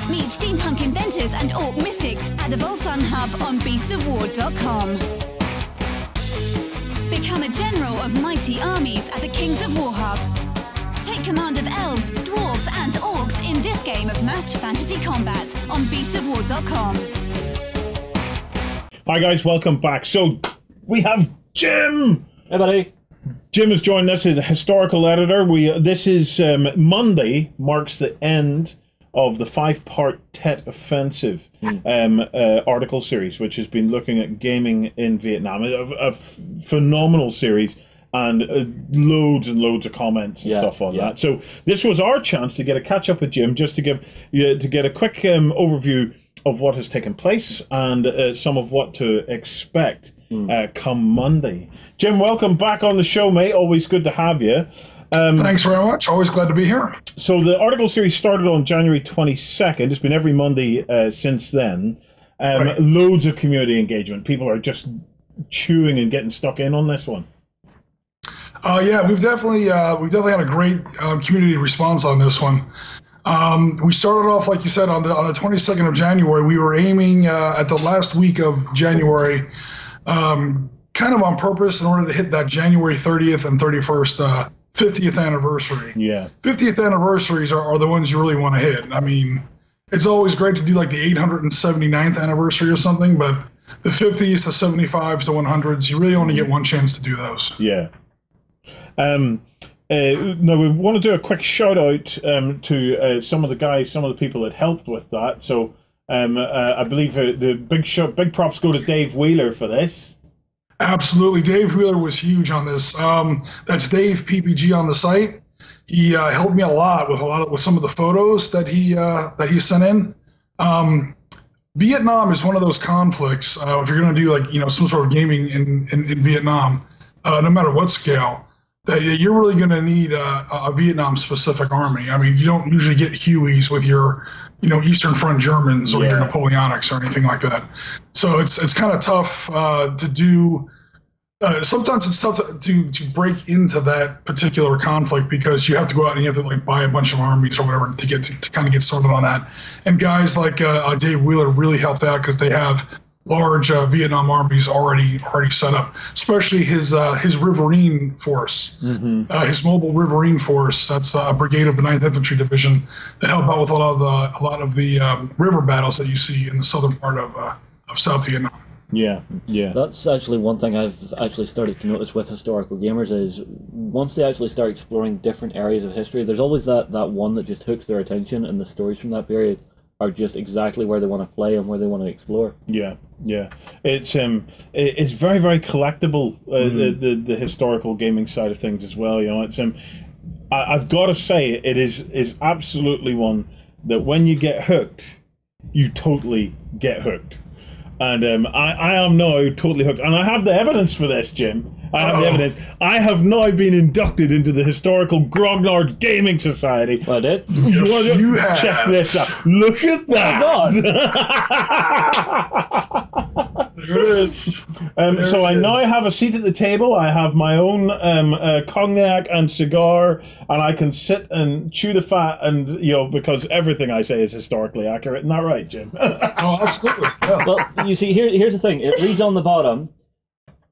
Meet steampunk inventors and orc mystics at the Volsun Hub on beasts of war dot com. Become a general of mighty armies at the Kings of War Hub. Take command of elves, dwarves and orcs in this game of masked fantasy combat on beasts of war dot com. Hi guys, welcome back. So we have Jim. Hey buddy. Jim has joined us as a historical editor. We uh, this is um, Monday marks the end of the five-part Tet Offensive mm. um, uh, article series, which has been looking at gaming in Vietnam. A, a f phenomenal series. And uh, loads and loads of comments and yeah, stuff on yeah. that. So this was our chance to get a catch up with Jim, just to give uh, to get a quick um, overview of what has taken place and uh, some of what to expect mm. uh, come Monday. Jim, welcome back on the show, mate. Always good to have you. Um, Thanks very much. Always glad to be here. So the article series started on January twenty-second. It's been every Monday uh, since then. Um, right. Loads of community engagement. People are just chewing and getting stuck in on this one. Uh, yeah, we've definitely uh, we've definitely had a great uh, community response on this one. Um, we started off, like you said, on the on the twenty-second of January. We were aiming uh, at the last week of January, um, kind of on purpose, in order to hit that January thirtieth and thirty-first. Uh, fiftieth anniversary. Yeah. fiftieth anniversaries are, are the ones you really want to hit. I mean, it's always great to do like the eight hundred seventy-ninth anniversary or something, but the fifties, the seventy-fives, the hundreds, you really only get one chance to do those. Yeah. Um, uh, now, we want to do a quick shout out um, to uh, some of the guys, some of the people that helped with that. So um, uh, I believe uh, the big, show, big props go to Dave Wheeler for this. Absolutely. Dave Wheeler was huge on this. Um, that's Dave P P G on the site. He uh, helped me a lot with a lot of, with some of the photos that he uh, that he sent in. Um, Vietnam is one of those conflicts. Uh, if you're going to do like you know some sort of gaming in in, in Vietnam, uh, no matter what scale, that you're really going to need a, a Vietnam specific army. I mean, you don't usually get Hueys with your you know Eastern Front Germans or yeah. your Napoleonics or anything like that. So it's it's kind of tough uh, to do. Uh, sometimes it's tough to, to to break into that particular conflict because you have to go out and you have to like buy a bunch of armies or whatever to get to, to kind of get sorted on that. And guys like uh, Dave Wheeler really helped out because they have large uh, Vietnam armies already already set up, especially his uh, his Riverine Force, mm-hmm. uh, his mobile Riverine Force. That's a brigade of the ninth Infantry Division that help out with a lot of the a lot of the um, river battles that you see in the southern part of uh, of South Vietnam. Yeah, yeah. That's actually one thing I've actually started to notice with historical gamers is once they actually start exploring different areas of history, there's always that, that one that just hooks their attention, and the stories from that period are just exactly where they want to play and where they want to explore. Yeah, yeah. It's um, it's very, very collectible, uh, mm-hmm. the, the the historical gaming side of things as well. You know, it's um, I, I've got to say it is is absolutely one that when you get hooked, you totally get hooked. And um, I, I am now totally hooked. And I have the evidence for this, Jim. I have oh. the evidence. I have now been inducted into the Historical Grognard Gaming Society. Well, I did. Yes, you have. Check this out. Look at that. Oh, there is. Um, there so is. I now have a seat at the table. I have my own um, uh, cognac and cigar, and I can sit and chew the fat, and you know, because everything I say is historically accurate. Isn't that right, Jim? Oh, absolutely. Yeah. Well, you see, here, here's the thing. It reads on the bottom.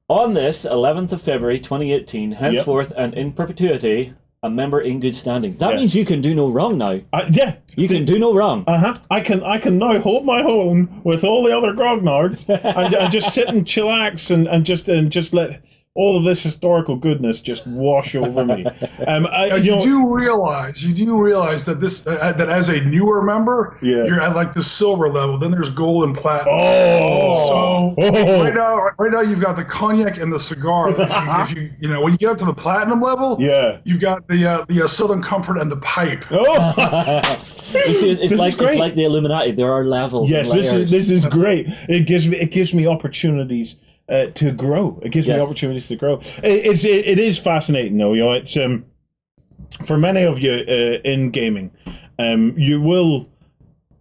On this eleventh of February twenty eighteen, henceforth yep. and in perpetuity, a member in good standing. That yes. means you can do no wrong now. Uh, yeah, you can do no wrong. Uh huh. I can I can now hold my own with all the other grognards and, and just sit and chillax and and just and just let all of this historical goodness just wash over me. Um, I, you, you know, do realize you do realize that this uh, that as a newer member, yeah. you're at like the silver level. Then there's gold and platinum. Oh, so oh. right now, right now you've got the cognac and the cigar. If you, if you, you know, when you get up to the platinum level, yeah, you've got the uh, the uh, Southern Comfort and the pipe. Oh, it's, it's like it's like the Illuminati. There are levels. Yes, this is this is great. It gives me it gives me opportunities. Uh, to grow, it gives yes. me opportunities to grow. It, it's it, it is fascinating, though. You know, it's um, for many of you uh, in gaming, um, you will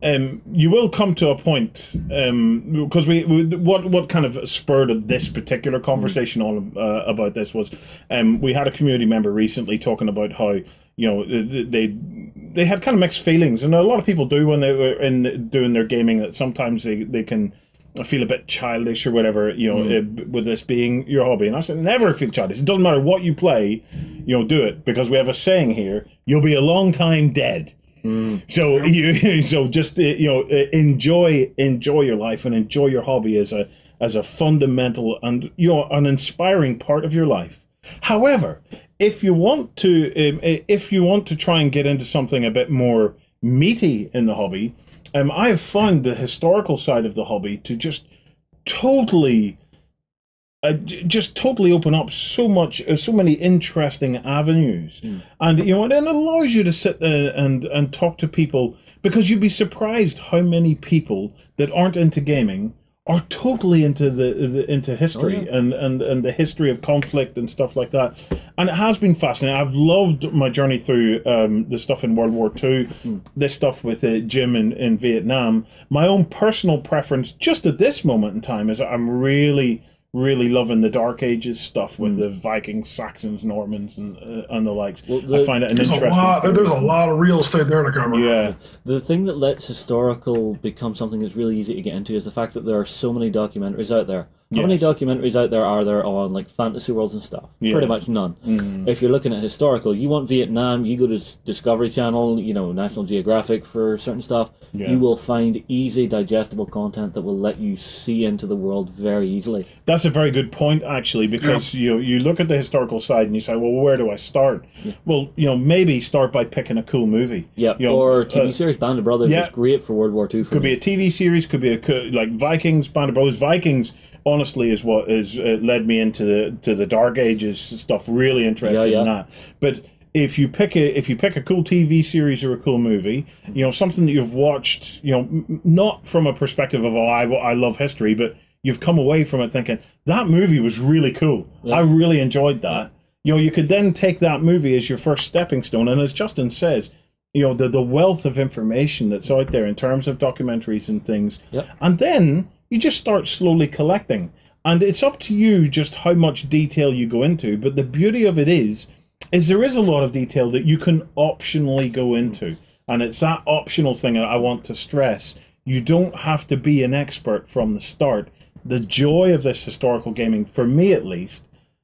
um, you will come to a point um, because we, we what what kind of spurred this particular conversation mm-hmm. on uh, about this was um, we had a community member recently talking about how you know they they had kind of mixed feelings, and a lot of people do when they were in doing their gaming that sometimes they they can. I feel a bit childish or whatever, you know, mm. with this being your hobby. And I said, never feel childish. It doesn't matter what you play, you know, do it. Because we have a saying here, you'll be a long time dead. Mm. So you, so just, you know, enjoy, enjoy your life and enjoy your hobby as a, as a fundamental and, you know, an inspiring part of your life. However, if you want to, if you want to try and get into something a bit more meaty in the hobby, Um, I have found the historical side of the hobby to just totally uh, j just totally open up so much, uh, so many interesting avenues. Mm. And, you know, and it allows you to sit there and, and talk to people, because you'd be surprised how many people that aren't into gaming are totally into the, the into history. Oh, yeah. and, and, and the history of conflict and stuff like that. And it has been fascinating. I've loved my journey through um, the stuff in World War Two, mm. this stuff with uh, Jim in, in Vietnam. My own personal preference just at this moment in time is I'm really, really loving the Dark Ages stuff with mm. the Vikings, Saxons, Normans, and, uh, and the likes. Well, the, I find it an there's interesting... A lot, there's a lot of real estate there to cover. Yeah. The thing that lets historical become something that's really easy to get into is the fact that there are so many documentaries out there. How yes. many documentaries out there are there on like fantasy worlds and stuff? Yeah. Pretty much none. Mm. If you're looking at historical, you want Vietnam, you go to Discovery Channel, you know, National Geographic for certain stuff. Yeah. You will find easy, digestible content that will let you see into the world very easily. That's a very good point, actually, because yeah. you you look at the historical side and you say, well, where do I start? Yeah. Well, you know, maybe start by picking a cool movie. Yeah, you know, or T V uh, series. Band of Brothers yeah. was great for World War Two. For could me. be a T V series. Could be a like Vikings, Band of Brothers, Vikings. Honestly, is what is uh, led me into the to the Dark Ages stuff. Really interested yeah, yeah. in that. But if you pick a if you pick a cool T V series or a cool movie, you know, something that you've watched, you know, not from a perspective of oh, I I love history, but you've come away from it thinking that movie was really cool. Yeah. I really enjoyed that. You know, you could then take that movie as your first stepping stone. And as Justin says, you know, the the wealth of information that's out there in terms of documentaries and things, yeah. and then you just start slowly collecting, and it's up to you just how much detail you go into. But the beauty of it is, is there is a lot of detail that you can optionally go into, and it's that optional thing that I want to stress. You don't have to be an expert from the start. The joy of this historical gaming, for me at least,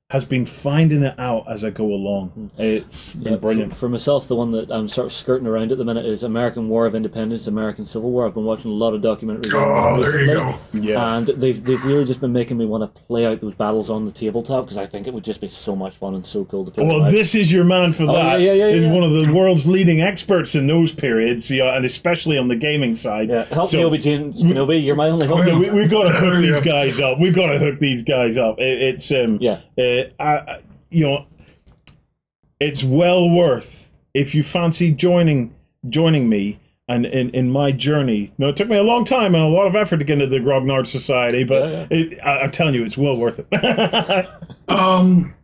has been finding it out as I go along. It's been yeah, brilliant. For, for myself, the one that I'm sort of skirting around at the minute is American War of Independence, American Civil War. I've been watching a lot of documentaries. Oh, there you go. Yeah. And they've, they've really just been making me want to play out those battles on the tabletop, because I think it would just be so much fun and so cool to play. Well, this is your man for oh, that. Yeah, yeah, yeah, He's yeah. one of the world's leading experts in those periods, you know, and especially on the gaming side. Yeah. Help so, me, Obi, James, we, Obi, you're my only hope. Yeah, we, we've got to hook these guys up. We've got to hook these guys up. It, it's, um, yeah. Uh, I, you know, it's well worth, if you fancy joining joining me and in in my journey. Now, it took me a long time and a lot of effort to get into the Grognard Society, but yeah, yeah. It, I, I'm telling you, it's well worth it. um,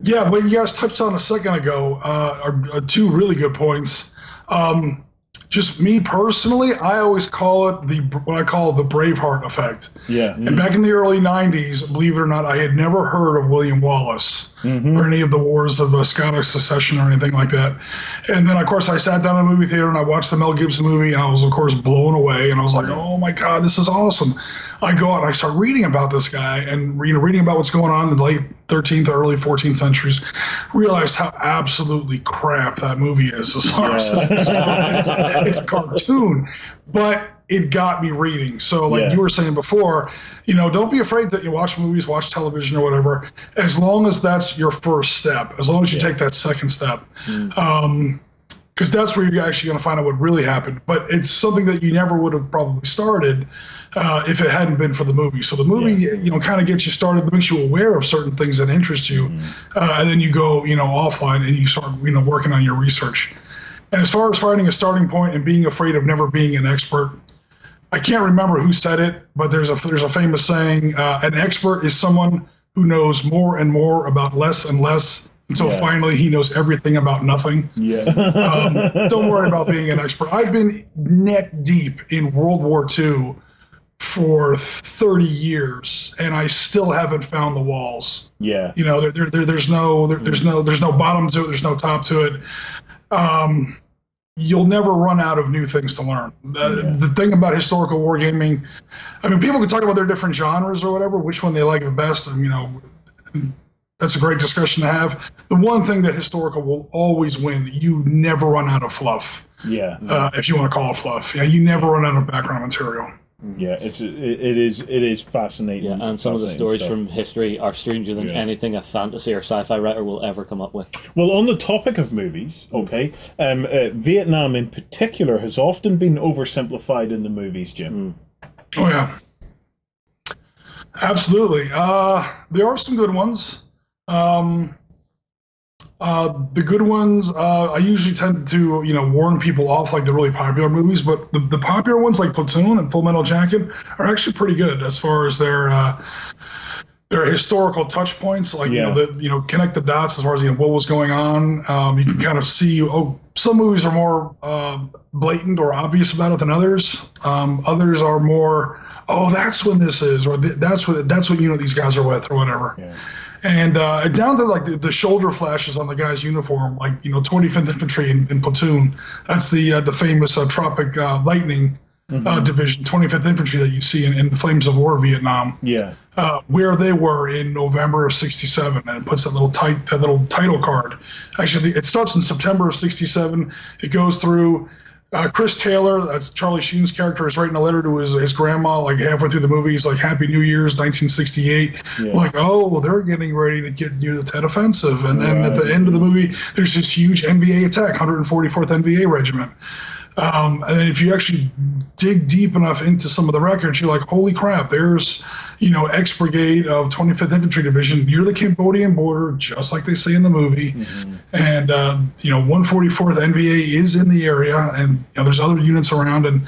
yeah, what you guys touched on a second ago uh, are, are two really good points. Um, just me personally, I always call it the what I call the Braveheart effect. Yeah. And back in the early nineties, believe it or not, I had never heard of William Wallace mm-hmm. or any of the wars of the Scottish Secession or anything like that. And then, of course, I sat down in a movie theater and I watched the Mel Gibson movie, and I was, of course, blown away. And I was like, oh, my God, this is awesome. I go out and I start reading about this guy and you know, reading about what's going on in the late thirteenth, early fourteenth centuries, realized how absolutely crap that movie is as far as it's, it's a cartoon, but it got me reading. So like yeah. you were saying before, you know, don't be afraid that you watch movies, watch television or whatever, as long as that's your first step, as long as you yeah. take that second step. Mm. Um, because that's where you're actually going to find out what really happened. But it's something that you never would have probably started uh, if it hadn't been for the movie. So the movie, yeah. you know, kind of gets you started, makes you aware of certain things that interest you, mm-hmm. uh, and then you go, you know, offline and you start, you know, working on your research. And as far as finding a starting point and being afraid of never being an expert, I can't remember who said it, but there's a there's a famous saying: uh, an expert is someone who knows more and more about less and less. So yeah. finally, he knows everything about nothing. Yeah. um, don't worry about being an expert. I've been neck deep in World War Two for thirty years, and I still haven't found the walls. Yeah. You know, there, there, there there's no, there, there's no, there's no bottom to it. There's no top to it. Um, you'll never run out of new things to learn. Uh, yeah. The thing about historical wargaming, I mean, people can talk about their different genres or whatever, which one they like the best, and you know. That's a great discussion to have. The one thing that historical will always win, you never run out of fluff. Yeah. Uh, if you want to call it fluff. Yeah, you never run out of background material. Yeah, it's it is it is fascinating. Yeah, and some fascinating of the stories stuff. from history are stranger than yeah. anything a fantasy or sci-fi writer will ever come up with. Well, on the topic of movies, okay, um, uh, Vietnam in particular has often been oversimplified in the movies, Jim. Mm. Oh, yeah. Absolutely. Uh, there are some good ones. Um, uh, the good ones, uh, I usually tend to, you know, warn people off, like the really popular movies, but the, the popular ones like Platoon and Full Metal Jacket are actually pretty good as far as their uh, their historical touch points. Like, yeah. you know, the, you know, connect the dots as far as, you know, what was going on. Um, you can kind of see, oh, some movies are more uh, blatant or obvious about it than others. Um, others are more, oh, that's when this is, or that's what that's what you know these guys are with, or whatever. Yeah. And uh, down to like the, the shoulder flashes on the guy's uniform, like, you know, twenty-fifth Infantry in, in Platoon. That's the uh, the famous uh, Tropic uh, Lightning mm-hmm. uh, Division, twenty-fifth Infantry, that you see in, in the Flames of War, Vietnam. Yeah. Uh, where they were in November of sixty-seven, and it puts that little tight that little title card. Actually, it starts in September of sixty-seven. It goes through. Uh, Chris Taylor, that's Charlie Sheen's character, is writing a letter to his, his grandma, like halfway through the movie. He's like, Happy New Year's, nineteen sixty-eight. Yeah. Like, oh, well, they're getting ready to get near the Tet Offensive. And then right. at the end of the movie, there's this huge N V A attack, one hundred forty-fourth N V A Regiment. Um, and if you actually dig deep enough into some of the records, you're like, holy crap, there's, you know, X Brigade of twenty-fifth Infantry Division near the Cambodian border, just like they say in the movie. Mm-hmm. And, uh, you know, one hundred forty-fourth N V A is in the area, and, you know, there's other units around, and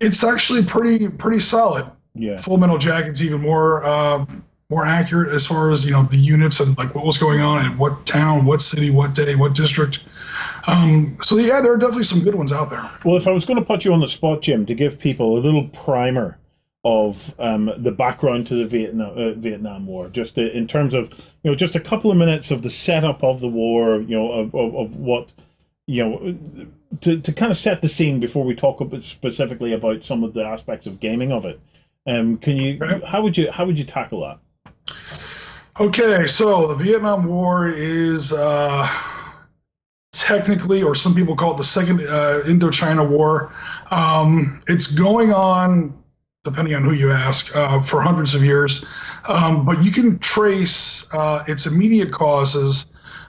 it's actually pretty, pretty solid. Yeah. Full Metal Jacket's even more, uh, more accurate as far as, you know, the units and like what was going on and what town, what city, what day, what district. Um, so, yeah, there are definitely some good ones out there. Well, if I was going to put you on the spot, Jim, to give people a little primer of um, the background to the Vietnam, uh, Vietnam War, just in terms of, you know, just a couple of minutes of the setup of the war, you know, of, of, of what, you know, to, to kind of set the scene before we talk about specifically about some of the aspects of gaming of it. Um, can you, how would you, how would you tackle that? Okay, so the Vietnam War is... Uh... technically, or some people call it the Second uh, Indochina War. Um, it's going on, depending on who you ask, uh, for hundreds of years. Um, but you can trace uh, its immediate causes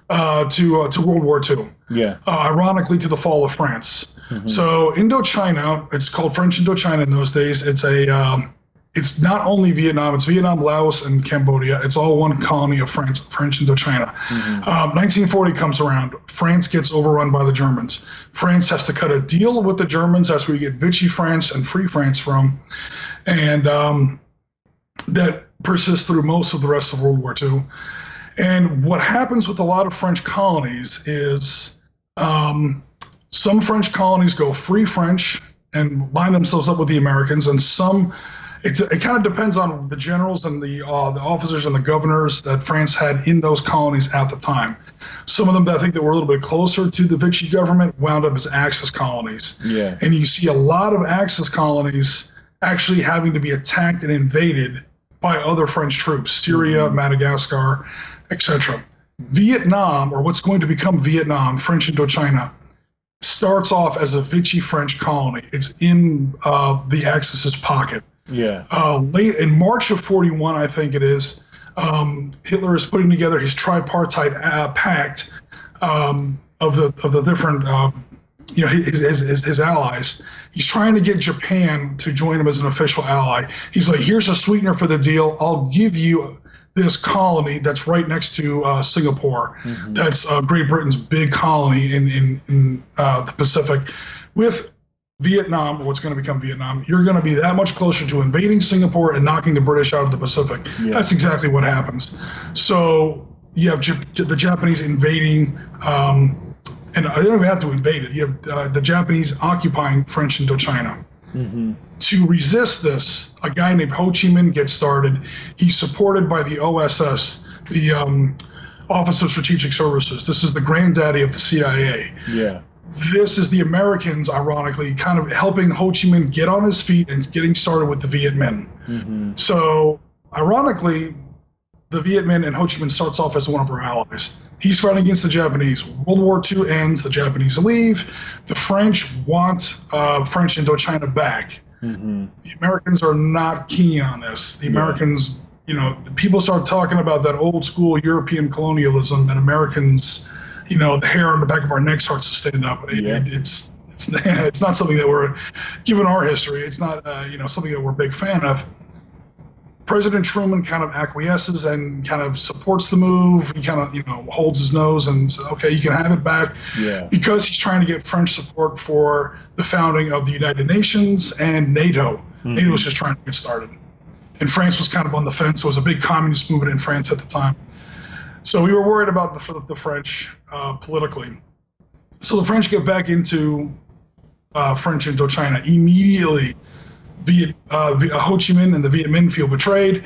uh, to uh, to World War Two. Yeah. Uh, ironically, to the fall of France. Mm-hmm. So Indochina, it's called French Indochina in those days. It's a um, it's not only Vietnam, it's Vietnam, Laos, and Cambodia. It's all one colony of France, French Indochina. Mm-hmm. um, nineteen forty comes around. France gets overrun by the Germans. France has to cut a deal with the Germans. That's where you get Vichy France and Free France from. And um, that persists through most of the rest of World War Two. And what happens with a lot of French colonies is um, some French colonies go free French and line themselves up with the Americans, and some... It, it kind of depends on the generals and the uh, the officers and the governors that France had in those colonies at the time. Some of them, that I think, that were a little bit closer to the Vichy government wound up as Axis colonies. Yeah. And you see a lot of Axis colonies actually having to be attacked and invaded by other French troops, Syria, mm-hmm. Madagascar, et cetera. Vietnam, or what's going to become Vietnam, French Indochina, starts off as a Vichy French colony. It's in uh, the Axis's pocket. Yeah. Uh, late in March of forty-one, I think it is, um, Hitler is putting together his tripartite uh, pact um, of the of the different, uh, you know, his, his his allies. He's trying to get Japan to join him as an official ally. He's like, here's a sweetener for the deal. I'll give you this colony that's right next to uh, Singapore. Mm-hmm. That's uh, Great Britain's big colony in in, in uh, the Pacific, with Vietnam, what's going to become Vietnam. You're going to be that much closer to invading Singapore and knocking the British out of the Pacific. Yeah. That's exactly what happens. So you have Jap the Japanese invading, um, and I don't even have to invade it. You have uh, the Japanese occupying French Indochina. Mm-hmm. To resist this, a guy named Ho Chi Minh gets started. He's supported by the O S S, the um, Office of Strategic Services. This is the granddaddy of the C I A. Yeah. This is the Americans, ironically, kind of helping Ho Chi Minh get on his feet and getting started with the Viet Minh. Mm-hmm. So, ironically, the Viet Minh and Ho Chi Minh starts off as one of our allies. He's fighting against the Japanese. World War Two ends. The Japanese leave. The French want uh, French Indochina back. Mm-hmm. The Americans are not keen on this. The Americans, yeah. you know, people start talking about that old school European colonialism that Americans... You know, the hair on the back of our necks starts to stand up. It, yeah. it, it's it's it's not something that we're, given our history, it's not uh, you know, something that we're a big fan of. President Truman kind of acquiesces and kind of supports the move. He kind of, you know, holds his nose and says, okay, you can have it back. Yeah. Because he's trying to get French support for the founding of the United Nations and NATO. Mm-hmm. NATO was just trying to get started. And France was kind of on the fence. It was a big communist movement in France at the time. So we were worried about the, the French uh, politically. So the French get back into uh, French Indochina immediately. Viet, uh, Ho Chi Minh and the Viet Minh feel betrayed,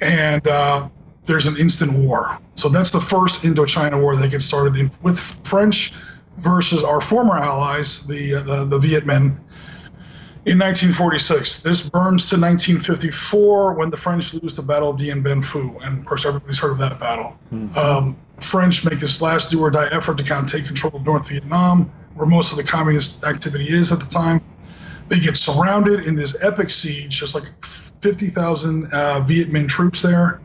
and uh, there's an instant war. So that's the first Indochina war that gets started in, with French versus our former allies, the, uh, the, the Viet Minh, in nineteen forty-six. This burns to nineteen fifty-four when the French lose the Battle of Dien Bien Phu, and of course everybody's heard of that battle. Mm-hmm. Um, French make this last do-or-die effort to kind of take control of North Vietnam, where most of the communist activity is at the time. They get surrounded in this epic siege. There's like fifty thousand uh, Viet Minh troops there,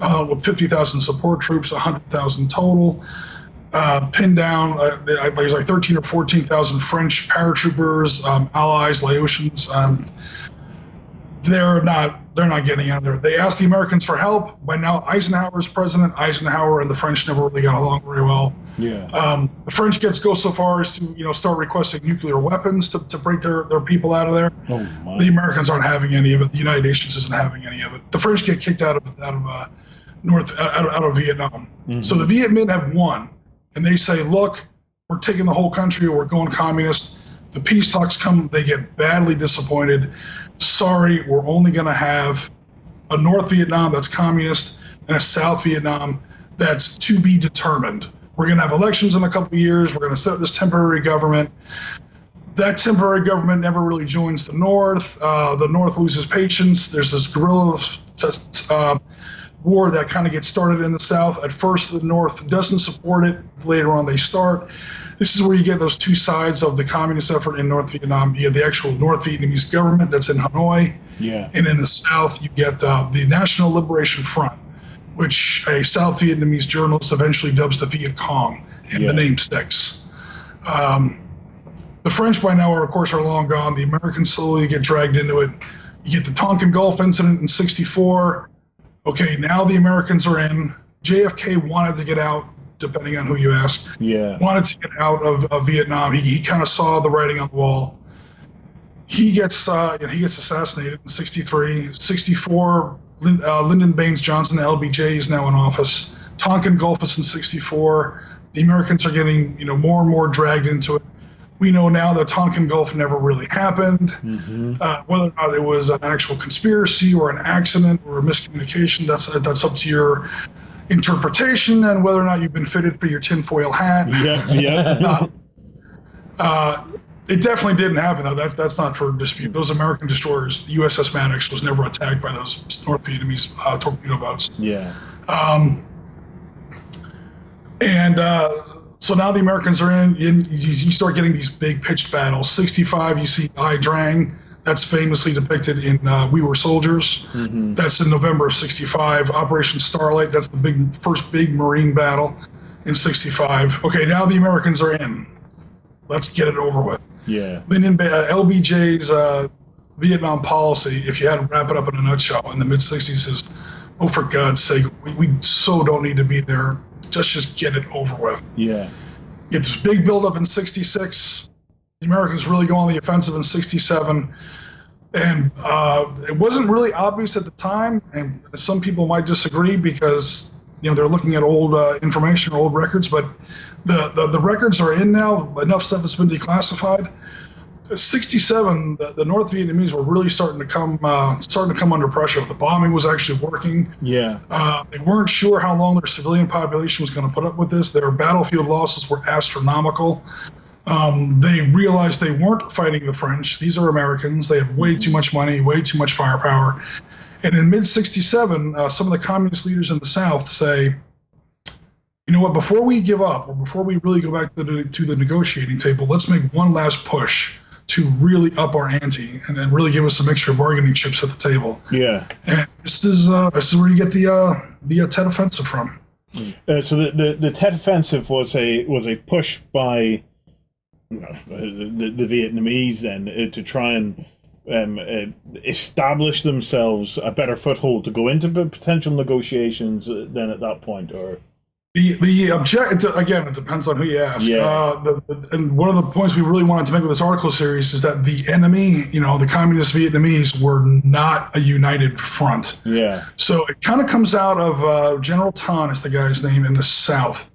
uh, with fifty thousand support troops, one hundred thousand total. Uh, pinned down, uh, there's like thirteen or fourteen thousand French paratroopers, um, allies, Laotians. Um, they're not. They're not getting out of there. They asked the Americans for help. By now, Eisenhower's president. Eisenhower and the French never really got along very well. Yeah. Um, the French gets go so far as to, you know, start requesting nuclear weapons to, to break their, their people out of there. Oh my. The Americans aren't having any of it. The United Nations isn't having any of it. The French get kicked out of out of uh, North out of, out of Vietnam. Mm-hmm. So the Viet Minh have won, and they say, "Look, we're taking the whole country. We're going communist." The peace talks come. They get badly disappointed. Sorry, we're only going to have a North Vietnam that's communist and a South Vietnam that's to be determined. We're going to have elections in a couple of years. We're going to set up this temporary government. That temporary government never really joins the North. Uh, the North loses patience. There's this guerrilla uh, war that kind of gets started in the South. At first, the North doesn't support it. Later on, they start. This is where you get those two sides of the communist effort in North Vietnam. You have the actual North Vietnamese government that's in Hanoi. Yeah. And in the South, you get uh, the National Liberation Front, which a South Vietnamese journalist eventually dubs the Viet Cong, and yeah. the name sticks. Um, the French by now, are, of course, are long gone. The Americans slowly get dragged into it. You get the Tonkin Gulf incident in sixty-four. Okay, now the Americans are in. J F K wanted to get out. Depending on who you ask, yeah. wanted to get out of, of Vietnam. He, he kind of saw the writing on the wall. He gets uh, you know, he gets assassinated in sixty-three. sixty-four, Lin, uh, Lyndon Baines Johnson, the L B J, is now in office. Tonkin Gulf is in sixty-four. The Americans are getting, you know, more and more dragged into it. We know now that Tonkin Gulf never really happened. Mm-hmm. uh, whether or not it was an actual conspiracy or an accident or a miscommunication, that's that's up to your interpretation and whether or not you've been fitted for your tinfoil hat. Yeah, yeah. uh, it definitely didn't happen, though. That's that's not for dispute. Those American destroyers, the U S S Maddox, was never attacked by those North Vietnamese uh, torpedo boats. Yeah. Um. And uh, so now the Americans are in. in you, you start getting these big pitched battles. sixty-five, you see Ai Drang. That's famously depicted in uh, We Were Soldiers. Mm-hmm. That's in November of sixty-five. Operation Starlight, that's the big first big Marine battle in sixty-five. Okay, now the Americans are in. Let's get it over with. Yeah. Lyndon, uh, L B J's uh, Vietnam policy, if you had to wrap it up in a nutshell, in the mid-sixties is, oh, for God's sake, we, we so don't need to be there. Just just get it over with. Yeah. It's big buildup in sixty-six. The Americans really go on the offensive in sixty-seven, and uh, it wasn't really obvious at the time, and some people might disagree because, you know, they're looking at old uh, information or old records, but the, the, the records are in now. Enough stuff has been declassified. sixty-seven, the, the North Vietnamese were really starting to come uh, starting to come under pressure. The bombing was actually working. Yeah. Uh, they weren't sure how long their civilian population was going to put up with this. Their battlefield losses were astronomical. Um, they realized they weren't fighting the French. These are Americans. They have way too much money, way too much firepower. And in mid sixty-seven, uh, some of the communist leaders in the South say, you know what, before we give up, or before we really go back to the, to the negotiating table, let's make one last push to really up our ante and then really give us some extra bargaining chips at the table. Yeah. And this is, uh, this is where you get the, uh, the uh, Tet Offensive from. Uh, so the, the, the Tet Offensive was a, was a push by... The, the Vietnamese then uh, to try and um, uh, establish themselves a better foothold to go into potential negotiations then at that point, or? The, the object, again, it depends on who you ask. Yeah. Uh, the, the, and one of the points we really wanted to make with this article series is that the enemy, you know, the communist Vietnamese were not a united front. Yeah. So it kind of comes out of uh, General Tan is the guy's name in the South.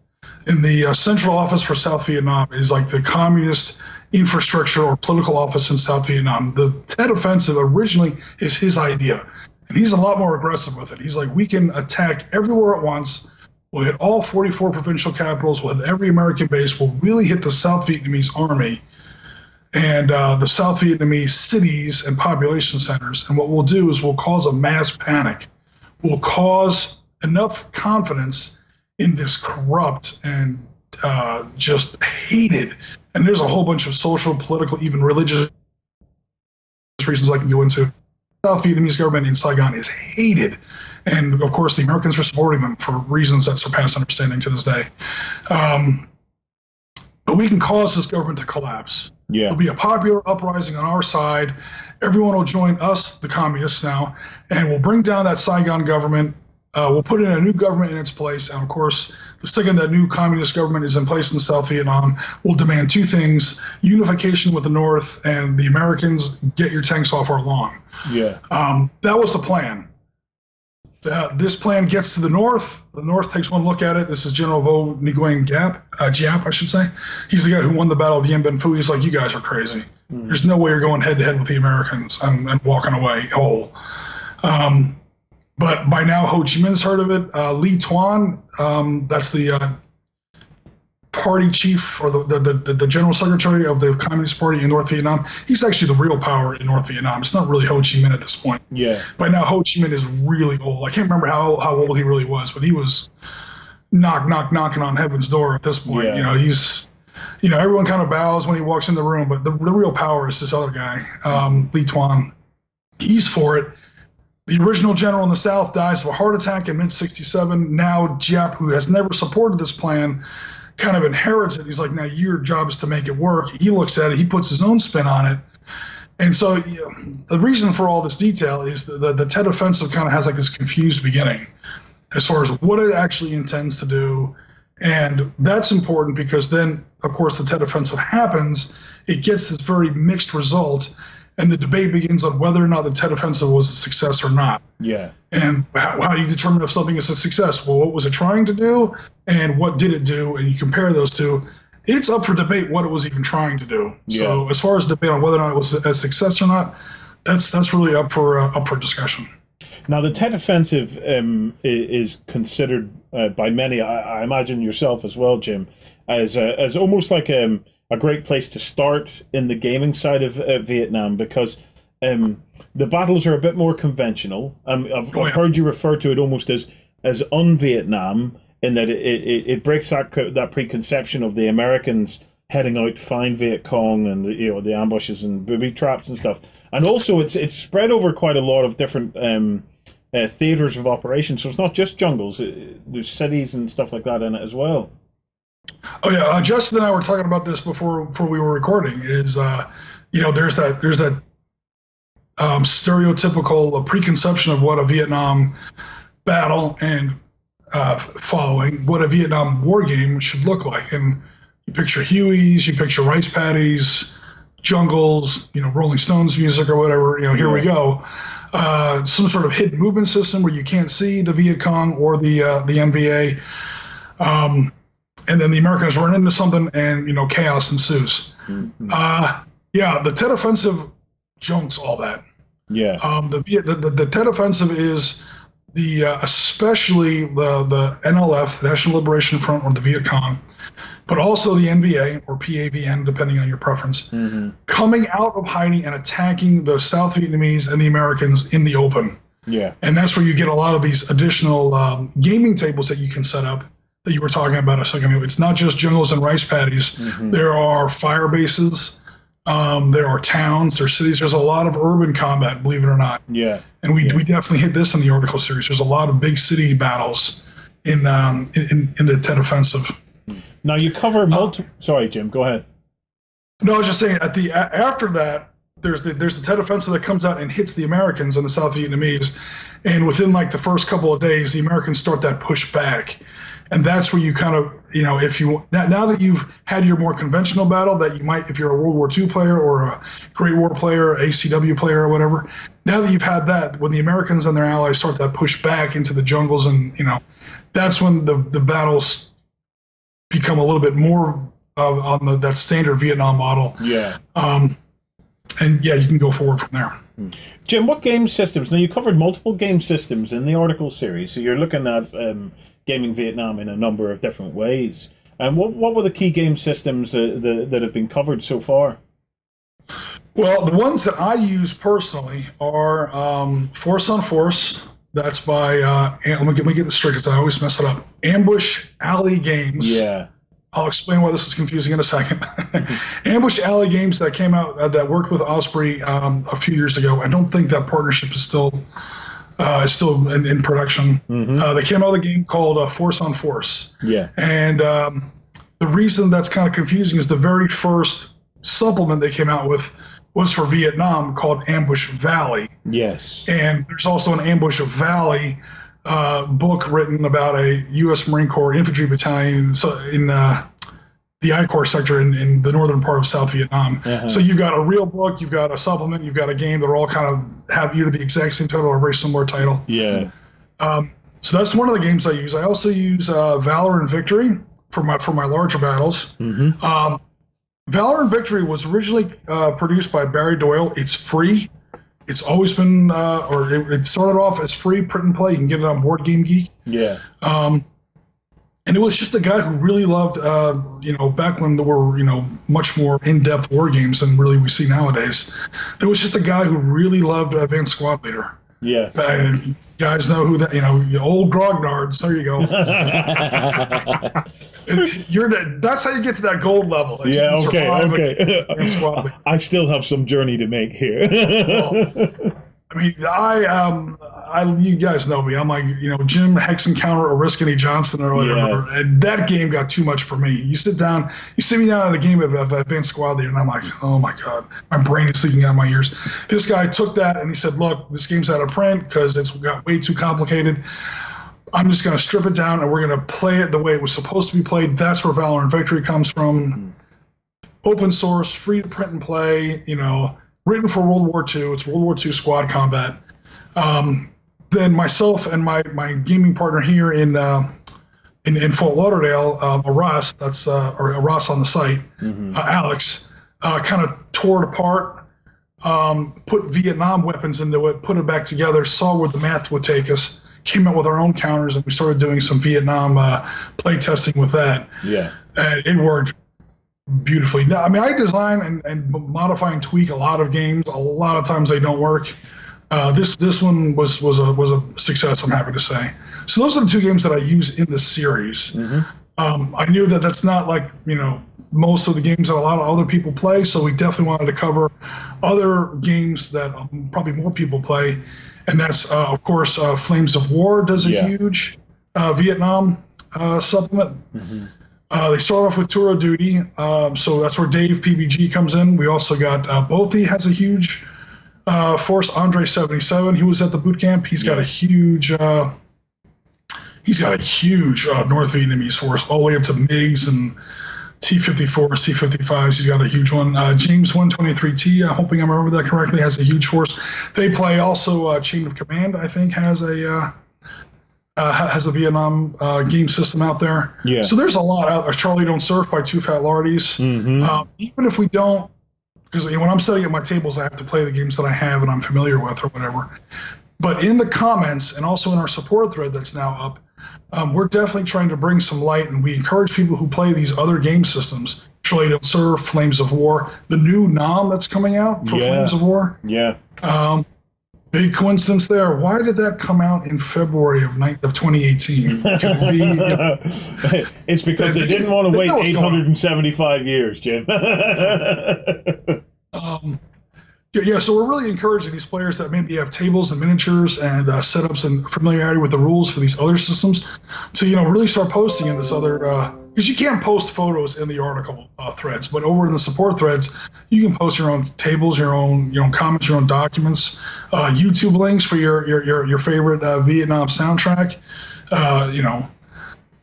In the uh, Central Office for South Vietnam is like the communist infrastructure or political office in South Vietnam. The Tet Offensive originally is his idea. And he's a lot more aggressive with it. He's like, we can attack everywhere at once. We'll hit all forty-four provincial capitals. We'll hit every American base. We'll really hit the South Vietnamese army and uh, the South Vietnamese cities and population centers. And what we'll do is we'll cause a mass panic. We'll cause enough confidence in this corrupt and uh, just hated. And there's a whole bunch of social, political, even religious reasons I can go into. The South Vietnamese government in Saigon is hated. And of course, the Americans were supporting them for reasons that surpass understanding to this day. Um, but we can cause this government to collapse. Yeah. There'll be a popular uprising on our side. Everyone will join us, the communists now, and we'll bring down that Saigon government. Uh, we'll put in a new government in its place. And of course, the second that new communist government is in place in South Vietnam, we'll demand two things: unification with the North, and the Americans, get your tanks off our lawn. Yeah. Um, that was the plan. Uh, this plan gets to the North. The North takes one look at it. This is General Vo Nguyen Giap, uh, Giap, I should say. He's the guy who won the Battle of Dien Bien Phu. He's like, you guys are crazy. Mm. There's no way you're going head-to-head with the Americans. I'm, I'm walking away whole. Um, but by now, Ho Chi Minh's heard of it. Uh, Ly Tuan, um, that's the uh, party chief or the, the, the, the general secretary of the Communist Party in North Vietnam. He's actually the real power in North Vietnam. It's not really Ho Chi Minh at this point. Yeah. By now, Ho Chi Minh is really old. I can't remember how, how old he really was, but he was knock, knock, knocking on heaven's door at this point. Yeah. You know, he's, you know, everyone kind of bows when he walks in the room, but the, the real power is this other guy, um, Ly Tuan. He's for it. The original general in the South dies of a heart attack in mid sixty-seven. Now, Giap, who has never supported this plan, kind of inherits it. He's like, now your job is to make it work. He looks at it, he puts his own spin on it. And so you know, the reason for all this detail is the, the, the Tet Offensive kind of has like this confused beginning as far as what it actually intends to do. And that's important because then, of course, the Tet Offensive happens. It gets this very mixed result. And the debate begins on whether or not the Tet Offensive was a success or not. Yeah. And how, how do you determine if something is a success? Well, what was it trying to do, and what did it do? And you compare those two. It's up for debate what it was even trying to do. Yeah. So as far as debate on whether or not it was a success or not, that's that's really up for uh, up for discussion. Now, the Tet Offensive um, is considered uh, by many, I, I imagine yourself as well, Jim, as a, as almost like a. a great place to start in the gaming side of uh, Vietnam, because um, the battles are a bit more conventional. Um, I've, I've heard you refer to it almost as as un-Vietnam, in that it, it, it breaks that, that preconception of the Americans heading out to find Viet Cong and you know the ambushes and booby traps and stuff. And also it's it's spread over quite a lot of different um, uh, theaters of operations, so it's not just jungles, it, there's cities and stuff like that in it as well. Oh yeah, uh, Justin and I were talking about this before before we were recording. Is uh, you know, there's that there's that um, stereotypical uh, preconception of what a Vietnam battle and uh, following what a Vietnam war game should look like, and you picture Hueys, you picture rice paddies, jungles, you know, Rolling Stones music or whatever. You know, here we go. Uh, some sort of hidden movement system where you can't see the Viet Cong or the uh, the N V A. Um, And then the Americans run into something, and you know, chaos ensues. Mm-hmm. uh, yeah, the Tet Offensive junks all that. Yeah. Um, the, the the the Tet Offensive is the uh, especially the the N L F, National Liberation Front, or the Viet Cong, but also the N V A or P A V N, depending on your preference, mm-hmm. coming out of hiding and attacking the South Vietnamese and the Americans in the open. Yeah. And that's where you get a lot of these additional um, gaming tables that you can set up. That you were talking about a second ago. It's not just jungles and rice paddies. Mm-hmm. There are fire bases. Um, there are towns. There are cities. There's a lot of urban combat, believe it or not. Yeah. And we, yeah. we definitely hit this in the article series. There's a lot of big city battles in um, in, in the Tet Offensive. Now you cover multiple. Uh, sorry, Jim. Go ahead. No, I was just saying. At the after that, there's the, there's the Tet Offensive that comes out and hits the Americans and the South Vietnamese. And within like the first couple of days, the Americans start that push back. And that's where you kind of, you know, if you now, now that you've had your more conventional battle that you might, if you're a World War Two player or a Great War player, A C W player or whatever, now that you've had that, when the Americans and their allies start that push back into the jungles and, you know, that's when the, the battles become a little bit more of, on the, that standard Vietnam model. Yeah. Um, and yeah, you can go forward from there. Jim, what game systems? Now, you covered multiple game systems in the article series, so you're looking at um, gaming Vietnam in a number of different ways. And um, what, what were the key game systems uh, the, that have been covered so far? Well, the ones that I use personally are um, Force on Force. That's by, uh, let me get, let me get this straight because I always mess it up, Ambush Alley Games. Yeah. I'll explain why this is confusing in a second. Ambush Alley Games that came out, uh, that worked with Osprey um, a few years ago. I don't think that partnership is still uh, is still in, in production. Mm-hmm. uh, they came out with a game called uh, Force on Force. Yeah. And um, the reason that's kind of confusing is the very first supplement they came out with was for Vietnam called Ambush Valley. Yes. And there's also an Ambush Valley Uh, book written about a U S Marine Corps infantry battalion in uh, the I Corps sector in, in the northern part of South Vietnam. Uh-huh. So you've got a real book, you've got a supplement, you've got a game that are all kind of have either the exact same title or a very similar title. Yeah. Um, so that's one of the games I use. I also use uh, Valor and Victory for my for my larger battles. Mm-hmm. um, Valor and Victory was originally uh, produced by Barry Doyle. It's free. It's always been, uh, or it, it started off as free print and play. You can get it on Board Game Geek. Yeah. Um, and it was just a guy who really loved, uh, you know, back when there were, you know, much more in-depth war games than really we see nowadays. There was just a guy who really loved Advanced Squad Leader. Yeah. Uh, you guys know who that, you know, old grognards. There you go. You're that's how you get to that gold level. Yeah, okay, okay. I still have some journey to make here. Well, I mean, I, um, I, you guys know me. I'm like, you know, Jim Hex Encounter or Riskany Johnson or whatever. Yeah. And that game got too much for me. You sit down, you sit me down at a game of, of Advanced Squad Leader, and I'm like, oh my God, my brain is leaking out my ears. This guy took that and he said, look, this game's out of print because it's got way too complicated. I'm just going to strip it down and we're going to play it the way it was supposed to be played. That's where Valor and Victory comes from. Mm-hmm. Open source, free to print and play, you know. Written for World War Two. It's World War Two squad combat. Um, then myself and my, my gaming partner here in uh, in, in Fort Lauderdale, uh, Aras, that's uh, or Aras on the site, mm-hmm. uh, Alex, uh, kind of tore it apart, um, put Vietnam weapons into it, put it back together, saw where the math would take us, came out with our own counters, and we started doing some Vietnam uh, play testing with that. Yeah, and it worked beautifully. Now, I mean, I design and, and modify and tweak a lot of games. A lot of times they don't work. Uh, this this one was was a was a success. I'm happy to say. So those are the two games that I use in the series. Mm-hmm. um, I knew that that's not like you know most of the games that a lot of other people play. So we definitely wanted to cover other games that um, probably more people play, and that's uh, of course uh, Flames of War does a yeah. huge uh, Vietnam uh, supplement. Mm-hmm. Uh, they start off with Tour of Duty, um, so that's where Dave P B G comes in. We also got uh, Bothy has a huge uh, force. Andre seventy-seven, he was at the boot camp. He's yeah. got a huge, uh, he's got a huge uh, North Vietnamese force, all the way up to MiGs and T fifty-fours, T fifty-fives. He's got a huge one. Uh, James one twenty-three T, I'm hoping I remember that correctly, has a huge force. They play also uh, Chain of Command. I think has a. Uh, Uh, has a Vietnam uh, game system out there. Yeah. So there's a lot out there. Charlie Don't Surf by Two Fat Lardies. Mm-hmm. um, even if we don't, because you know, when I'm setting up my tables, I have to play the games that I have and I'm familiar with or whatever. But in the comments and also in our support thread that's now up, um, we're definitely trying to bring some light, and we encourage people who play these other game systems, Charlie Don't Surf, Flames of War, the new N O M that's coming out for yeah. Flames of War. Yeah. Um, Big coincidence there. Why did that come out in February of twenty eighteen? We, you know, it's because they, they didn't want to wait eight hundred seventy-five years, Jim. um, Yeah, yeah, so we're really encouraging these players that maybe have tables and miniatures and uh, setups and familiarity with the rules for these other systems to, you know, really start posting in this other uh, – because you can't post photos in the article uh, threads, but over in the support threads, you can post your own tables, your own your own comments, your own documents, uh, YouTube links for your your your, your favorite uh, Vietnam soundtrack, uh, you know.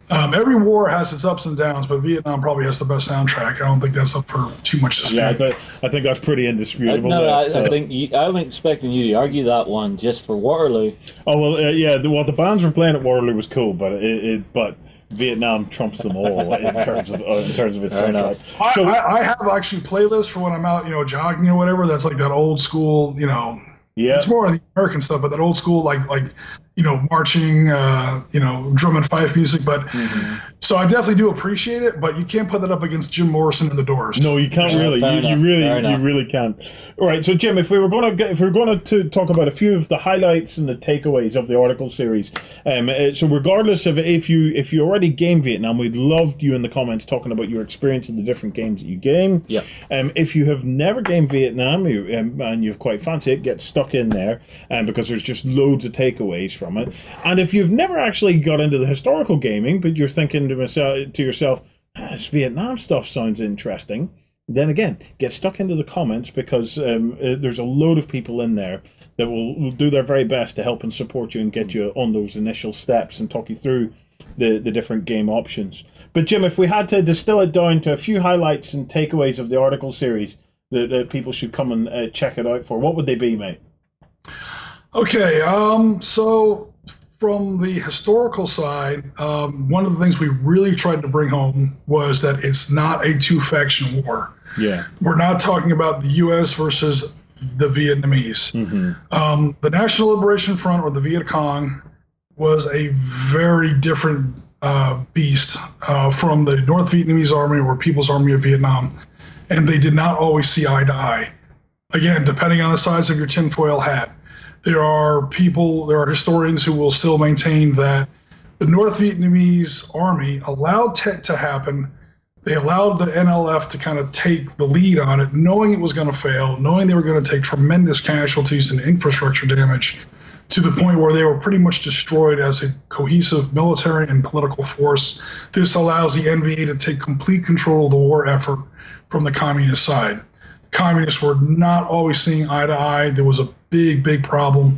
Um, every war has its ups and downs, but Vietnam probably has the best soundtrack. I don't think that's up for too much dispute. Yeah, I, th I think that's pretty indisputable. Uh, no, I, so. I think you, I was expecting you to argue that one just for Waterloo. Oh well, uh, yeah. The, well, the bands were playing at Waterloo was cool, but it, it but Vietnam trumps them all in terms of uh, in terms of its soundtrack. I, so, I, I have actually playlists for when I'm out, you know, jogging or whatever. That's like that old school, you know. Yeah. It's more of the American stuff, but that old school, like, like you know, marching, uh, you know, drum and fife music. But mm-hmm. so I definitely do appreciate it, but you can't put that up against Jim Morrison and the Doors. No, you can't really. You, you really, you really can't. All right, so Jim, if we were going to, if we were going to talk about a few of the highlights and the takeaways of the article series, um, so regardless of if you if you already game Vietnam, we'd love you in the comments talking about your experience of the different games that you game. Yeah. Um, if you have never gamed Vietnam you, um, and you've quite fancy it, get stuck in there, and um, because there's just loads of takeaways from it. And if you've never actually got into the historical gaming, but you're thinking to, myself, to yourself, ah, this Vietnam stuff sounds interesting, then again, get stuck into the comments, because um, there's a load of people in there that will, will do their very best to help and support you and get you on those initial steps and talk you through the, the different game options. But Jim, if we had to distill it down to a few highlights and takeaways of the article series that, that people should come and uh, check it out for, what would they be, mate? Okay, um, so from the historical side, um, one of the things we really tried to bring home was that it's not a two-faction war. Yeah, we're not talking about the U S versus the Vietnamese. Mm-hmm. um, the National Liberation Front, or the Viet Cong, was a very different uh, beast uh, from the North Vietnamese Army or People's Army of Vietnam, and they did not always see eye to eye. Again, depending on the size of your tinfoil hat. There are people, there are historians who will still maintain that the North Vietnamese army allowed Tet to happen. They allowed the N L F to kind of take the lead on it, knowing it was going to fail, knowing they were going to take tremendous casualties and infrastructure damage to the point where they were pretty much destroyed as a cohesive military and political force. This allows the N V A to take complete control of the war effort from the communist side. Communists were not always seeing eye to eye. There was a big, big problem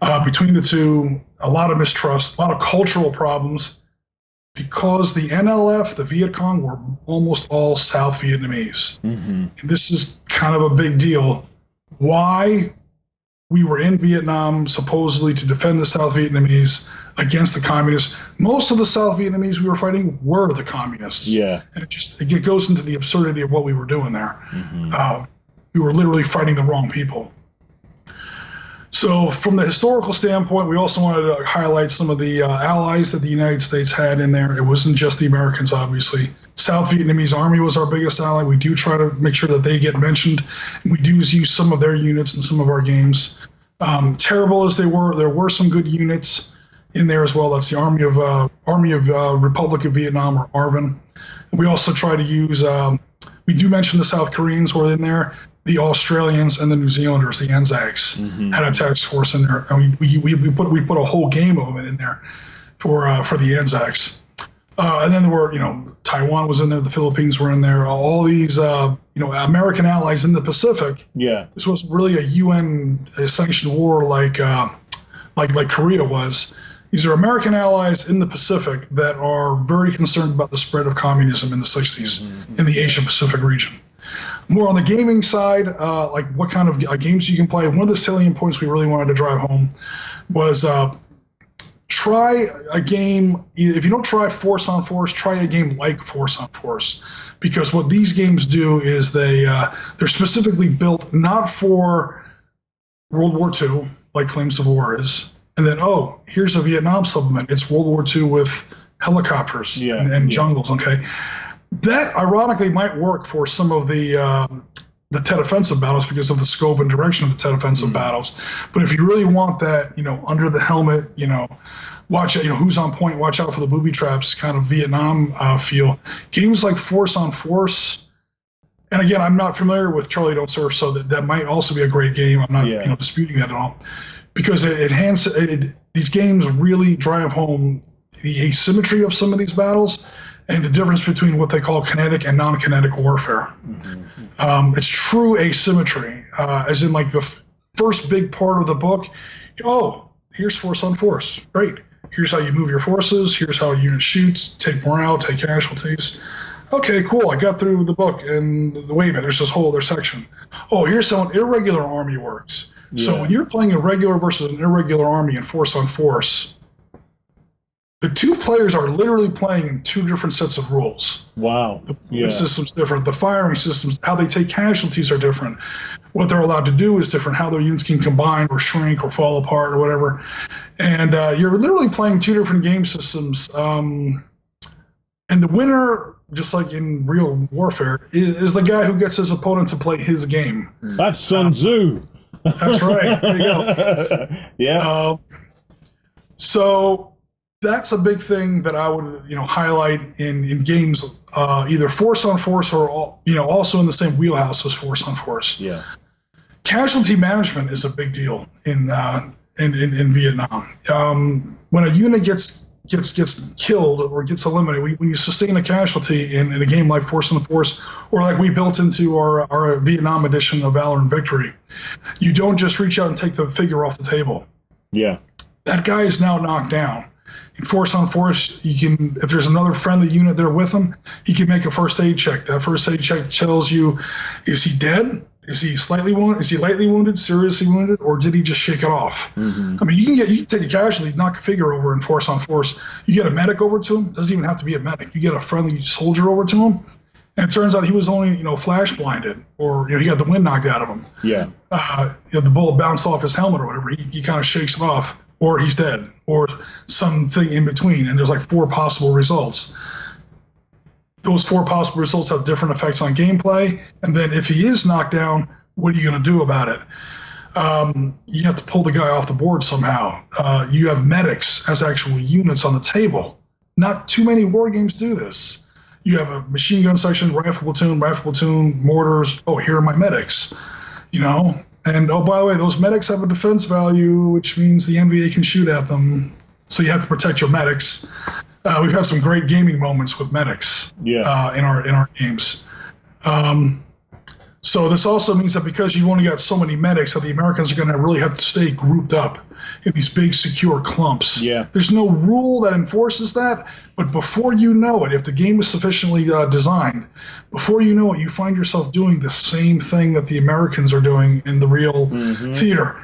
uh, between the two, a lot of mistrust, a lot of cultural problems, because the N L F, the Viet Cong, were almost all South Vietnamese. Mm-hmm. And this is kind of a big deal. Why we were in Vietnam supposedly to defend the South Vietnamese against the communists. Most of the South Vietnamese we were fighting were the communists. Yeah. And it just it goes into the absurdity of what we were doing there. Mm-hmm. uh, we were literally fighting the wrong people. So from the historical standpoint, we also wanted to highlight some of the uh, allies that the United States had in there. It wasn't just the Americans, obviously. South Vietnamese Army was our biggest ally. We do try to make sure that they get mentioned. We do use some of their units in some of our games. Um, terrible as they were, there were some good units in there as well. That's the Army of uh, Army of uh, Republic of Vietnam, or ARVN. We also try to use, um, we do mention the South Koreans were in there. The Australians and the New Zealanders, the Anzacs, mm-hmm. had a task force in there. I mean, we, we, we put we put a whole game of them in there for uh, for the Anzacs, uh, and then there were you know Taiwan was in there, the Philippines were in there, all these uh, you know American allies in the Pacific. Yeah, this was really a U N sanctioned war like uh, like like Korea was. These are American allies in the Pacific that are very concerned about the spread of communism in the sixties mm-hmm. in the Asia Pacific region. More on the gaming side, uh, like what kind of uh, games you can play. One of the salient points we really wanted to drive home was uh, try a game. If you don't try Force on Force, try a game like Force on Force, because what these games do is they uh, they're specifically built not for World War Two, like Flames of War is, and then oh, here's a Vietnam supplement. It's World War Two with helicopters yeah, and, and yeah. jungles. Okay. That, ironically, might work for some of the uh, the Tet offensive battles because of the scope and direction of the Tet offensive mm-hmm. battles. But if you really want that, you know, under the helmet, you know, watch out, you know, who's on point, watch out for the booby traps kind of Vietnam uh, feel. Games like Force on Force and again, I'm not familiar with Charlie Don't Surf, so that, that might also be a great game. I'm not yeah. you know, disputing that at all, because it, it, hands, it these games really drive home the asymmetry of some of these battles and the difference between what they call kinetic and non-kinetic warfare. Mm-hmm. Um, it's true asymmetry, uh, as in like the f first big part of the book. Oh, here's force on force. Great. Here's how you move your forces. Here's how a unit shoots, take morale, take casualties. Okay, cool. I got through the book, and wait a minute, there's this whole other section. Oh, here's how an irregular army works. Yeah. So when you're playing a regular versus an irregular army in force on force, the two players are literally playing two different sets of rules. Wow. The yeah. system's different. The firing systems, how they take casualties are different. What they're allowed to do is different. How their units can combine or shrink or fall apart or whatever. And uh, you're literally playing two different game systems. Um, and the winner, just like in real warfare, is, is the guy who gets his opponent to play his game. That's Sun Tzu. Uh, that's right. There you go. Yeah. Uh, so... that's a big thing that I would, you know, highlight in in games, uh, either force on force or all, you know, also in the same wheelhouse as force on force. Yeah, casualty management is a big deal in uh, in, in in Vietnam. Um, when a unit gets gets gets killed or gets eliminated, when you sustain a casualty in, in a game like force on force, or like we built into our our Vietnam edition of Valor and Victory, you don't just reach out and take the figure off the table. Yeah, that guy is now knocked down. Force on force, you can, if there's another friendly unit there with him, he can make a first aid check. That first aid check tells you, is he dead? Is he slightly wounded? Is he lightly wounded, seriously wounded, or did he just shake it off? Mm-hmm. I mean, you can get, you can take a casualty, knock a figure over in force on force. You get a medic over to him. Doesn't even have to be a medic. You get a friendly soldier over to him, and it turns out he was only, you know, flash blinded, or you know, he got the wind knocked out of him. Yeah. Uh, you know, the bullet bounced off his helmet or whatever. He, he kind of shakes it off. Or he's dead, or something in between, and there's like four possible results. Those four possible results have different effects on gameplay, and then if he is knocked down, what are you going to do about it? Um, you have to pull the guy off the board somehow. Uh, you have medics as actual units on the table. Not too many war games do this. You have a machine gun section, rifle platoon, rifle platoon, mortars. Oh, here are my medics, you know? And, oh, by the way, those medics have a defense value, which means the N V A can shoot at them. So you have to protect your medics. Uh, we've had some great gaming moments with medics yeah. uh, in our in our games. Um, so this also means that because you've only got so many medics, that the Americans are going to really have to stay grouped up in these big, secure clumps. Yeah. There's no rule that enforces that, but before you know it, if the game is sufficiently uh, designed, before you know it, you find yourself doing the same thing that the Americans are doing in the real mm-hmm. theater.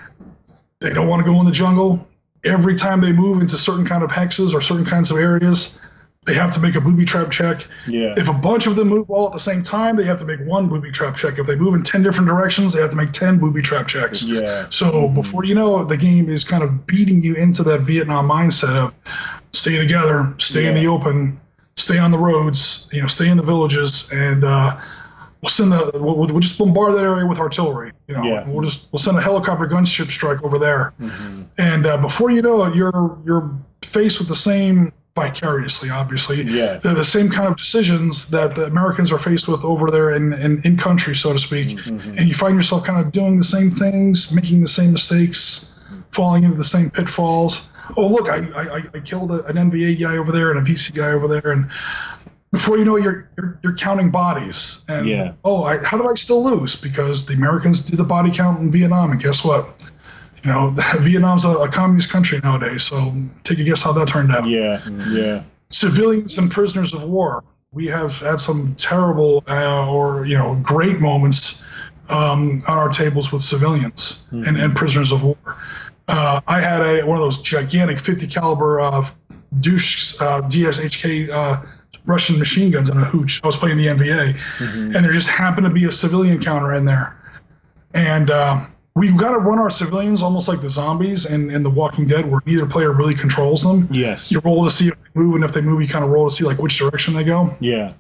They don't want to go in the jungle. Every time they move into certain kind of hexes or certain kinds of areas, they have to make a booby trap check. Yeah. If a bunch of them move all at the same time, they have to make one booby trap check. If they move in ten different directions, they have to make ten booby trap checks. Yeah. So mm-hmm. before you know it, the game is kind of beating you into that Vietnam mindset of stay together, stay yeah. in the open, stay on the roads, you know, stay in the villages, and uh, we'll send the we'll, we'll just bombard that area with artillery. You know, yeah. we'll just we'll send a helicopter gunship strike over there, mm-hmm. and uh, before you know it, you're you're faced with the same. Vicariously, obviously, yeah. They're the same kind of decisions that the Americans are faced with over there in, in, in country, so to speak. Mm-hmm. And you find yourself kind of doing the same things, making the same mistakes, falling into the same pitfalls. Oh, look, I, I, I killed a, an N V A guy over there and a V C guy over there. And before you know it, you're, you're, you're counting bodies. And, yeah. oh, I, how do I still lose? Because the Americans did the body count in Vietnam, and guess what? You know, Vietnam's a, a communist country nowadays, so take a guess how that turned out. Yeah, yeah. Civilians and prisoners of war. We have had some terrible uh, or, you know, great moments um, on our tables with civilians mm-hmm. and, and prisoners of war. Uh, I had a one of those gigantic fifty caliber uh, douche uh, D S H K uh, Russian machine guns in a hooch. I was playing the N V A, mm-hmm. and there just happened to be a civilian counter in there. And... Uh, we've got to run our civilians almost like the zombies in, in The Walking Dead, where neither player really controls them. Yes. You roll to see if they move, and if they move, you kind of roll to see like which direction they go. Yeah.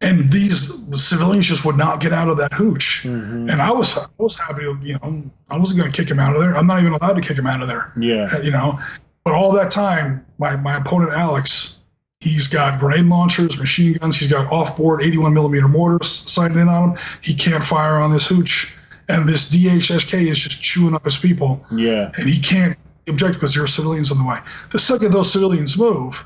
And these civilians just would not get out of that hooch. Mm-hmm. And I was I was happy, you know, I wasn't going to kick him out of there. I'm not even allowed to kick him out of there. Yeah. You know, but all that time, my, my opponent, Alex, He's got grenade launchers, machine guns. He's got off-board eighty-one millimeter mortars sighted in on him. He can't fire on this hooch. And this D H S K is just chewing up his people. Yeah. And he can't object because there are civilians in the way. The second those civilians move,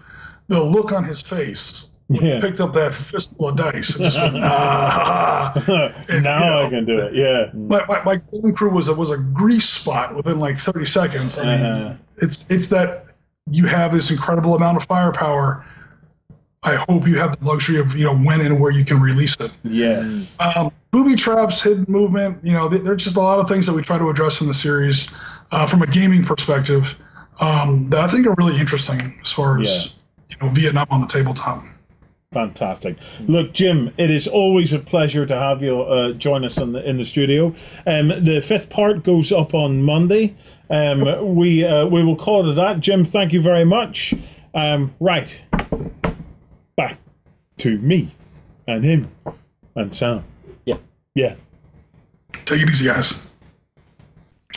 the look on his face, yeah. He picked up that fistful of dice and just went, ah, and, now you know, I can do it. Yeah. My, my, my golden crew was a, was a grease spot within like thirty seconds. I mean, uh-huh. it's, it's that you have this incredible amount of firepower. I hope you have the luxury of, you know, when and where you can release it. Yes. Um, booby traps, hidden movement, you know, there's just a lot of things that we try to address in the series uh, from a gaming perspective um, that I think are really interesting as far as, yeah. you know, Vietnam on the tabletop. Fantastic. Look, Jim, it is always a pleasure to have you uh, join us in the, in the studio. Um, the fifth part goes up on Monday. Um, we, uh, we will call it that. Jim, thank you very much. Um, right. Back to me and him and Sam. Yeah. Yeah. Take it easy, guys.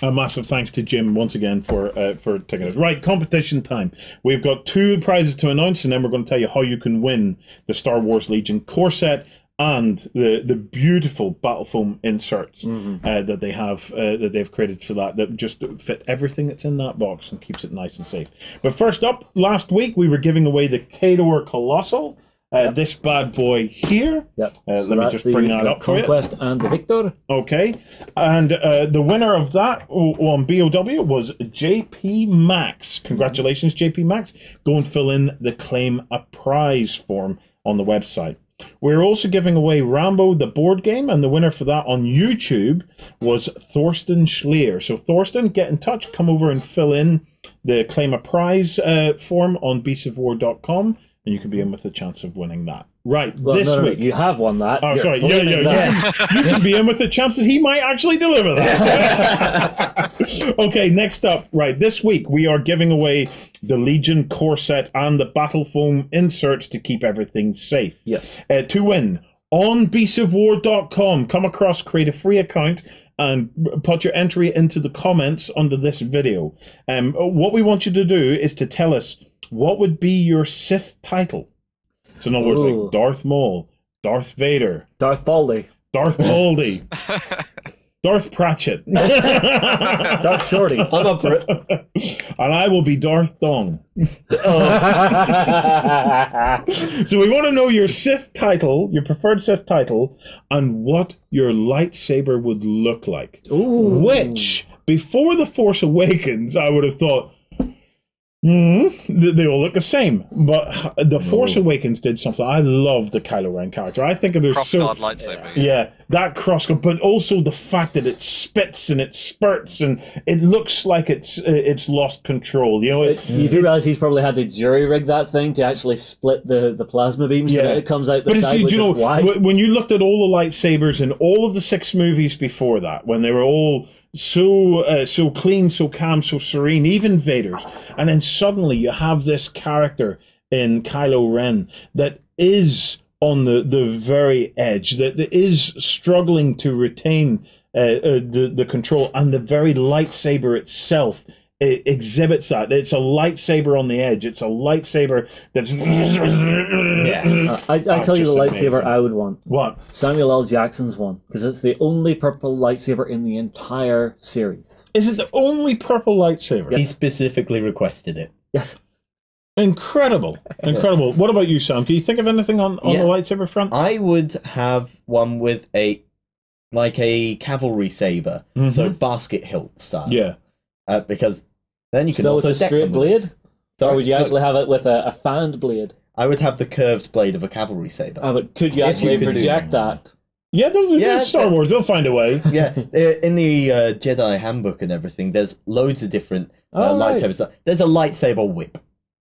A massive thanks to Jim once again for uh, for taking us. Right, competition time. We've got two prizes to announce, and then we're going to tell you how you can win the Star Wars Legion core set and the the beautiful battle foam inserts mm-hmm. uh, that they have uh, that they've created for that that just fit everything that's in that box and keeps it nice and safe. But first up, last week we were giving away the Kador Colossal. Uh, yep. This bad boy here. Yep. Uh, so let me just bring the, that up for you. Conquest and the Victor. Okay. And uh, the winner of that on B O W was J P Max. Congratulations, J P Max. Go and fill in the claim a prize form on the website. We're also giving away Rambo the board game, and the winner for that on YouTube was Thorsten Schleer. So Thorsten, get in touch, come over and fill in the claim a prize uh, form on beasts of war dot com, and you can be in with a chance of winning that. Right, well, this no, week. No, you have won that. Oh, You're sorry. Yeah, yeah, that. You, can, you can be in with the chance that he might actually deliver that. Okay, next up. Right, this week we are giving away the Legion core set and the battle foam inserts to keep everything safe. Yes. Uh, to win, on beasts of war dot com, come across, create a free account, and put your entry into the comments under this video. Um, what we want you to do is to tell us what would be your Sith title. So in other words, like Darth Maul, Darth Vader, Darth Baldy, Darth Baldy, Darth Pratchett, Darth Shorty. I'm up for it. And I will be Darth Dong. Oh. So we want to know your Sith title, your preferred Sith title, and what your lightsaber would look like. Ooh. Which, before The Force Awakens, I would have thought, Mm-hmm. they all look the same, but The Force Whoa. Awakens did something. I love the Kylo Ren character. I think there's so lightsaber, yeah, yeah. yeah, that crossguard, but also the fact that it spits and it spurts and it looks like it's it's lost control. You know, it, you do realize he's probably had to jury rig that thing to actually split the the plasma beams yeah. so that it comes out the but side. But you know, wide. When you looked at all the lightsabers in all of the six movies before that, when they were all so uh, so clean, so calm, so serene, even Vader's, and then suddenly you have this character in Kylo Ren that is on the the very edge, that, that is struggling to retain uh, uh, the the control, and the very lightsaber itself it exhibits that. It's a lightsaber on the edge. It's a lightsaber that's yeah. I, I tell oh, you the lightsaber amazing. I would want. What? Samuel L. Jackson's one, because it's the only purple lightsaber in the entire series. Is it the only purple lightsaber? Yes. He specifically requested it. Yes. Incredible. Incredible. What about you, Sam? Can you think of anything on, on yeah. the lightsaber front? I would have one with a like a cavalry saber. Mm-hmm. So basket hilt style. Yeah. Uh, because then you can so also with a straight blade? Or would you actually have it with a, a fanned blade? I would have the curved blade of a cavalry saber. Oh, but could you if actually you could project that? Yeah, they'll, yeah, Star Wars, they'll find a way. Yeah, in the uh, Jedi handbook and everything, there's loads of different uh, oh, lightsabers. Right. There's a lightsaber whip.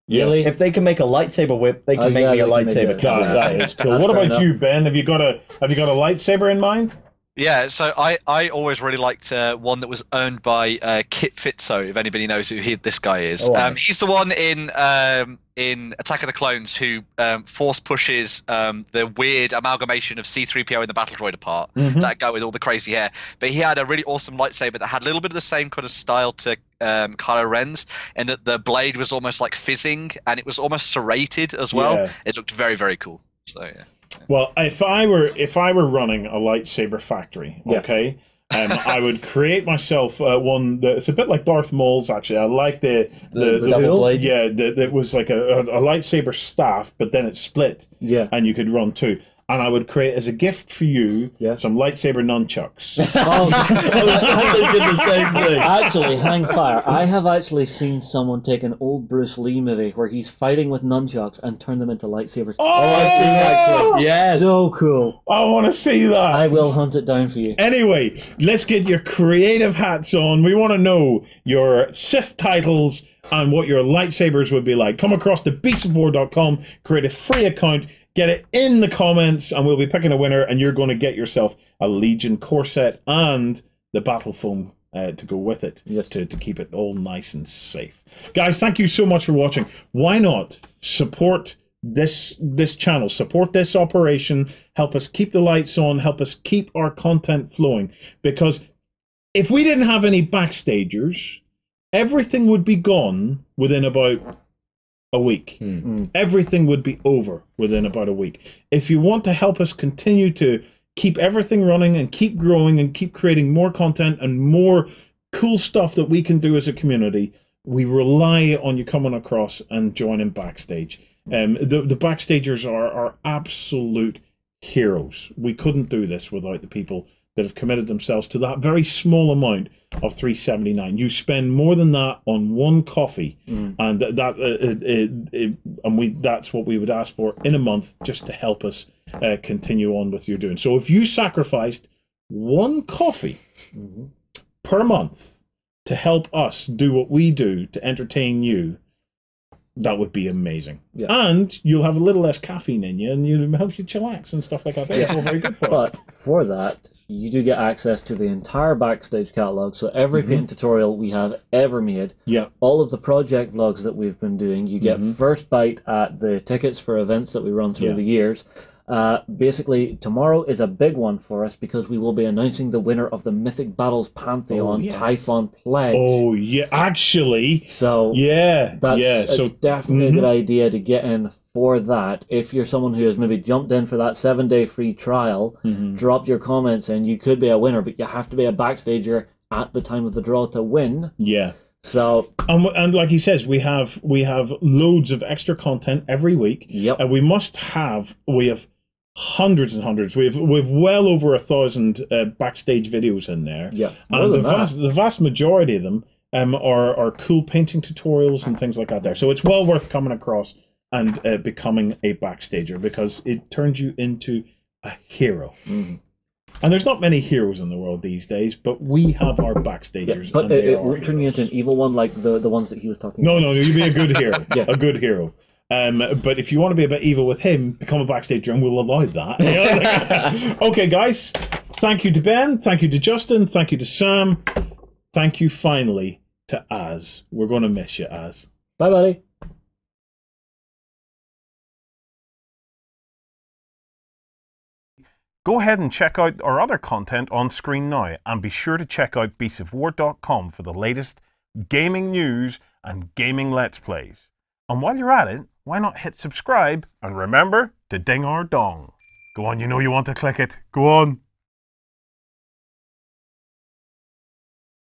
Yeah. Really? If they can make a lightsaber whip, they can oh, make yeah, me a lightsaber cavalry. That is cool. That's what about enough. you, Ben? Have you got a Have you got a lightsaber in mind? Yeah, so I, I always really liked uh, one that was owned by uh, Kit Fisto, if anybody knows who he, this guy is. Oh, wow. Um, he's the one in um, in Attack of the Clones who um, force pushes um, the weird amalgamation of C three P O and the Battle Droid apart, mm-hmm. that guy with all the crazy hair. But he had a really awesome lightsaber that had a little bit of the same kind of style to um, Kylo Ren's, and that the blade was almost like fizzing, and it was almost serrated as well. Yeah. It looked very, very cool. So, yeah. Well, if I were if I were running a lightsaber factory, yeah. okay, um, I would create myself uh, one that's a bit like Darth Maul's. Actually, I like the the, the, the double blade. Yeah, that was like a, a, a lightsaber staff, but then it split. Yeah, and you could run two. And I would create as a gift for you yeah. some lightsaber nunchucks. Oh, I did the same thing. Actually, hang fire. I have actually seen someone take an old Bruce Lee movie where he's fighting with nunchucks and turn them into lightsabers. Oh, oh I've seen that. Yeah, so cool. I want to see that. I will hunt it down for you. Anyway, let's get your creative hats on. We want to know your Sith titles and what your lightsabers would be like. Come across to beast of war dot com, create a free account. Get it in the comments, and we'll be picking a winner, and you're going to get yourself a Legion corset and the battle foam uh, to go with it, yes. to, to keep it all nice and safe. Guys, thank you so much for watching. Why not support this this channel, support this operation, help us keep the lights on, help us keep our content flowing, because if we didn't have any backstagers, everything would be gone within about a week. Mm. Everything would be over within about a week. If you want to help us continue to keep everything running and keep growing and keep creating more content and more cool stuff that we can do as a community, we rely on you coming across and joining Backstage. Um, the, the Backstagers are, are absolute heroes. We couldn't do this without the people that have committed themselves to that very small amount of three seventy-nine. You spend more than that on one coffee, mm. and that uh, it, it, it, and we that's what we would ask for in a month, just to help us uh, continue on with your doing. So if you sacrificed one coffee mm-hmm. per month to help us do what we do to entertain you, that would be amazing. Yeah. And you'll have a little less caffeine in you, and it'll help you chillax and stuff like that. That's all very good for. But for that, you do get access to the entire Backstage catalogue. So every mm-hmm. paint tutorial we have ever made, yeah. all of the project vlogs that we've been doing, you get mm-hmm. first bite at the tickets for events that we run through yeah. the years. Uh, basically, tomorrow is a big one for us because we will be announcing the winner of the Mythic Battles Pantheon oh, yes. Typhon Pledge. Oh, yeah, actually. So, yeah, that's yeah, it's so, definitely mm-hmm. a good idea to get in for that. If you're someone who has maybe jumped in for that seven day free trial, mm-hmm. drop your comments and you could be a winner, but you have to be a Backstager at the time of the draw to win. Yeah. So and, and like he says, we have we have loads of extra content every week. Yep. And we must have we have. Hundreds and hundreds. We've we've well over a thousand uh, Backstage videos in there. Yeah, and the vast the vast majority of them um are are cool painting tutorials and things like that there. So it's well worth coming across and uh, becoming a Backstager, because it turns you into a hero. Mm. And there's not many heroes in the world these days, but we have our Backstagers. Yeah, but and it, it won't turn you into an evil one like the the ones that he was talking. No, about. No, you'd be a good hero. Yeah. A good hero. Um, but if you want to be a bit evil with him, become a Backstager and we'll allow that. Okay, guys, thank you to Ben, thank you to Justin, thank you to Sam, thank you finally to Az. We're going to miss you, Az. Bye, buddy. Go ahead and check out our other content on screen now, and be sure to check out beast of war dot com for the latest gaming news and gaming Let's Plays. And while you're at it, why not hit subscribe, and remember to ding our dong. Go on, you know you want to click it. Go on.